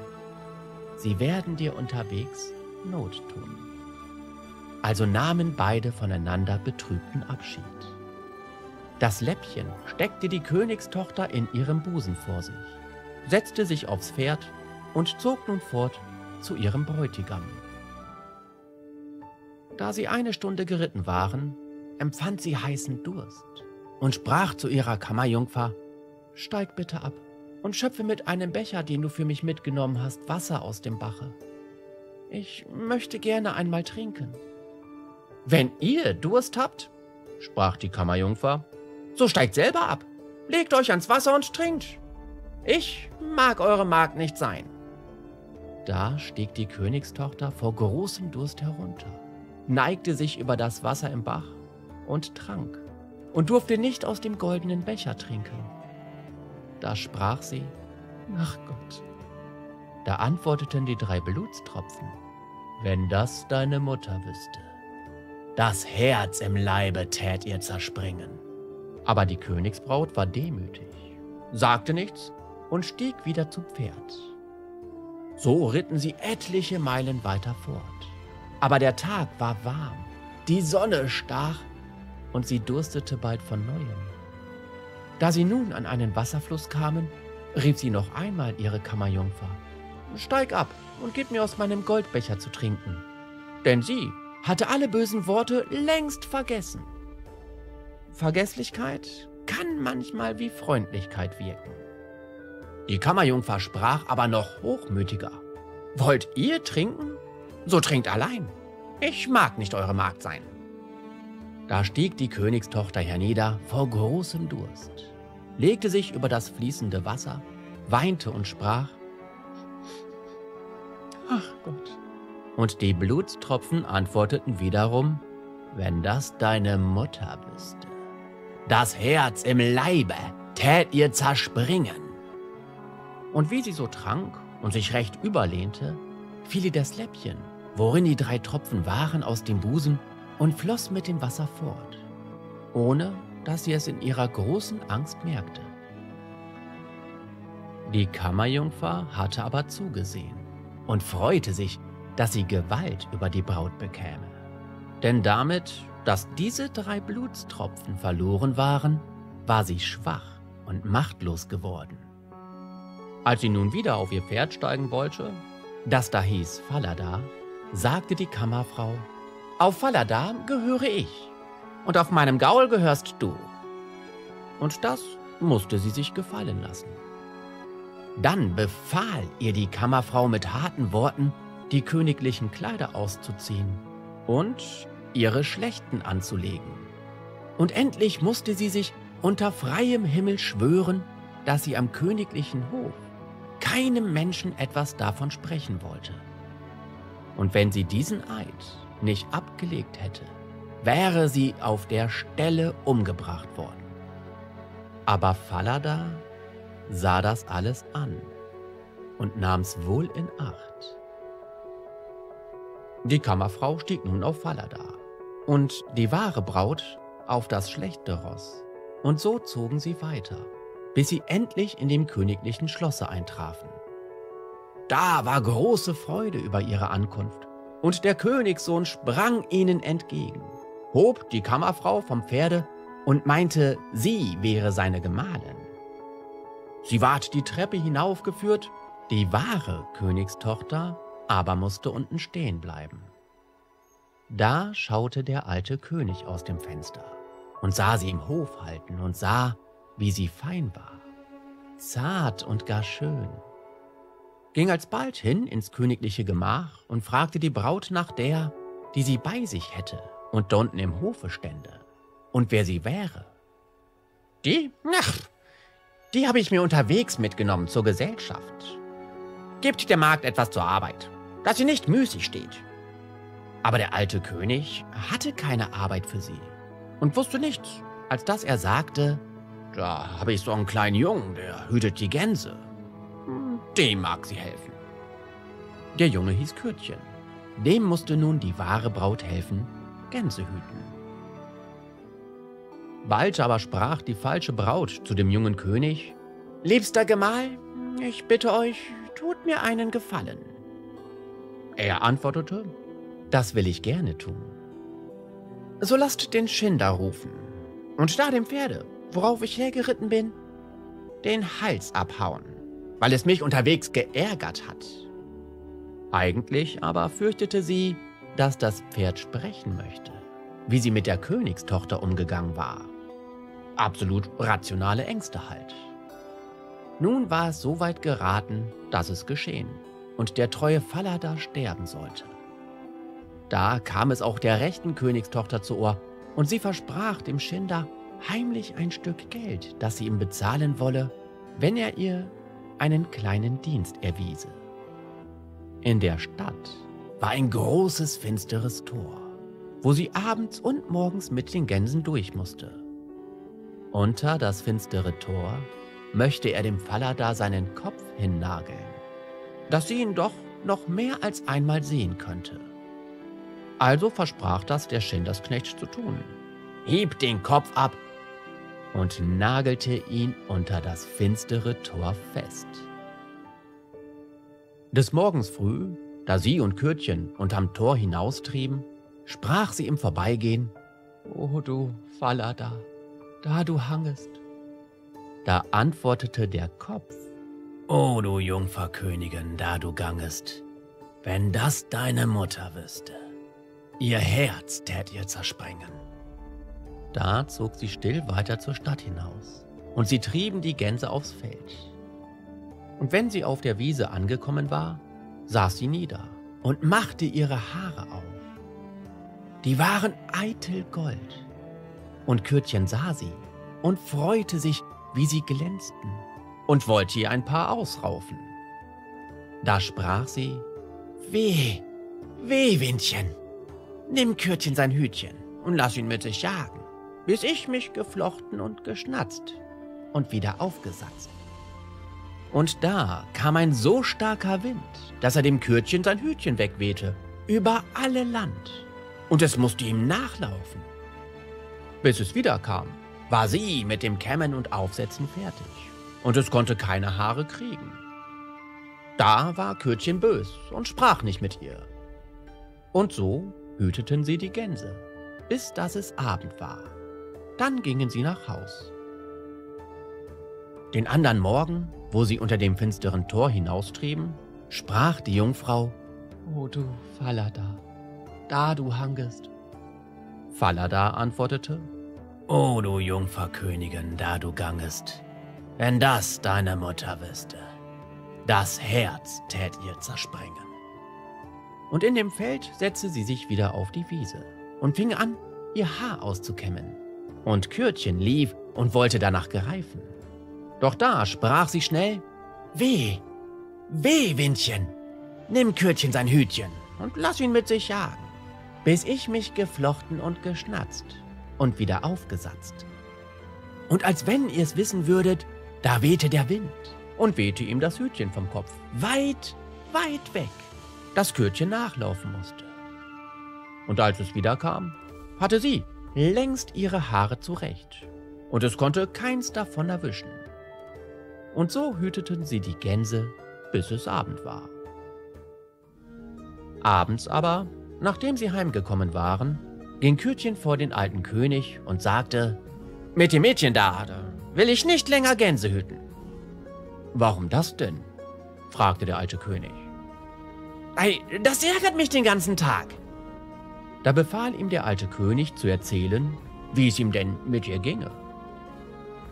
sie werden dir unterwegs Not tun. Also nahmen beide voneinander betrübten Abschied. Das Läppchen steckte die Königstochter in ihrem Busen vor sich, setzte sich aufs Pferd und zog nun fort zu ihrem Bräutigam. Da sie eine Stunde geritten waren, empfand sie heißen Durst und sprach zu ihrer Kammerjungfer, »Steig bitte ab und schöpfe mit einem Becher, den du für mich mitgenommen hast, Wasser aus dem Bache. Ich möchte gerne einmal trinken.« »Wenn ihr Durst habt«, sprach die Kammerjungfer, »so steigt selber ab, legt euch ans Wasser und trinkt. Ich mag eure Magd nicht sein.« Da stieg die Königstochter vor großem Durst herunter, neigte sich über das Wasser im Bach und trank und durfte nicht aus dem goldenen Becher trinken. Da sprach sie, »Ach Gott!« Da antworteten die drei Blutstropfen, »Wenn das deine Mutter wüsste, das Herz im Leibe tät ihr zerspringen.« Aber die Königsbraut war demütig, sagte nichts und stieg wieder zu Pferd. So ritten sie etliche Meilen weiter fort. Aber der Tag war warm, die Sonne stach und sie durstete bald von Neuem. Da sie nun an einen Wasserfluss kamen, rief sie noch einmal ihre Kammerjungfer, »Steig ab und gib mir aus meinem Goldbecher zu trinken.« Denn sie hatte alle bösen Worte längst vergessen. Vergesslichkeit kann manchmal wie Freundlichkeit wirken. Die Kammerjungfer sprach aber noch hochmütiger, »Wollt ihr trinken? So trinkt allein. Ich mag nicht eure Magd sein.« Da stieg die Königstochter hernieder vor großem Durst, legte sich über das fließende Wasser, weinte und sprach, »Ach Gott!« Und die Blutstropfen antworteten wiederum, »Wenn das deine Mutter wüsste, das Herz im Leibe tät ihr zerspringen.« Und wie sie so trank und sich recht überlehnte, fiel ihr das Läppchen, worin die drei Tropfen waren, aus dem Busen und floss mit dem Wasser fort, ohne dass sie es in ihrer großen Angst merkte. Die Kammerjungfer hatte aber zugesehen und freute sich, dass sie Gewalt über die Braut bekäme. Denn damit, dass diese drei Blutstropfen verloren waren, war sie schwach und machtlos geworden. Als sie nun wieder auf ihr Pferd steigen wollte, das da hieß Falada, sagte die Kammerfrau, »Auf Falada gehöre ich, und auf meinem Gaul gehörst du.« Und das musste sie sich gefallen lassen. Dann befahl ihr die Kammerfrau mit harten Worten, die königlichen Kleider auszuziehen und ihre schlechten anzulegen. Und endlich musste sie sich unter freiem Himmel schwören, dass sie am königlichen Hof keinem Menschen etwas davon sprechen wollte. Und wenn sie diesen Eid nicht abgelegt hätte, wäre sie auf der Stelle umgebracht worden. Aber Falada sah das alles an und nahm's wohl in Acht. Die Kammerfrau stieg nun auf Falada und die wahre Braut auf das schlechte Ross, und so zogen sie weiter, bis sie endlich in dem königlichen Schlosse eintrafen. Da war große Freude über ihre Ankunft, und der Königssohn sprang ihnen entgegen, hob die Kammerfrau vom Pferde und meinte, sie wäre seine Gemahlin. Sie ward die Treppe hinaufgeführt, die wahre Königstochter aber musste unten stehen bleiben. Da schaute der alte König aus dem Fenster und sah sie im Hof halten und sah, wie sie fein war, zart und gar schön, ging alsbald hin ins königliche Gemach und fragte die Braut nach der, die sie bei sich hätte und drunten im Hofe stände und wer sie wäre. Die? Ach, die habe ich mir unterwegs mitgenommen zur Gesellschaft. Gebt der Magd etwas zur Arbeit, dass sie nicht müßig steht. Aber der alte König hatte keine Arbeit für sie und wusste nichts, als dass er sagte, da habe ich so einen kleinen Jungen, der hütet die Gänse. Dem mag sie helfen. Der Junge hieß Kürtchen. Dem musste nun die wahre Braut helfen, Gänse hüten. Bald aber sprach die falsche Braut zu dem jungen König: »Liebster Gemahl, ich bitte euch, tut mir einen Gefallen.« Er antwortete: »Das will ich gerne tun.« »So lasst den Schinder rufen und da dem Pferde, worauf ich hergeritten bin, den Hals abhauen, weil es mich unterwegs geärgert hat.« Eigentlich aber fürchtete sie, dass das Pferd sprechen möchte, wie sie mit der Königstochter umgegangen war. Absolut rationale Ängste halt. Nun war es so weit geraten, dass es geschehen und der treue Falada sterben sollte. Da kam es auch der rechten Königstochter zu Ohr und sie versprach dem Schinder heimlich ein Stück Geld, das sie ihm bezahlen wolle, wenn er ihr einen kleinen Dienst erwiese. In der Stadt war ein großes, finsteres Tor, wo sie abends und morgens mit den Gänsen durch musste. Unter das finstere Tor möchte er dem Falada seinen Kopf hinnageln, dass sie ihn doch noch mehr als einmal sehen könnte. Also versprach das der Schindersknecht zu tun, hieb den Kopf ab und nagelte ihn unter das finstere Tor fest. Des Morgens früh, da sie und Kürtchen unterm Tor hinaustrieben, sprach sie im Vorbeigehen: »O du Falada, da du hangest.« Da antwortete der Kopf: »O du Jungferkönigin, da du gangest, wenn das deine Mutter wüsste, ihr Herz tät ihr zersprengen.« Da zog sie still weiter zur Stadt hinaus, und sie trieben die Gänse aufs Feld. Und wenn sie auf der Wiese angekommen war, saß sie nieder und machte ihre Haare auf. Die waren eitel Gold. Und Kürtchen sah sie und freute sich, wie sie glänzten, und wollte ihr ein paar ausraufen. Da sprach sie: »Weh, weh, Windchen, nimm Kürtchen sein Hütchen und lass ihn mit sich jagen, bis ich mich geflochten und geschnatzt und wieder aufgesatzt.« Und da kam ein so starker Wind, dass er dem Kürtchen sein Hütchen wegwehte, über alle Land, und es musste ihm nachlaufen. Bis es wiederkam, war sie mit dem Kämmen und Aufsetzen fertig, und es konnte keine Haare kriegen. Da war Kürtchen bös und sprach nicht mit ihr. Und so hüteten sie die Gänse, bis dass es Abend war. Dann gingen sie nach Haus. Den andern Morgen, wo sie unter dem finsteren Tor hinaustrieben, sprach die Jungfrau: »O du Falada, da du hangest.« Falada antwortete: »O du Jungferkönigin, da du gangest, wenn das deine Mutter wüsste, das Herz tät ihr zersprengen.« Und in dem Feld setzte sie sich wieder auf die Wiese und fing an, ihr Haar auszukämmen. Und Kürtchen lief und wollte danach gereifen. Doch da sprach sie schnell: »Weh, weh, Windchen, nimm Kürtchen sein Hütchen und lass ihn mit sich jagen, bis ich mich geflochten und geschnatzt und wieder aufgesatzt.« Und als wenn ihr es wissen würdet, da wehte der Wind und wehte ihm das Hütchen vom Kopf, weit, weit weg, dass Kürtchen nachlaufen musste. Und als es wiederkam, hatte sie längst ihre Haare zurecht, und es konnte keins davon erwischen. Und so hüteten sie die Gänse, bis es Abend war. Abends aber, nachdem sie heimgekommen waren, ging Kürtchen vor den alten König und sagte: »Mit dem Mädchen da will ich nicht länger Gänse hüten.« »Warum das denn?« fragte der alte König. »Ei, das ärgert mich den ganzen Tag.« Da befahl ihm der alte König zu erzählen, wie es ihm denn mit ihr ginge.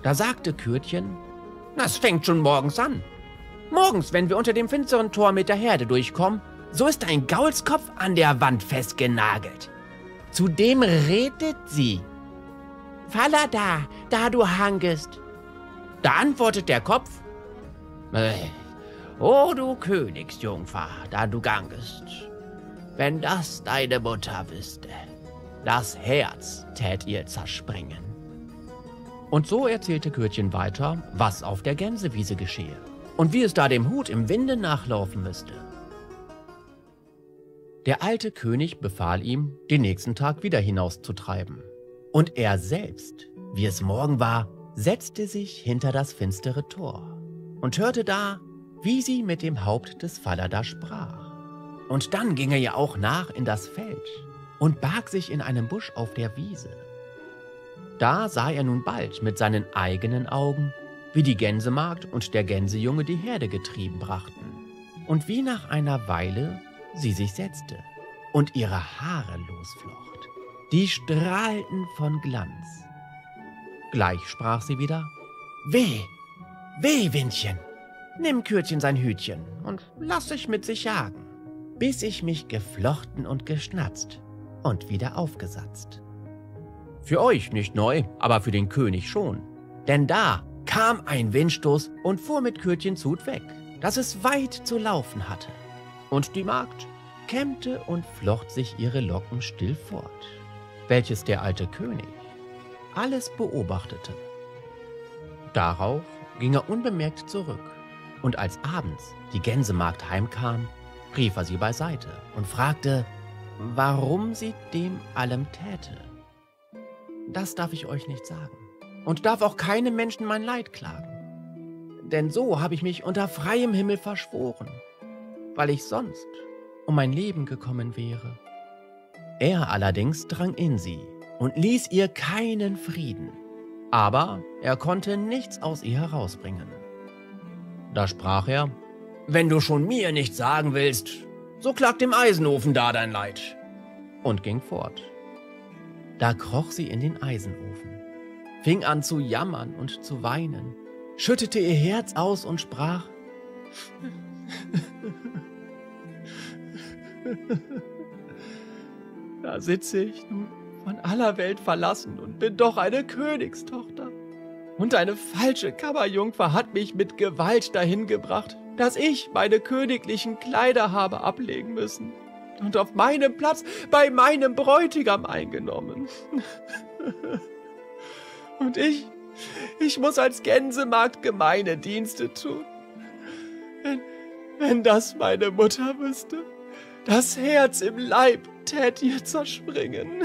Da sagte Kürtchen: »Das fängt schon morgens an. Morgens, wenn wir unter dem finsteren Tor mit der Herde durchkommen, so ist ein Gaulskopf an der Wand festgenagelt. Zudem redet sie: »Falada, da du hangest.« Da antwortet der Kopf: »O du Königsjungfer, da du gangest, wenn das deine Mutter wüsste, das Herz tät ihr zersprengen.« Und so erzählte Kürtchen weiter, was auf der Gänsewiese geschehe und wie es da dem Hut im Winde nachlaufen müsste. Der alte König befahl ihm, den nächsten Tag wieder hinauszutreiben. Und er selbst, wie es morgen war, setzte sich hinter das finstere Tor und hörte da, wie sie mit dem Haupt des Falada sprach. Und dann ging er ihr auch nach in das Feld und barg sich in einem Busch auf der Wiese. Da sah er nun bald mit seinen eigenen Augen, wie die Gänsemagd und der Gänsejunge die Herde getrieben brachten und wie nach einer Weile sie sich setzte und ihre Haare losflocht. Die strahlten von Glanz. Gleich sprach sie wieder: Weh, weh, Windchen, nimm Kürdchen sein Hütchen und lass dich mit sich jagen, bis ich mich geflochten und geschnatzt und wieder aufgesatzt. Für euch nicht neu, aber für den König schon, denn da kam ein Windstoß und fuhr mit Kürdchen Zut weg, dass es weit zu laufen hatte. Und die Magd kämmte und flocht sich ihre Locken still fort, welches der alte König alles beobachtete. Darauf ging er unbemerkt zurück, und als abends die Gänsemagd heimkam, rief er sie beiseite und fragte, warum sie dem allem täte. Das darf ich euch nicht sagen und darf auch keinem Menschen mein Leid klagen, denn so habe ich mich unter freiem Himmel verschworen, weil ich sonst um mein Leben gekommen wäre. Er allerdings drang in sie und ließ ihr keinen Frieden, aber er konnte nichts aus ihr herausbringen. Da sprach er: Wenn du schon mir nichts sagen willst, so klag dem Eisenofen da dein Leid, und ging fort. Da kroch sie in den Eisenofen, fing an zu jammern und zu weinen, schüttete ihr Herz aus und sprach: Da sitze ich nun von aller Welt verlassen und bin doch eine Königstochter. Und eine falsche Kammerjungfer hat mich mit Gewalt dahin gebracht, dass ich meine königlichen Kleider habe ablegen müssen und auf meinem Platz bei meinem Bräutigam eingenommen. Und ich, ich muss als Gänsemagd gemeine Dienste tun. Wenn, wenn das meine Mutter wüsste, das Herz im Leib tät ihr zerspringen.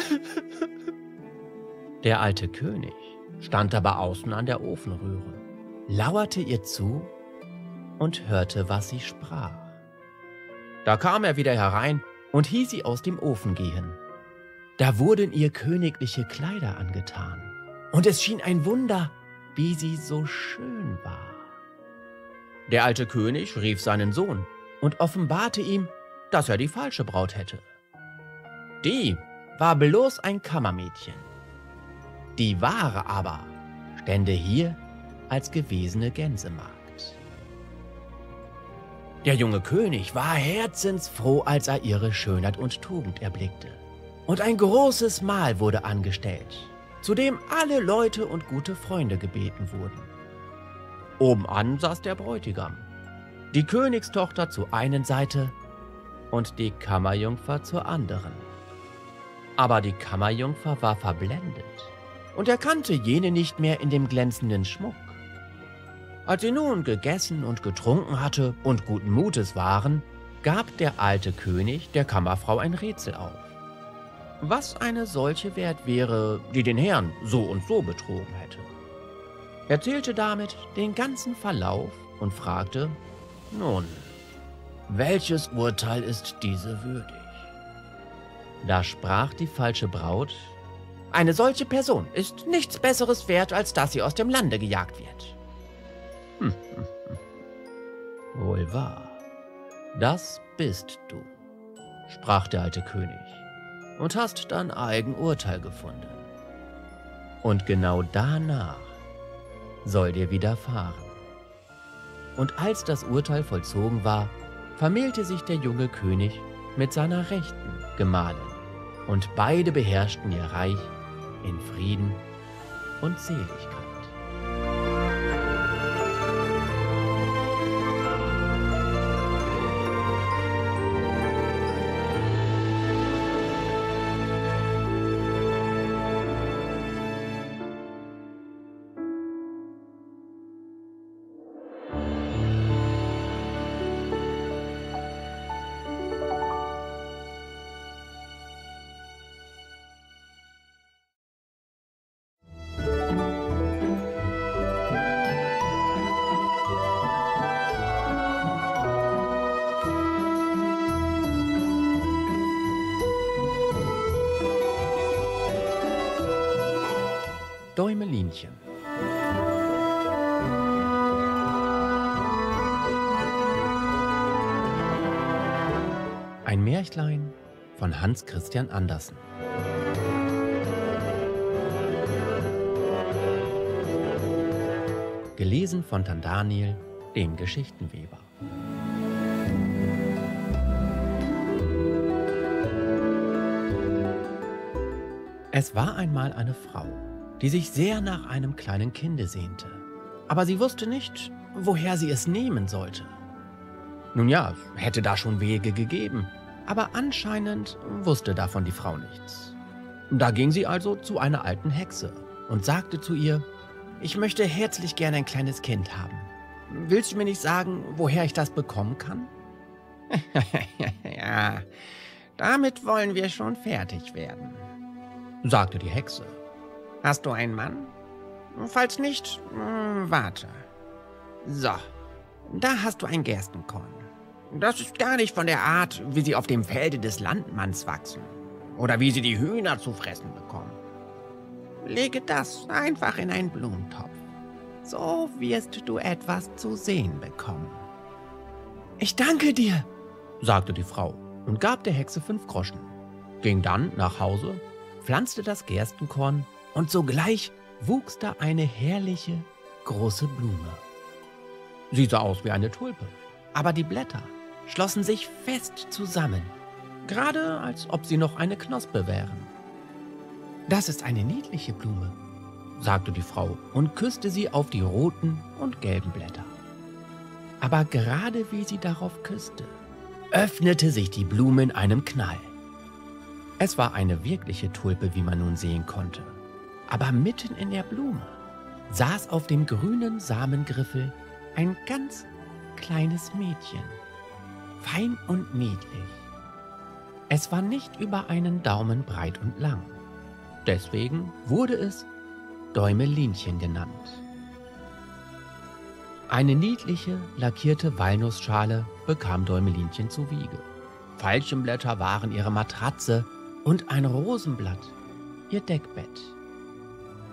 Der alte König stand aber außen an der Ofenröhre, lauerte ihr zu und hörte, was sie sprach. Da kam er wieder herein und hieß sie aus dem Ofen gehen. Da wurden ihr königliche Kleider angetan, und es schien ein Wunder, wie sie so schön war. Der alte König rief seinen Sohn und offenbarte ihm, dass er die falsche Braut hätte. Die war bloß ein Kammermädchen. Die wahre aber stände hier als gewesene Gänsemagd. Der junge König war herzensfroh, als er ihre Schönheit und Tugend erblickte. Und ein großes Mahl wurde angestellt, zu dem alle Leute und gute Freunde gebeten wurden. Obenan saß der Bräutigam, die Königstochter zur einen Seite und die Kammerjungfer zur anderen. Aber die Kammerjungfer war verblendet und erkannte jene nicht mehr in dem glänzenden Schmuck. Als sie nun gegessen und getrunken hatte und guten Mutes waren, gab der alte König der Kammerfrau ein Rätsel auf, was eine solche wert wäre, die den Herrn so und so betrogen hätte. Er erzählte damit den ganzen Verlauf und fragte: Nun, welches Urteil ist diese würdig? Da sprach die falsche Braut: Eine solche Person ist nichts Besseres wert, als dass sie aus dem Lande gejagt wird. Hm, hm, hm. Wohl wahr, das bist du, sprach der alte König, und hast dein eigen Urteil gefunden. Und genau danach soll dir widerfahren. Und als das Urteil vollzogen war, vermählte sich der junge König mit seiner rechten Gemahlin, und beide beherrschten ihr Reich in Frieden und Seligkeit. Däumelinchen. Ein Märchlein von Hans Christian Andersen. Gelesen von Tan Daniel, dem Geschichtenweber. Es war einmal eine Frau, die sich sehr nach einem kleinen Kinde sehnte. Aber sie wusste nicht, woher sie es nehmen sollte. Nun ja, hätte da schon Wege gegeben, aber anscheinend wusste davon die Frau nichts. Da ging sie also zu einer alten Hexe und sagte zu ihr: »Ich möchte herzlich gerne ein kleines Kind haben. Willst du mir nicht sagen, woher ich das bekommen kann?« »Ja, damit wollen wir schon fertig werden«, sagte die Hexe. »Hast du einen Mann? Falls nicht, warte. So, da hast du ein Gerstenkorn. Das ist gar nicht von der Art, wie sie auf dem Felde des Landmanns wachsen oder wie sie die Hühner zu fressen bekommen. Lege das einfach in einen Blumentopf. So wirst du etwas zu sehen bekommen.« »Ich danke dir«, sagte die Frau und gab der Hexe fünf Groschen, ging dann nach Hause, pflanzte das Gerstenkorn und sogleich wuchs da eine herrliche, große Blume. Sie sah aus wie eine Tulpe, aber die Blätter schlossen sich fest zusammen, gerade als ob sie noch eine Knospe wären. »Das ist eine niedliche Blume«, sagte die Frau und küsste sie auf die roten und gelben Blätter. Aber gerade wie sie darauf küsste, öffnete sich die Blume in einem Knall. Es war eine wirkliche Tulpe, wie man nun sehen konnte. Aber mitten in der Blume saß auf dem grünen Samengriffel ein ganz kleines Mädchen, fein und niedlich. Es war nicht über einen Daumen breit und lang. Deswegen wurde es Däumelinchen genannt. Eine niedliche, lackierte Walnussschale bekam Däumelinchen zur Wiege. Veilchenblätter waren ihre Matratze und ein Rosenblatt ihr Deckbett.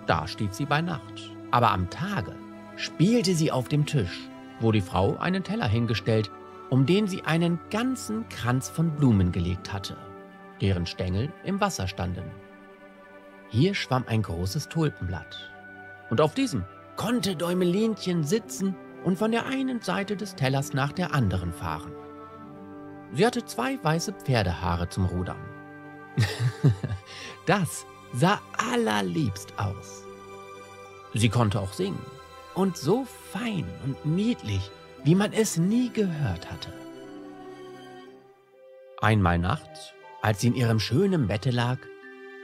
Da schlief sie bei Nacht, aber am Tage spielte sie auf dem Tisch, wo die Frau einen Teller hingestellt, um den sie einen ganzen Kranz von Blumen gelegt hatte, deren Stängel im Wasser standen. Hier schwamm ein großes Tulpenblatt. Und auf diesem konnte Däumelinchen sitzen und von der einen Seite des Tellers nach der anderen fahren. Sie hatte zwei weiße Pferdehaare zum Rudern. Das sah allerliebst aus. Sie konnte auch singen. Und so fein und niedlich, wie man es nie gehört hatte. Einmal nachts, als sie in ihrem schönen Bette lag,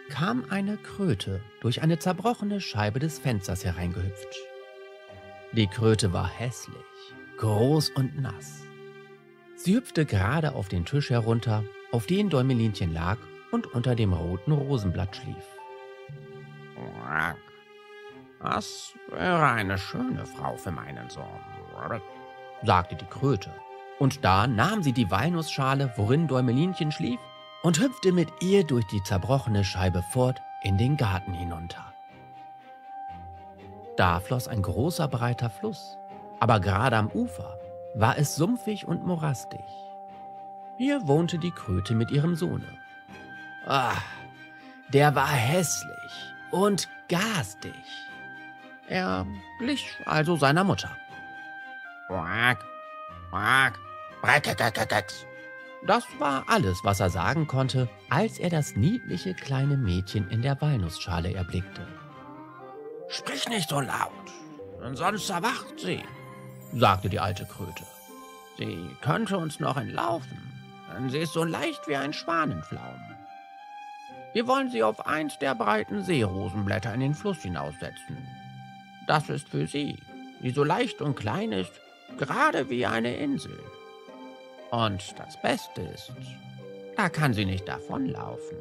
kam eine Kröte durch eine zerbrochene Scheibe des Fensters hereingehüpft. Die Kröte war hässlich, groß und nass. Sie hüpfte gerade auf den Tisch herunter, auf den Däumelinchen lag und unter dem roten Rosenblatt schlief. »Das wäre eine schöne Frau für meinen Sohn«, sagte die Kröte. Und da nahm sie die Walnussschale, worin Däumelinchen schlief, und hüpfte mit ihr durch die zerbrochene Scheibe fort in den Garten hinunter. Da floss ein großer, breiter Fluss, aber gerade am Ufer war es sumpfig und morastig. Hier wohnte die Kröte mit ihrem Sohne. Ah, der war hässlich und garstig. Er glich also seiner Mutter. »Quack, quack, breckekekeks«, das war alles, was er sagen konnte, als er das niedliche kleine Mädchen in der Walnussschale erblickte. »Sprich nicht so laut, sonst erwacht sie«, sagte die alte Kröte. »Sie könnte uns noch entlaufen, denn sie ist so leicht wie ein Schwanenflaum. Wir wollen sie auf eins der breiten Seerosenblätter in den Fluss hinaussetzen. Das ist für sie, die so leicht und klein ist, gerade wie eine Insel. Und das Beste ist, da kann sie nicht davonlaufen,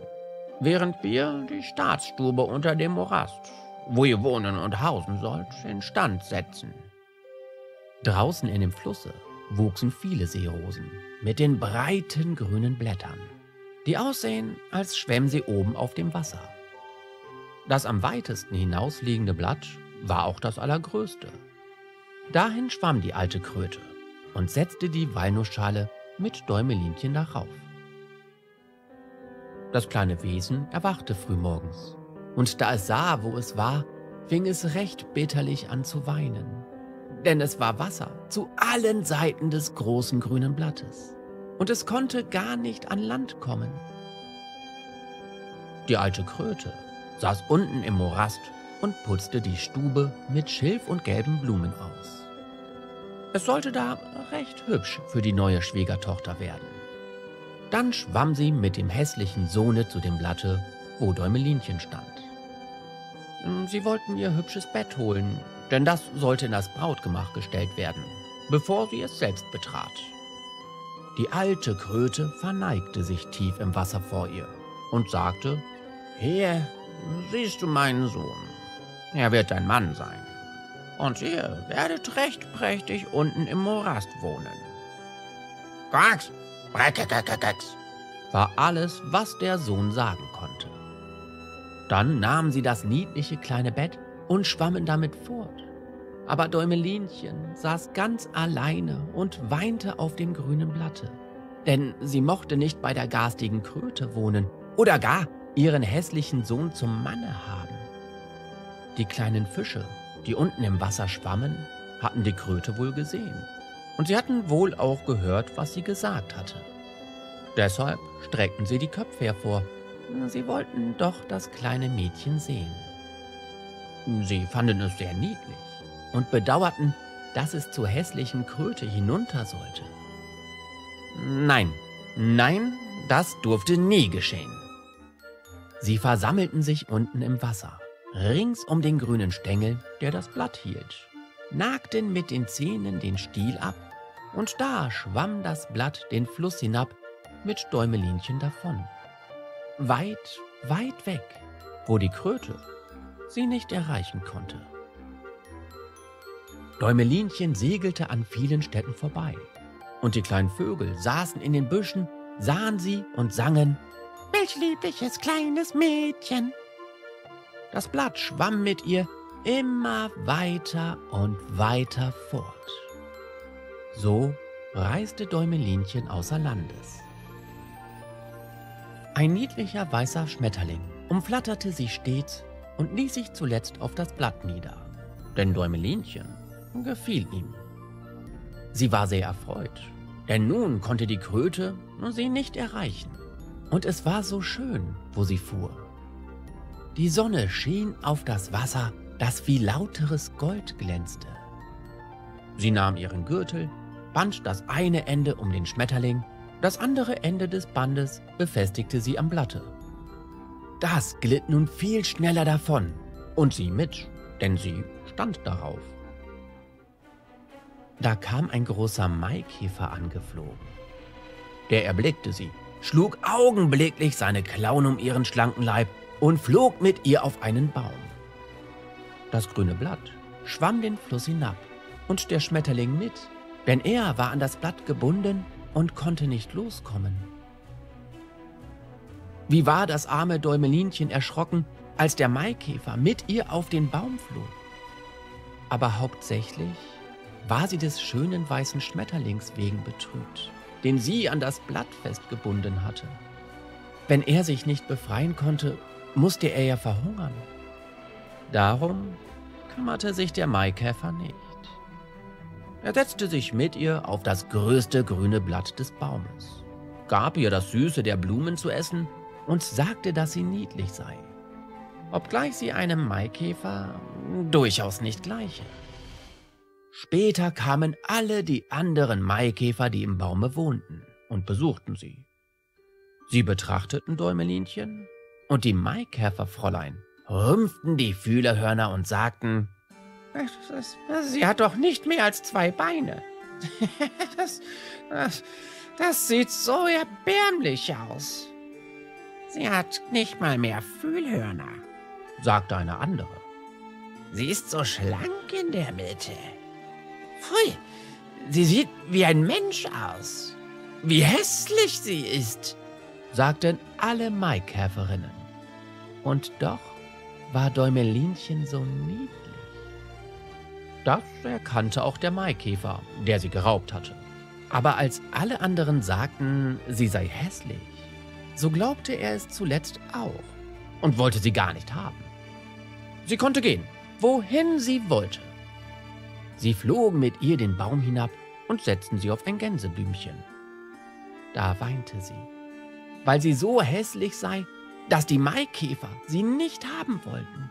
während wir die Staatsstube unter dem Morast, wo ihr wohnen und hausen sollt, instand setzen.« Draußen in dem Flusse wuchsen viele Seerosen mit den breiten grünen Blättern, die aussehen, als schwämmen sie oben auf dem Wasser. Das am weitesten hinausliegende Blatt war auch das allergrößte. Dahin schwamm die alte Kröte und setzte die Walnussschale mit Däumelinchen darauf. Das kleine Wesen erwachte frühmorgens, und da es sah, wo es war, fing es recht bitterlich an zu weinen. Denn es war Wasser zu allen Seiten des großen grünen Blattes, und es konnte gar nicht an Land kommen. Die alte Kröte saß unten im Morast und putzte die Stube mit Schilf und gelben Blumen aus. Es sollte da recht hübsch für die neue Schwiegertochter werden. Dann schwamm sie mit dem hässlichen Sohne zu dem Blatte, wo Däumelinchen stand. Sie wollten ihr hübsches Bett holen, denn das sollte in das Brautgemach gestellt werden, bevor sie es selbst betrat. Die alte Kröte verneigte sich tief im Wasser vor ihr und sagte: »Hier siehst du meinen Sohn. Er wird dein Mann sein. Und ihr werdet recht prächtig unten im Morast wohnen.« »Quacks, Breckekekeks«, war alles, was der Sohn sagen konnte. Dann nahmen sie das niedliche kleine Bett und schwammen damit fort. Aber Däumelinchen saß ganz alleine und weinte auf dem grünen Blatte. Denn sie mochte nicht bei der garstigen Kröte wohnen oder gar ihren hässlichen Sohn zum Manne haben. Die kleinen Fische, die unten im Wasser schwammen, hatten die Kröte wohl gesehen. Und sie hatten wohl auch gehört, was sie gesagt hatte. Deshalb streckten sie die Köpfe hervor. Sie wollten doch das kleine Mädchen sehen. Sie fanden es sehr niedlich und bedauerten, dass es zur hässlichen Kröte hinunter sollte. Nein, nein, das durfte nie geschehen. Sie versammelten sich unten im Wasser, rings um den grünen Stängel, der das Blatt hielt, nagten mit den Zähnen den Stiel ab, und da schwamm das Blatt den Fluss hinab mit Däumelinchen davon. Weit, weit weg, wo die Kröte sie nicht erreichen konnte. Däumelinchen segelte an vielen Städten vorbei, und die kleinen Vögel saßen in den Büschen, sahen sie und sangen: »Welch liebliches kleines Mädchen!« Das Blatt schwamm mit ihr immer weiter und weiter fort. So reiste Däumelinchen außer Landes. Ein niedlicher weißer Schmetterling umflatterte sie stets und ließ sich zuletzt auf das Blatt nieder, denn Däumelinchen gefiel ihm. Sie war sehr erfreut, denn nun konnte die Kröte sie nicht erreichen, und es war so schön, wo sie fuhr. Die Sonne schien auf das Wasser, das wie lauteres Gold glänzte. Sie nahm ihren Gürtel, band das eine Ende um den Schmetterling, das andere Ende des Bandes befestigte sie am Blatte. Das glitt nun viel schneller davon, und sie mit, denn sie stand darauf. Da kam ein großer Maikäfer angeflogen. Der erblickte sie, schlug augenblicklich seine Klauen um ihren schlanken Leib und flog mit ihr auf einen Baum. Das grüne Blatt schwamm den Fluss hinab, und der Schmetterling mit, denn er war an das Blatt gebunden und konnte nicht loskommen. Wie war das arme Däumelinchen erschrocken, als der Maikäfer mit ihr auf den Baum flog. Aber hauptsächlich war sie des schönen weißen Schmetterlings wegen betrübt, den sie an das Blatt festgebunden hatte. Wenn er sich nicht befreien konnte, musste er ja verhungern. Darum kümmerte sich der Maikäfer nicht. Er setzte sich mit ihr auf das größte grüne Blatt des Baumes, gab ihr das Süße der Blumen zu essen und sagte, dass sie niedlich sei, obgleich sie einem Maikäfer durchaus nicht gleiche. Später kamen alle die anderen Maikäfer, die im Baume wohnten, und besuchten sie. Sie betrachteten Däumelinchen, und die Maikäferfräulein rümpften die Fühlerhörner und sagten: »Sie hat doch nicht mehr als zwei Beine. Das, das, das sieht so erbärmlich aus.« »Sie hat nicht mal mehr Fühlhörner«, sagte eine andere. »Sie ist so schlank in der Mitte. Pfui, sie sieht wie ein Mensch aus. Wie hässlich sie ist«, sagten alle Maikäferinnen. Und doch war Däumelinchen so niedlich. Das erkannte auch der Maikäfer, der sie geraubt hatte. Aber als alle anderen sagten, sie sei hässlich, so glaubte er es zuletzt auch und wollte sie gar nicht haben. Sie konnte gehen, wohin sie wollte. Sie flogen mit ihr den Baum hinab und setzten sie auf ein Gänseblümchen. Da weinte sie, weil sie so hässlich sei, dass die Maikäfer sie nicht haben wollten.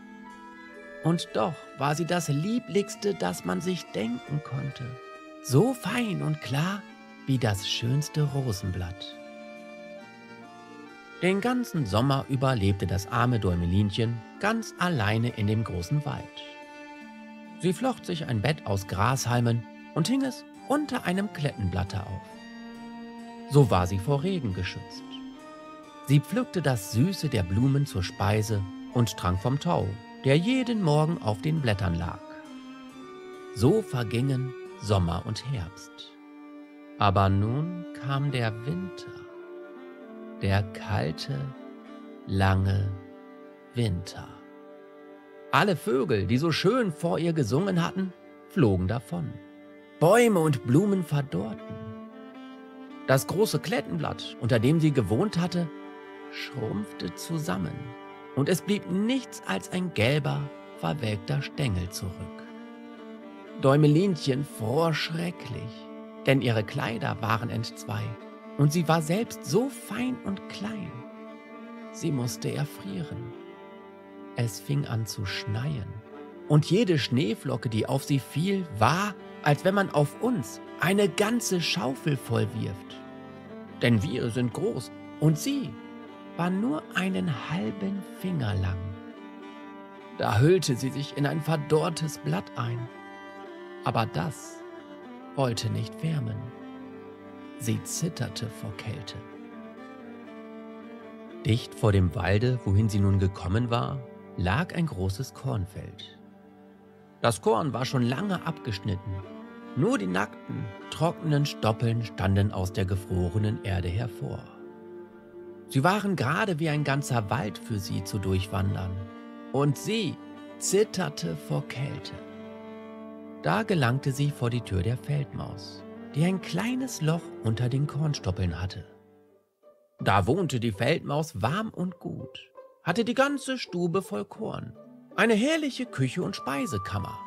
Und doch war sie das Lieblichste, das man sich denken konnte, so fein und klar wie das schönste Rosenblatt. Den ganzen Sommer über lebte das arme Däumelinchen ganz alleine in dem großen Wald. Sie flocht sich ein Bett aus Grashalmen und hing es unter einem Klettenblatte auf. So war sie vor Regen geschützt. Sie pflückte das Süße der Blumen zur Speise und trank vom Tau, der jeden Morgen auf den Blättern lag. So vergingen Sommer und Herbst. Aber nun kam der Winter. Der kalte, lange Winter. Alle Vögel, die so schön vor ihr gesungen hatten, flogen davon. Bäume und Blumen verdorrten. Das große Klettenblatt, unter dem sie gewohnt hatte, schrumpfte zusammen und es blieb nichts als ein gelber, verwelkter Stängel zurück. Däumelinchen fror schrecklich, denn ihre Kleider waren entzwei. Und sie war selbst so fein und klein. Sie musste erfrieren. Es fing an zu schneien. Und jede Schneeflocke, die auf sie fiel, war, als wenn man auf uns eine ganze Schaufel voll wirft. Denn wir sind groß und sie war nur einen halben Finger lang. Da hüllte sie sich in ein verdorrtes Blatt ein. Aber das wollte nicht wärmen. Sie zitterte vor Kälte. Dicht vor dem Walde, wohin sie nun gekommen war, lag ein großes Kornfeld. Das Korn war schon lange abgeschnitten. Nur die nackten, trockenen Stoppeln standen aus der gefrorenen Erde hervor. Sie waren gerade wie ein ganzer Wald für sie zu durchwandern. Und sie zitterte vor Kälte. Da gelangte sie vor die Tür der Feldmaus, die ein kleines Loch unter den Kornstoppeln hatte. Da wohnte die Feldmaus warm und gut, hatte die ganze Stube voll Korn, eine herrliche Küche und Speisekammer.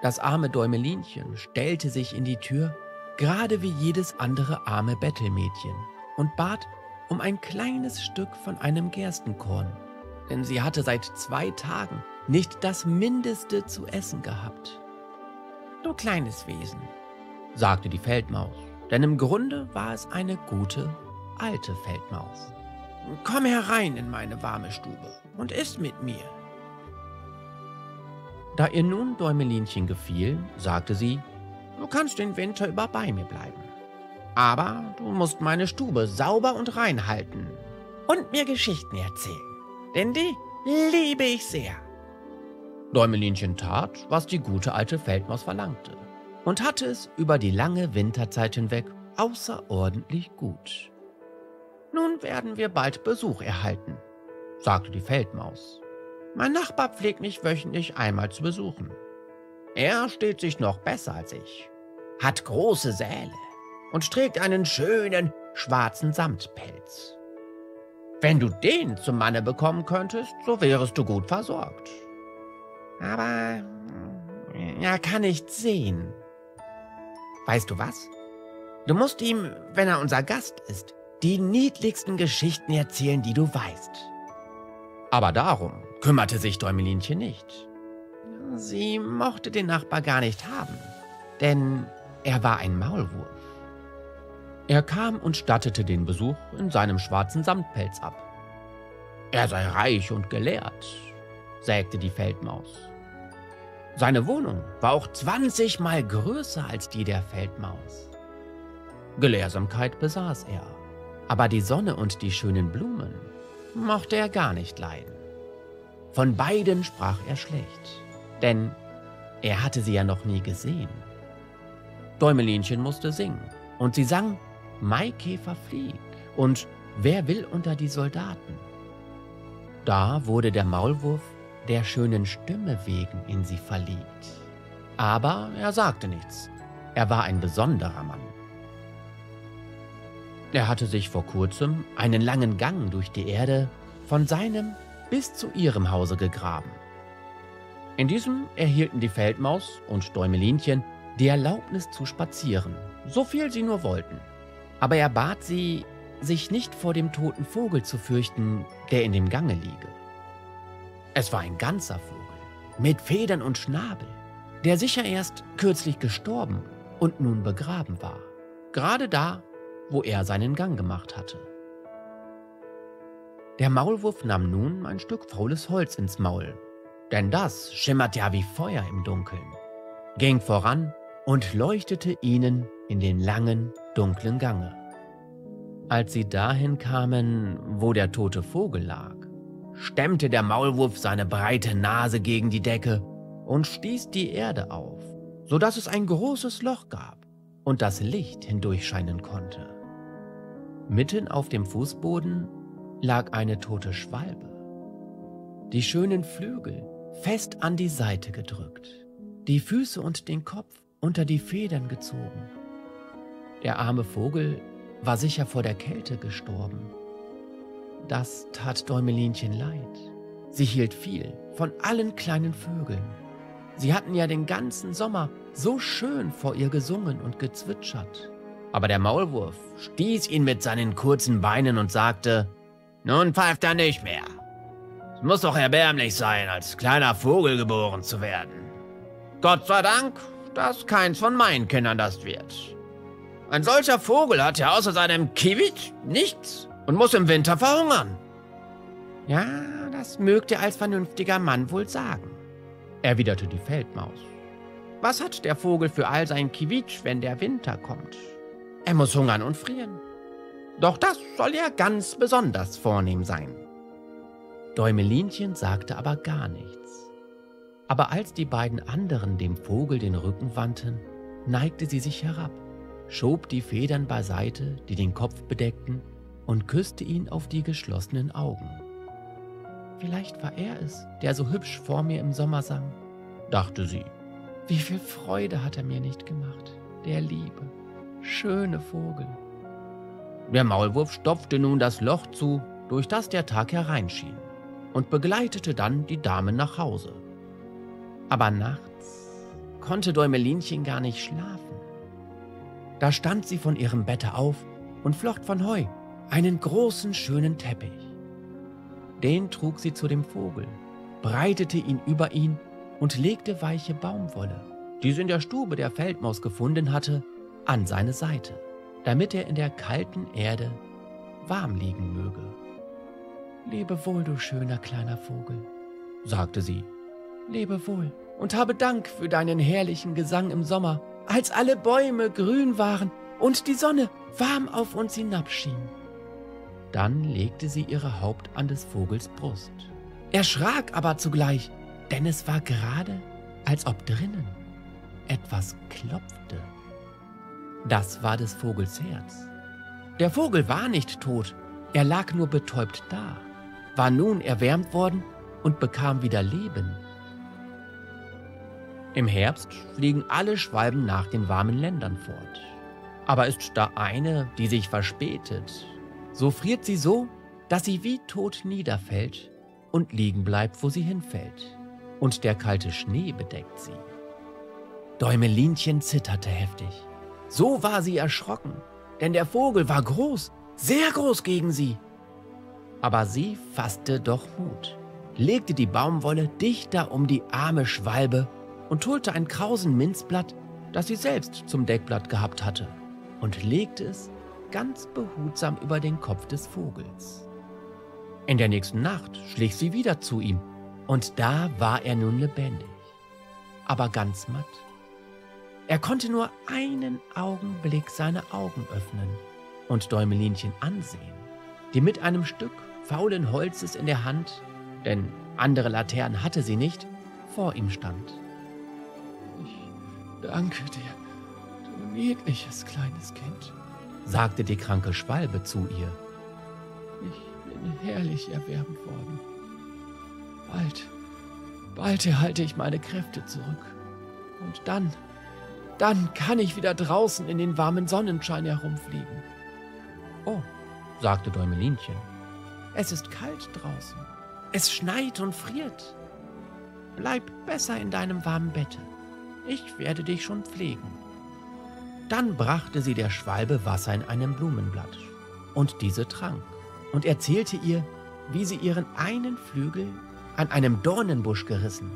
Das arme Däumelinchen stellte sich in die Tür, gerade wie jedes andere arme Bettelmädchen, und bat um ein kleines Stück von einem Gerstenkorn, denn sie hatte seit zwei Tagen nicht das Mindeste zu essen gehabt. »Du kleines Wesen«, sagte die Feldmaus, denn im Grunde war es eine gute, alte Feldmaus. »Komm herein in meine warme Stube und iss mit mir.« Da ihr nun Däumelinchen gefiel, sagte sie, »Du kannst den Winter über bei mir bleiben, aber du musst meine Stube sauber und rein halten und mir Geschichten erzählen, denn die liebe ich sehr.« Däumelinchen tat, was die gute alte Feldmaus verlangte, und hatte es über die lange Winterzeit hinweg außerordentlich gut. »Nun werden wir bald Besuch erhalten«, sagte die Feldmaus. »Mein Nachbar pflegt mich wöchentlich einmal zu besuchen. Er steht sich noch besser als ich, hat große Säle und trägt einen schönen, schwarzen Samtpelz. Wenn du den zum Manne bekommen könntest, so wärest du gut versorgt. Aber er kann nicht sehen. Weißt du was? Du musst ihm, wenn er unser Gast ist, die niedlichsten Geschichten erzählen, die du weißt.« Aber darum kümmerte sich Däumelinchen nicht. Sie mochte den Nachbar gar nicht haben, denn er war ein Maulwurf. Er kam und stattete den Besuch in seinem schwarzen Samtpelz ab. »Er sei reich und gelehrt«, sägte die Feldmaus. Seine Wohnung war auch zwanzigmal größer als die der Feldmaus. Gelehrsamkeit besaß er, aber die Sonne und die schönen Blumen mochte er gar nicht leiden. Von beiden sprach er schlecht, denn er hatte sie ja noch nie gesehen. Däumelinchen musste singen und sie sang »Maikäfer flieg« und »Wer will unter die Soldaten?« Da wurde der Maulwurf der schönen Stimme wegen in sie verliebt. Aber er sagte nichts. Er war ein besonderer Mann. Er hatte sich vor kurzem einen langen Gang durch die Erde von seinem bis zu ihrem Hause gegraben. In diesem erhielten die Feldmaus und Däumelinchen die Erlaubnis zu spazieren, so viel sie nur wollten. Aber er bat sie, sich nicht vor dem toten Vogel zu fürchten, der in dem Gange liege. Es war ein ganzer Vogel, mit Federn und Schnabel, der sicher erst kürzlich gestorben und nun begraben war, gerade da, wo er seinen Gang gemacht hatte. Der Maulwurf nahm nun ein Stück faules Holz ins Maul, denn das schimmerte ja wie Feuer im Dunkeln, ging voran und leuchtete ihnen in den langen, dunklen Gange. Als sie dahin kamen, wo der tote Vogel lag, stemmte der Maulwurf seine breite Nase gegen die Decke und stieß die Erde auf, sodass es ein großes Loch gab und das Licht hindurchscheinen konnte. Mitten auf dem Fußboden lag eine tote Schwalbe, die schönen Flügel fest an die Seite gedrückt, die Füße und den Kopf unter die Federn gezogen. Der arme Vogel war sicher vor der Kälte gestorben. Das tat Däumelinchen leid. Sie hielt viel von allen kleinen Vögeln. Sie hatten ja den ganzen Sommer so schön vor ihr gesungen und gezwitschert. Aber der Maulwurf stieß ihn mit seinen kurzen Beinen und sagte, nun pfeift er nicht mehr. Es muss doch erbärmlich sein, als kleiner Vogel geboren zu werden. Gott sei Dank, dass keins von meinen Kindern das wird. Ein solcher Vogel hat ja außer seinem Kiewit nichts und muss im Winter verhungern. Ja, das mögt ihr als vernünftiger Mann wohl sagen, erwiderte die Feldmaus. Was hat der Vogel für all sein Kiewitsch, wenn der Winter kommt? Er muss hungern und frieren. Doch das soll ja ganz besonders vornehm sein. Däumelinchen sagte aber gar nichts. Aber als die beiden anderen dem Vogel den Rücken wandten, neigte sie sich herab, schob die Federn beiseite, die den Kopf bedeckten, und küsste ihn auf die geschlossenen Augen. Vielleicht war er es, der so hübsch vor mir im Sommer sang, dachte sie. Wie viel Freude hat er mir nicht gemacht, der liebe, schöne Vogel. Der Maulwurf stopfte nun das Loch zu, durch das der Tag hereinschien, und begleitete dann die Damen nach Hause. Aber nachts konnte Däumelinchen gar nicht schlafen. Da stand sie von ihrem Bette auf und flocht von Heu einen großen, schönen Teppich. Den trug sie zu dem Vogel, breitete ihn über ihn und legte weiche Baumwolle, die sie in der Stube der Feldmaus gefunden hatte, an seine Seite, damit er in der kalten Erde warm liegen möge. »Lebe wohl, du schöner kleiner Vogel«, sagte sie, »lebe wohl und habe Dank für deinen herrlichen Gesang im Sommer, als alle Bäume grün waren und die Sonne warm auf uns hinabschien.« Dann legte sie ihre Haupt an des Vogels Brust. Er schrak aber zugleich, denn es war gerade, als ob drinnen etwas klopfte. Das war des Vogels Herz. Der Vogel war nicht tot, er lag nur betäubt da, war nun erwärmt worden und bekam wieder Leben. Im Herbst fliegen alle Schwalben nach den warmen Ländern fort. Aber ist da eine, die sich verspätet, so friert sie so, dass sie wie tot niederfällt und liegen bleibt, wo sie hinfällt. Und der kalte Schnee bedeckt sie. Däumelinchen zitterte heftig. So war sie erschrocken, denn der Vogel war groß, sehr groß gegen sie. Aber sie fasste doch Mut, legte die Baumwolle dichter um die arme Schwalbe und holte ein Krausenminzblatt, das sie selbst zum Deckblatt gehabt hatte, und legte es ganz behutsam über den Kopf des Vogels. In der nächsten Nacht schlich sie wieder zu ihm, und da war er nun lebendig, aber ganz matt. Er konnte nur einen Augenblick seine Augen öffnen und Däumelinchen ansehen, die mit einem Stück faulen Holzes in der Hand, denn andere Laternen hatte sie nicht, vor ihm stand. »Ich danke dir, du niedliches kleines Kind«, sagte die kranke Schwalbe zu ihr. »Ich bin herrlich erwärmt worden. Bald Bald erhalte ich meine Kräfte zurück. Und dann, dann kann ich wieder draußen in den warmen Sonnenschein herumfliegen. Oh, sagte Däumelinchen. Es ist kalt draußen. Es schneit und friert. Bleib besser in deinem warmen Bette. Ich werde dich schon pflegen. Dann brachte sie der Schwalbe Wasser in einem Blumenblatt. Und diese trank und erzählte ihr, wie sie ihren einen Flügel an einem Dornenbusch gerissen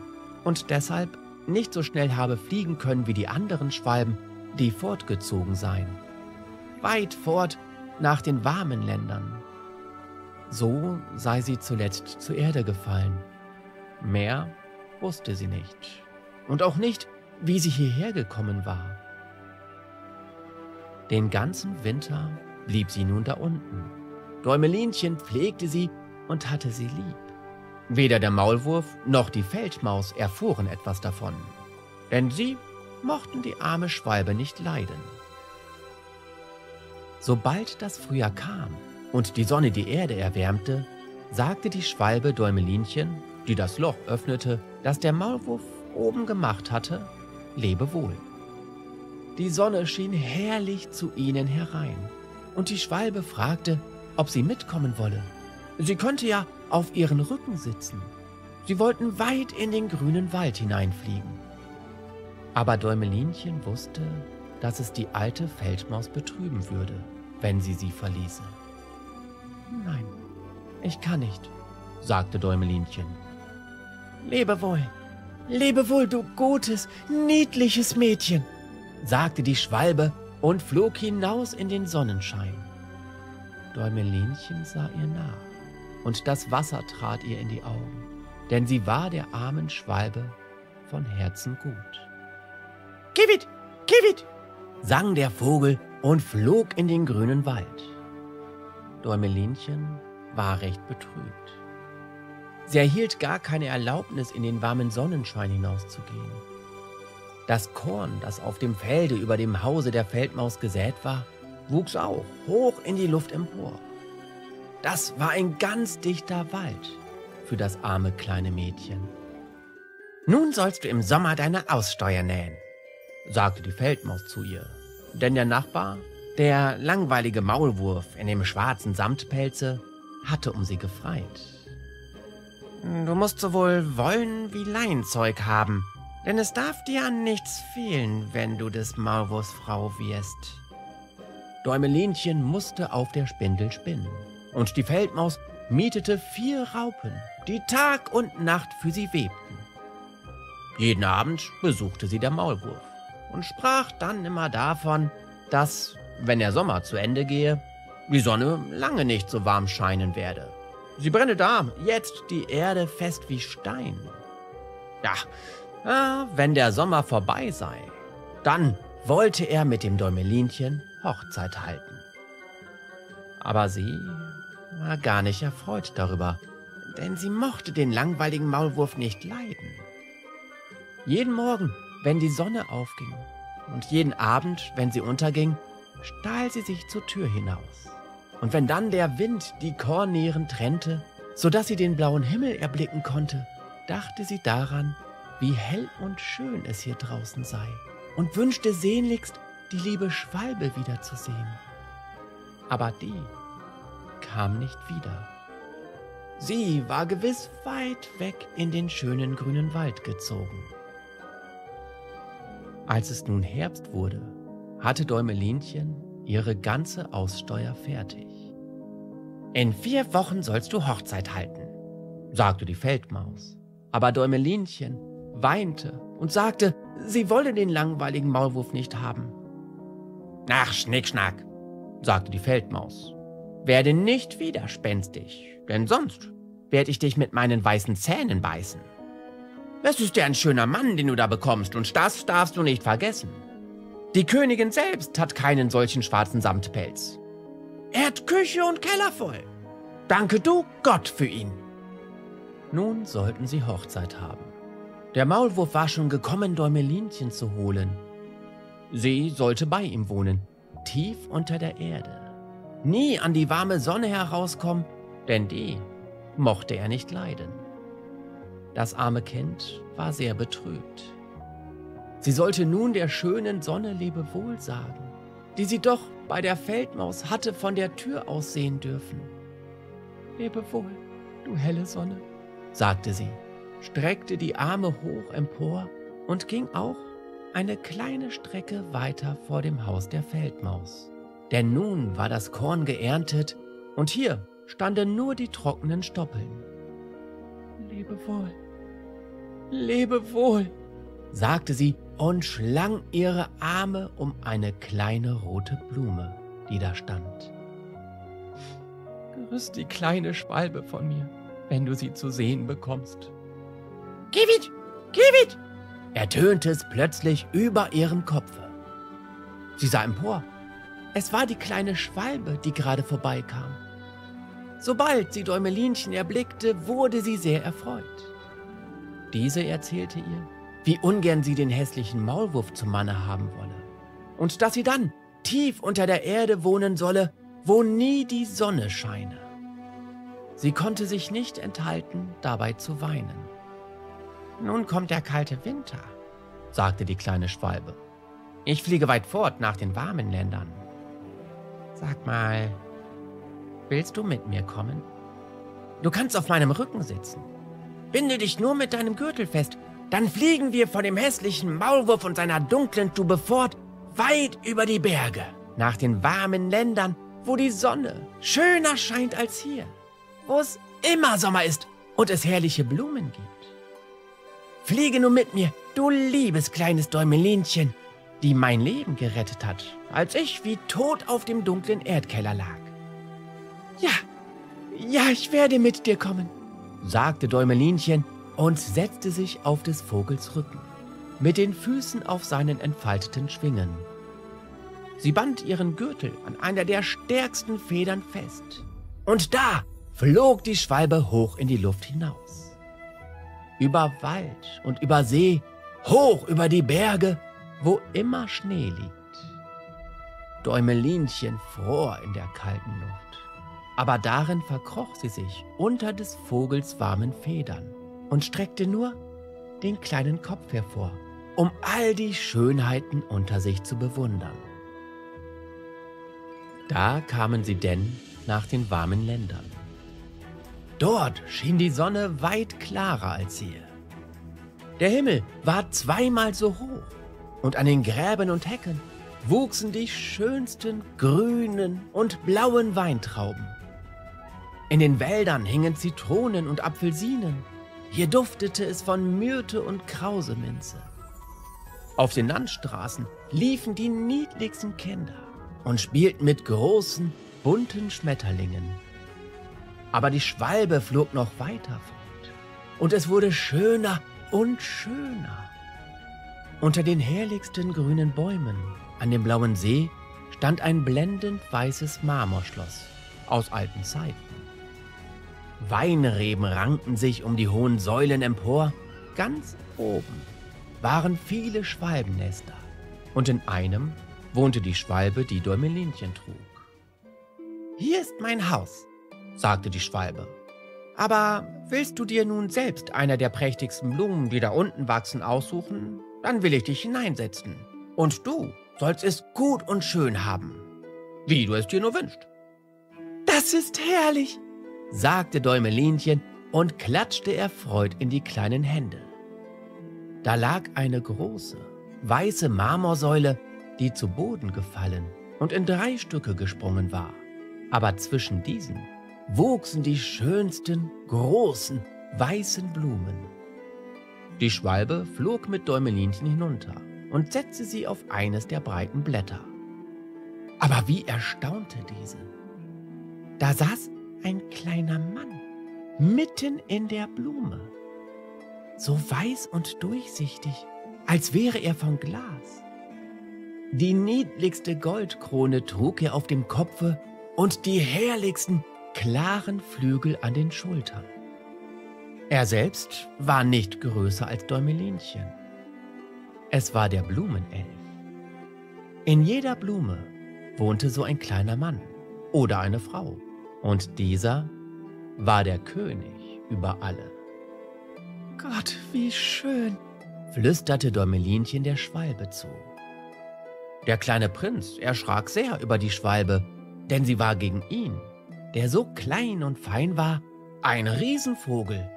und deshalb nicht so schnell habe fliegen können wie die anderen Schwalben, die fortgezogen seien. Weit fort nach den warmen Ländern. So sei sie zuletzt zur Erde gefallen. Mehr wusste sie nicht. Und auch nicht, wie sie hierher gekommen war. Den ganzen Winter blieb sie nun da unten. Däumelinchen pflegte sie und hatte sie lieb. Weder der Maulwurf noch die Feldmaus erfuhren etwas davon, denn sie mochten die arme Schwalbe nicht leiden. Sobald das Frühjahr kam und die Sonne die Erde erwärmte, sagte die Schwalbe Däumelinchen, die das Loch öffnete, das der Maulwurf oben gemacht hatte, lebe wohl. Die Sonne schien herrlich zu ihnen herein und die Schwalbe fragte, ob sie mitkommen wolle. Sie könnte ja auf ihren Rücken sitzen. Sie wollten weit in den grünen Wald hineinfliegen. Aber Däumelinchen wusste, dass es die alte Feldmaus betrüben würde, wenn sie sie verließe. »Nein, ich kann nicht«, sagte Däumelinchen. »Lebe wohl, lebe wohl, du gutes, niedliches Mädchen«, sagte die Schwalbe und flog hinaus in den Sonnenschein. Däumelinchen sah ihr nach. Und das Wasser trat ihr in die Augen, denn sie war der armen Schwalbe von Herzen gut. »Kiwit, kiwit«, sang der Vogel und flog in den grünen Wald. Däumelinchen war recht betrübt. Sie erhielt gar keine Erlaubnis, in den warmen Sonnenschein hinauszugehen. Das Korn, das auf dem Felde über dem Hause der Feldmaus gesät war, wuchs auch hoch in die Luft empor. Das war ein ganz dichter Wald für das arme kleine Mädchen. »Nun sollst du im Sommer deine Aussteuer nähen«, sagte die Feldmaus zu ihr. Denn der Nachbar, der langweilige Maulwurf in dem schwarzen Samtpelze, hatte um sie gefreit. »Du musst sowohl Wollen wie Leinzeug haben, denn es darf dir an nichts fehlen, wenn du des Maulwurfs Frau wirst.« Däumelinchen musste auf der Spindel spinnen. Und die Feldmaus mietete vier Raupen, die Tag und Nacht für sie webten. Jeden Abend besuchte sie der Maulwurf und sprach dann immer davon, dass, wenn der Sommer zu Ende gehe, die Sonne lange nicht so warm scheinen werde. Sie brenne da, jetzt die Erde fest wie Stein. Ja, wenn der Sommer vorbei sei, dann wollte er mit dem Däumelinchen Hochzeit halten. Aber sie war gar nicht erfreut darüber, denn sie mochte den langweiligen Maulwurf nicht leiden. Jeden Morgen, wenn die Sonne aufging und jeden Abend, wenn sie unterging, stahl sie sich zur Tür hinaus. Und wenn dann der Wind die Kornähren trennte, sodass sie den blauen Himmel erblicken konnte, dachte sie daran, wie hell und schön es hier draußen sei und wünschte sehnlichst, die liebe Schwalbe wiederzusehen. Aber die kam nicht wieder. Sie war gewiss weit weg in den schönen grünen Wald gezogen. Als es nun Herbst wurde, hatte Däumelinchen ihre ganze Aussteuer fertig. »In vier Wochen sollst du Hochzeit halten«, sagte die Feldmaus. Aber Däumelinchen weinte und sagte, sie wolle den langweiligen Maulwurf nicht haben. »Ach, Schnickschnack«, sagte die Feldmaus. »Werde nicht widerspenstig, denn sonst werde ich dich mit meinen weißen Zähnen beißen. Es ist ja ein schöner Mann, den du da bekommst, und das darfst du nicht vergessen. Die Königin selbst hat keinen solchen schwarzen Samtpelz. Er hat Küche und Keller voll. Danke du Gott für ihn.« Nun sollten sie Hochzeit haben. Der Maulwurf war schon gekommen, Däumelinchen zu holen. Sie sollte bei ihm wohnen, tief unter der Erde. Nie an die warme Sonne herauskommen, denn die mochte er nicht leiden. Das arme Kind war sehr betrübt. Sie sollte nun der schönen Sonne Lebewohl sagen, die sie doch bei der Feldmaus hatte von der Tür aus sehen dürfen. Lebewohl, du helle Sonne, sagte sie, streckte die Arme hoch empor und ging auch eine kleine Strecke weiter vor dem Haus der Feldmaus. Denn nun war das Korn geerntet und hier standen nur die trockenen Stoppeln. Lebewohl, Lebewohl, sagte sie und schlang ihre Arme um eine kleine rote Blume, die da stand. Grüß die kleine Schwalbe von mir, wenn du sie zu sehen bekommst. Givit, Givit, ertönte es plötzlich über ihrem Kopfe. Sie sah empor. Es war die kleine Schwalbe, die gerade vorbeikam. Sobald sie Däumelinchen erblickte, wurde sie sehr erfreut. Diese erzählte ihr, wie ungern sie den hässlichen Maulwurf zum Manne haben wolle und dass sie dann tief unter der Erde wohnen solle, wo nie die Sonne scheine. Sie konnte sich nicht enthalten, dabei zu weinen. Nun kommt der kalte Winter, sagte die kleine Schwalbe. Ich fliege weit fort nach den warmen Ländern. Sag mal, willst du mit mir kommen? Du kannst auf meinem Rücken sitzen. Binde dich nur mit deinem Gürtel fest, dann fliegen wir von dem hässlichen Maulwurf und seiner dunklen Tube fort, weit über die Berge, nach den warmen Ländern, wo die Sonne schöner scheint als hier, wo es immer Sommer ist und es herrliche Blumen gibt. Fliege nun mit mir, du liebes kleines Däumelinchen, die mein Leben gerettet hat, als ich wie tot auf dem dunklen Erdkeller lag. Ja, ja, ich werde mit dir kommen, sagte Däumelinchen und setzte sich auf des Vogels Rücken, mit den Füßen auf seinen entfalteten Schwingen. Sie band ihren Gürtel an einer der stärksten Federn fest. Und da flog die Schwalbe hoch in die Luft hinaus. Über Wald und über See, hoch über die Berge, wo immer Schnee liegt. Däumelinchen fror in der kalten Luft, aber darin verkroch sie sich unter des Vogels warmen Federn und streckte nur den kleinen Kopf hervor, um all die Schönheiten unter sich zu bewundern. Da kamen sie denn nach den warmen Ländern. Dort schien die Sonne weit klarer als hier. Der Himmel war zweimal so hoch und an den Gräben und Hecken wuchsen die schönsten grünen und blauen Weintrauben. In den Wäldern hingen Zitronen und Apfelsinen, hier duftete es von Myrte und Krauseminze. Auf den Landstraßen liefen die niedlichsten Kinder und spielten mit großen, bunten Schmetterlingen. Aber die Schwalbe flog noch weiter fort und es wurde schöner und schöner. Unter den herrlichsten grünen Bäumen an dem blauen See stand ein blendend weißes Marmorschloss aus alten Zeiten. Weinreben rankten sich um die hohen Säulen empor, ganz oben waren viele Schwalbennester und in einem wohnte die Schwalbe, die Däumelinchen trug. Hier ist mein Haus, sagte die Schwalbe. Aber willst du dir nun selbst eine der prächtigsten Blumen, die da unten wachsen, aussuchen, dann will ich dich hineinsetzen. Und du sollst es gut und schön haben, wie du es dir nur wünschst. Das ist herrlich, sagte Däumelinchen und klatschte erfreut in die kleinen Hände. Da lag eine große, weiße Marmorsäule, die zu Boden gefallen und in drei Stücke gesprungen war. Aber zwischen diesen wuchsen die schönsten, großen, weißen Blumen. Die Schwalbe flog mit Däumelinchen hinunter und setzte sie auf eines der breiten Blätter. Aber wie erstaunte diese! Da saß ein kleiner Mann mitten in der Blume, so weiß und durchsichtig, als wäre er von Glas. Die niedlichste Goldkrone trug er auf dem Kopfe und die herrlichsten, klaren Flügel an den Schultern. Er selbst war nicht größer als Däumelinchen. Es war der Blumenelf. In jeder Blume wohnte so ein kleiner Mann oder eine Frau, und dieser war der König über alle. Gott, wie schön, flüsterte Däumelinchen der Schwalbe zu. Der kleine Prinz erschrak sehr über die Schwalbe, denn sie war gegen ihn, der so klein und fein war, ein Riesenvogel.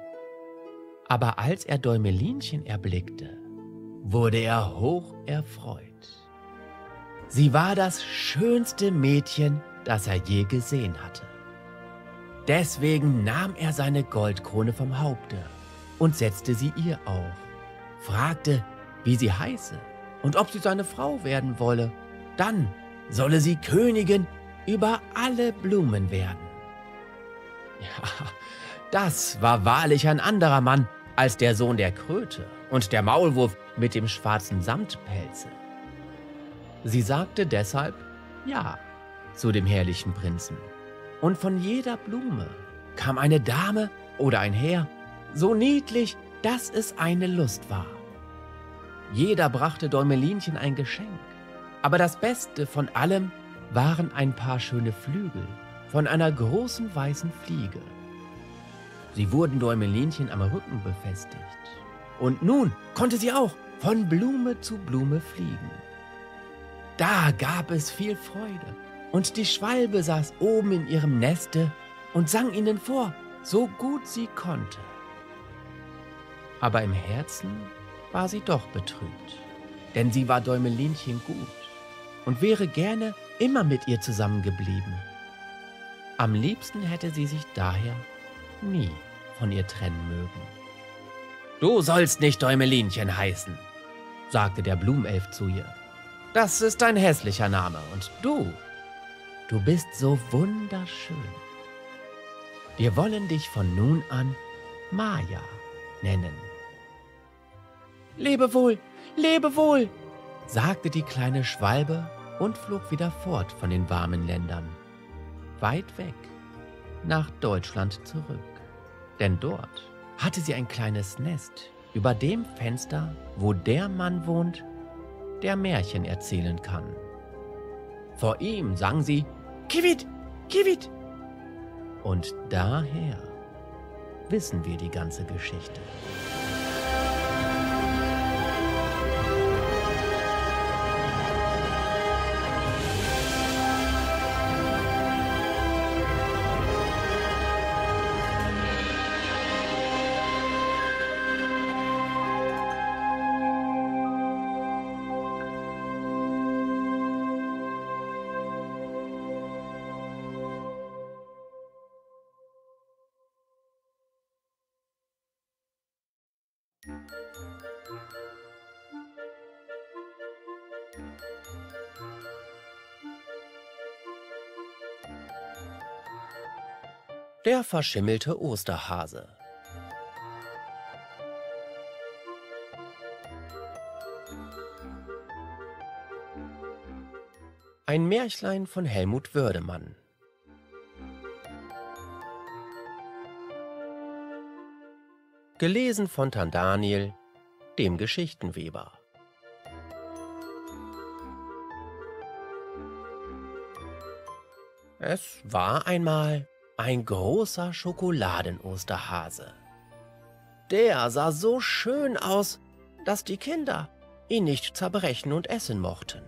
Aber als er Däumelinchen erblickte, wurde er hoch erfreut. Sie war das schönste Mädchen, das er je gesehen hatte. Deswegen nahm er seine Goldkrone vom Haupte und setzte sie ihr auf, fragte, wie sie heiße und ob sie seine Frau werden wolle. Dann solle sie Königin über alle Blumen werden. Ja, das war wahrlich ein anderer Mann als der Sohn der Kröte und der Maulwurf mit dem schwarzen Samtpelze. Sie sagte deshalb Ja zu dem herrlichen Prinzen. Und von jeder Blume kam eine Dame oder ein Herr, so niedlich, dass es eine Lust war. Jeder brachte Däumelinchen ein Geschenk, aber das Beste von allem waren ein paar schöne Flügel von einer großen weißen Fliege. Sie wurden Däumelinchen am Rücken befestigt, und nun konnte sie auch von Blume zu Blume fliegen. Da gab es viel Freude, und die Schwalbe saß oben in ihrem Neste und sang ihnen vor, so gut sie konnte. Aber im Herzen war sie doch betrübt, denn sie war Däumelinchen gut und wäre gerne immer mit ihr zusammengeblieben. Am liebsten hätte sie sich daher nie von ihr trennen mögen. »Du sollst nicht Däumelinchen heißen«, sagte der Blumenelf zu ihr. »Das ist ein hässlicher Name, und du, du bist so wunderschön. Wir wollen dich von nun an Maja nennen.« »Lebe wohl, lebe wohl«, sagte die kleine Schwalbe und flog wieder fort von den warmen Ländern, weit weg, nach Deutschland zurück. Denn dort hatte sie ein kleines Nest über dem Fenster, wo der Mann wohnt, der Märchen erzählen kann. Vor ihm sang sie »Kivit, Kivit«. Und daher wissen wir die ganze Geschichte. Der verschimmelte Osterhase. Ein Märchlein von Helmut Wördemann. Gelesen von Tandaniel, dem Geschichtenweber. Es war einmal ein großer Schokoladenosterhase. Der sah so schön aus, dass die Kinder ihn nicht zerbrechen und essen mochten.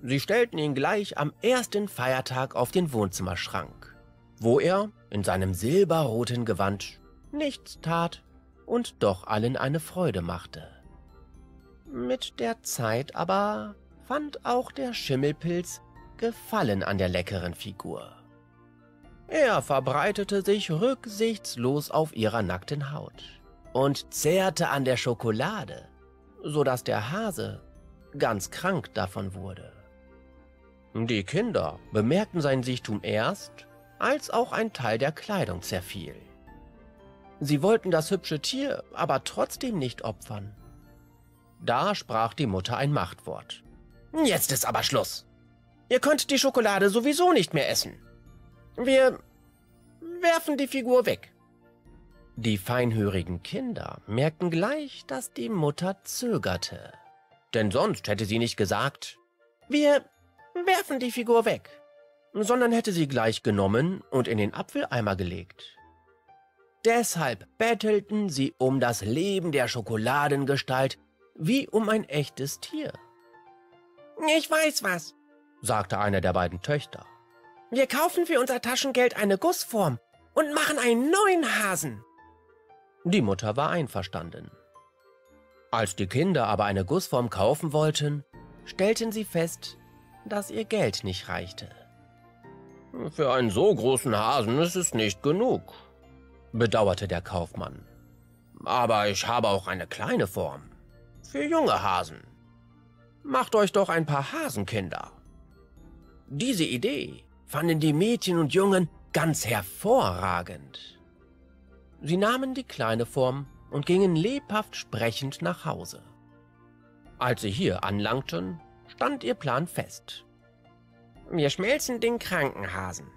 Sie stellten ihn gleich am ersten Feiertag auf den Wohnzimmerschrank, wo er in seinem silberroten Gewand nichts tat und doch allen eine Freude machte. Mit der Zeit aber fand auch der Schimmelpilz Gefallen an der leckeren Figur. Er verbreitete sich rücksichtslos auf ihrer nackten Haut und zehrte an der Schokolade, sodass der Hase ganz krank davon wurde. Die Kinder bemerkten sein Sichtum erst, als auch ein Teil der Kleidung zerfiel. Sie wollten das hübsche Tier aber trotzdem nicht opfern. Da sprach die Mutter ein Machtwort. »Jetzt ist aber Schluss! Ihr könnt die Schokolade sowieso nicht mehr essen! Wir werfen die Figur weg.« Die feinhörigen Kinder merkten gleich, dass die Mutter zögerte. Denn sonst hätte sie nicht gesagt, wir werfen die Figur weg, sondern hätte sie gleich genommen und in den Apfeleimer gelegt. Deshalb bettelten sie um das Leben der Schokoladengestalt wie um ein echtes Tier. »Ich weiß was«, sagte eine der beiden Töchter. »Wir kaufen für unser Taschengeld eine Gussform und machen einen neuen Hasen.« Die Mutter war einverstanden. Als die Kinder aber eine Gussform kaufen wollten, stellten sie fest, dass ihr Geld nicht reichte. »Für einen so großen Hasen ist es nicht genug«, bedauerte der Kaufmann. »Aber ich habe auch eine kleine Form, für junge Hasen. Macht euch doch ein paar Hasenkinder.« Diese Idee fanden die Mädchen und Jungen ganz hervorragend. Sie nahmen die kleine Form und gingen lebhaft sprechend nach Hause. Als sie hier anlangten, stand ihr Plan fest. »Wir schmelzen den kranken Hasen,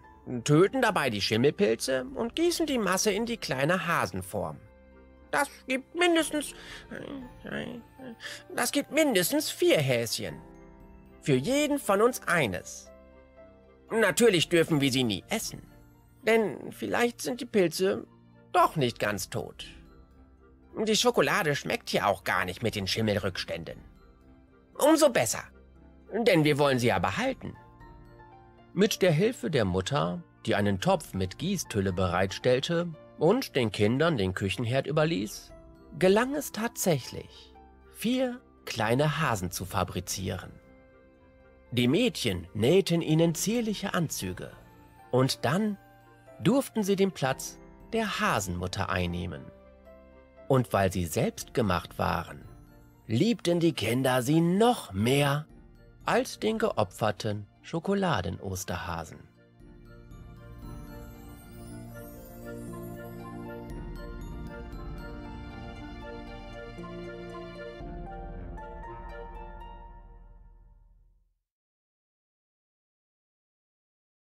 töten dabei die Schimmelpilze und gießen die Masse in die kleine Hasenform. Das gibt mindestens, das gibt mindestens vier Häschen. Für jeden von uns eines. Natürlich dürfen wir sie nie essen, denn vielleicht sind die Pilze doch nicht ganz tot. Die Schokolade schmeckt ja auch gar nicht mit den Schimmelrückständen. Umso besser, denn wir wollen sie ja behalten.« Mit der Hilfe der Mutter, die einen Topf mit Gießtülle bereitstellte und den Kindern den Küchenherd überließ, gelang es tatsächlich, vier kleine Hasen zu fabrizieren. Die Mädchen nähten ihnen zierliche Anzüge und dann durften sie den Platz der Hasenmutter einnehmen. Und weil sie selbst gemacht waren, liebten die Kinder sie noch mehr als den geopferten Schokoladen-Osterhasen.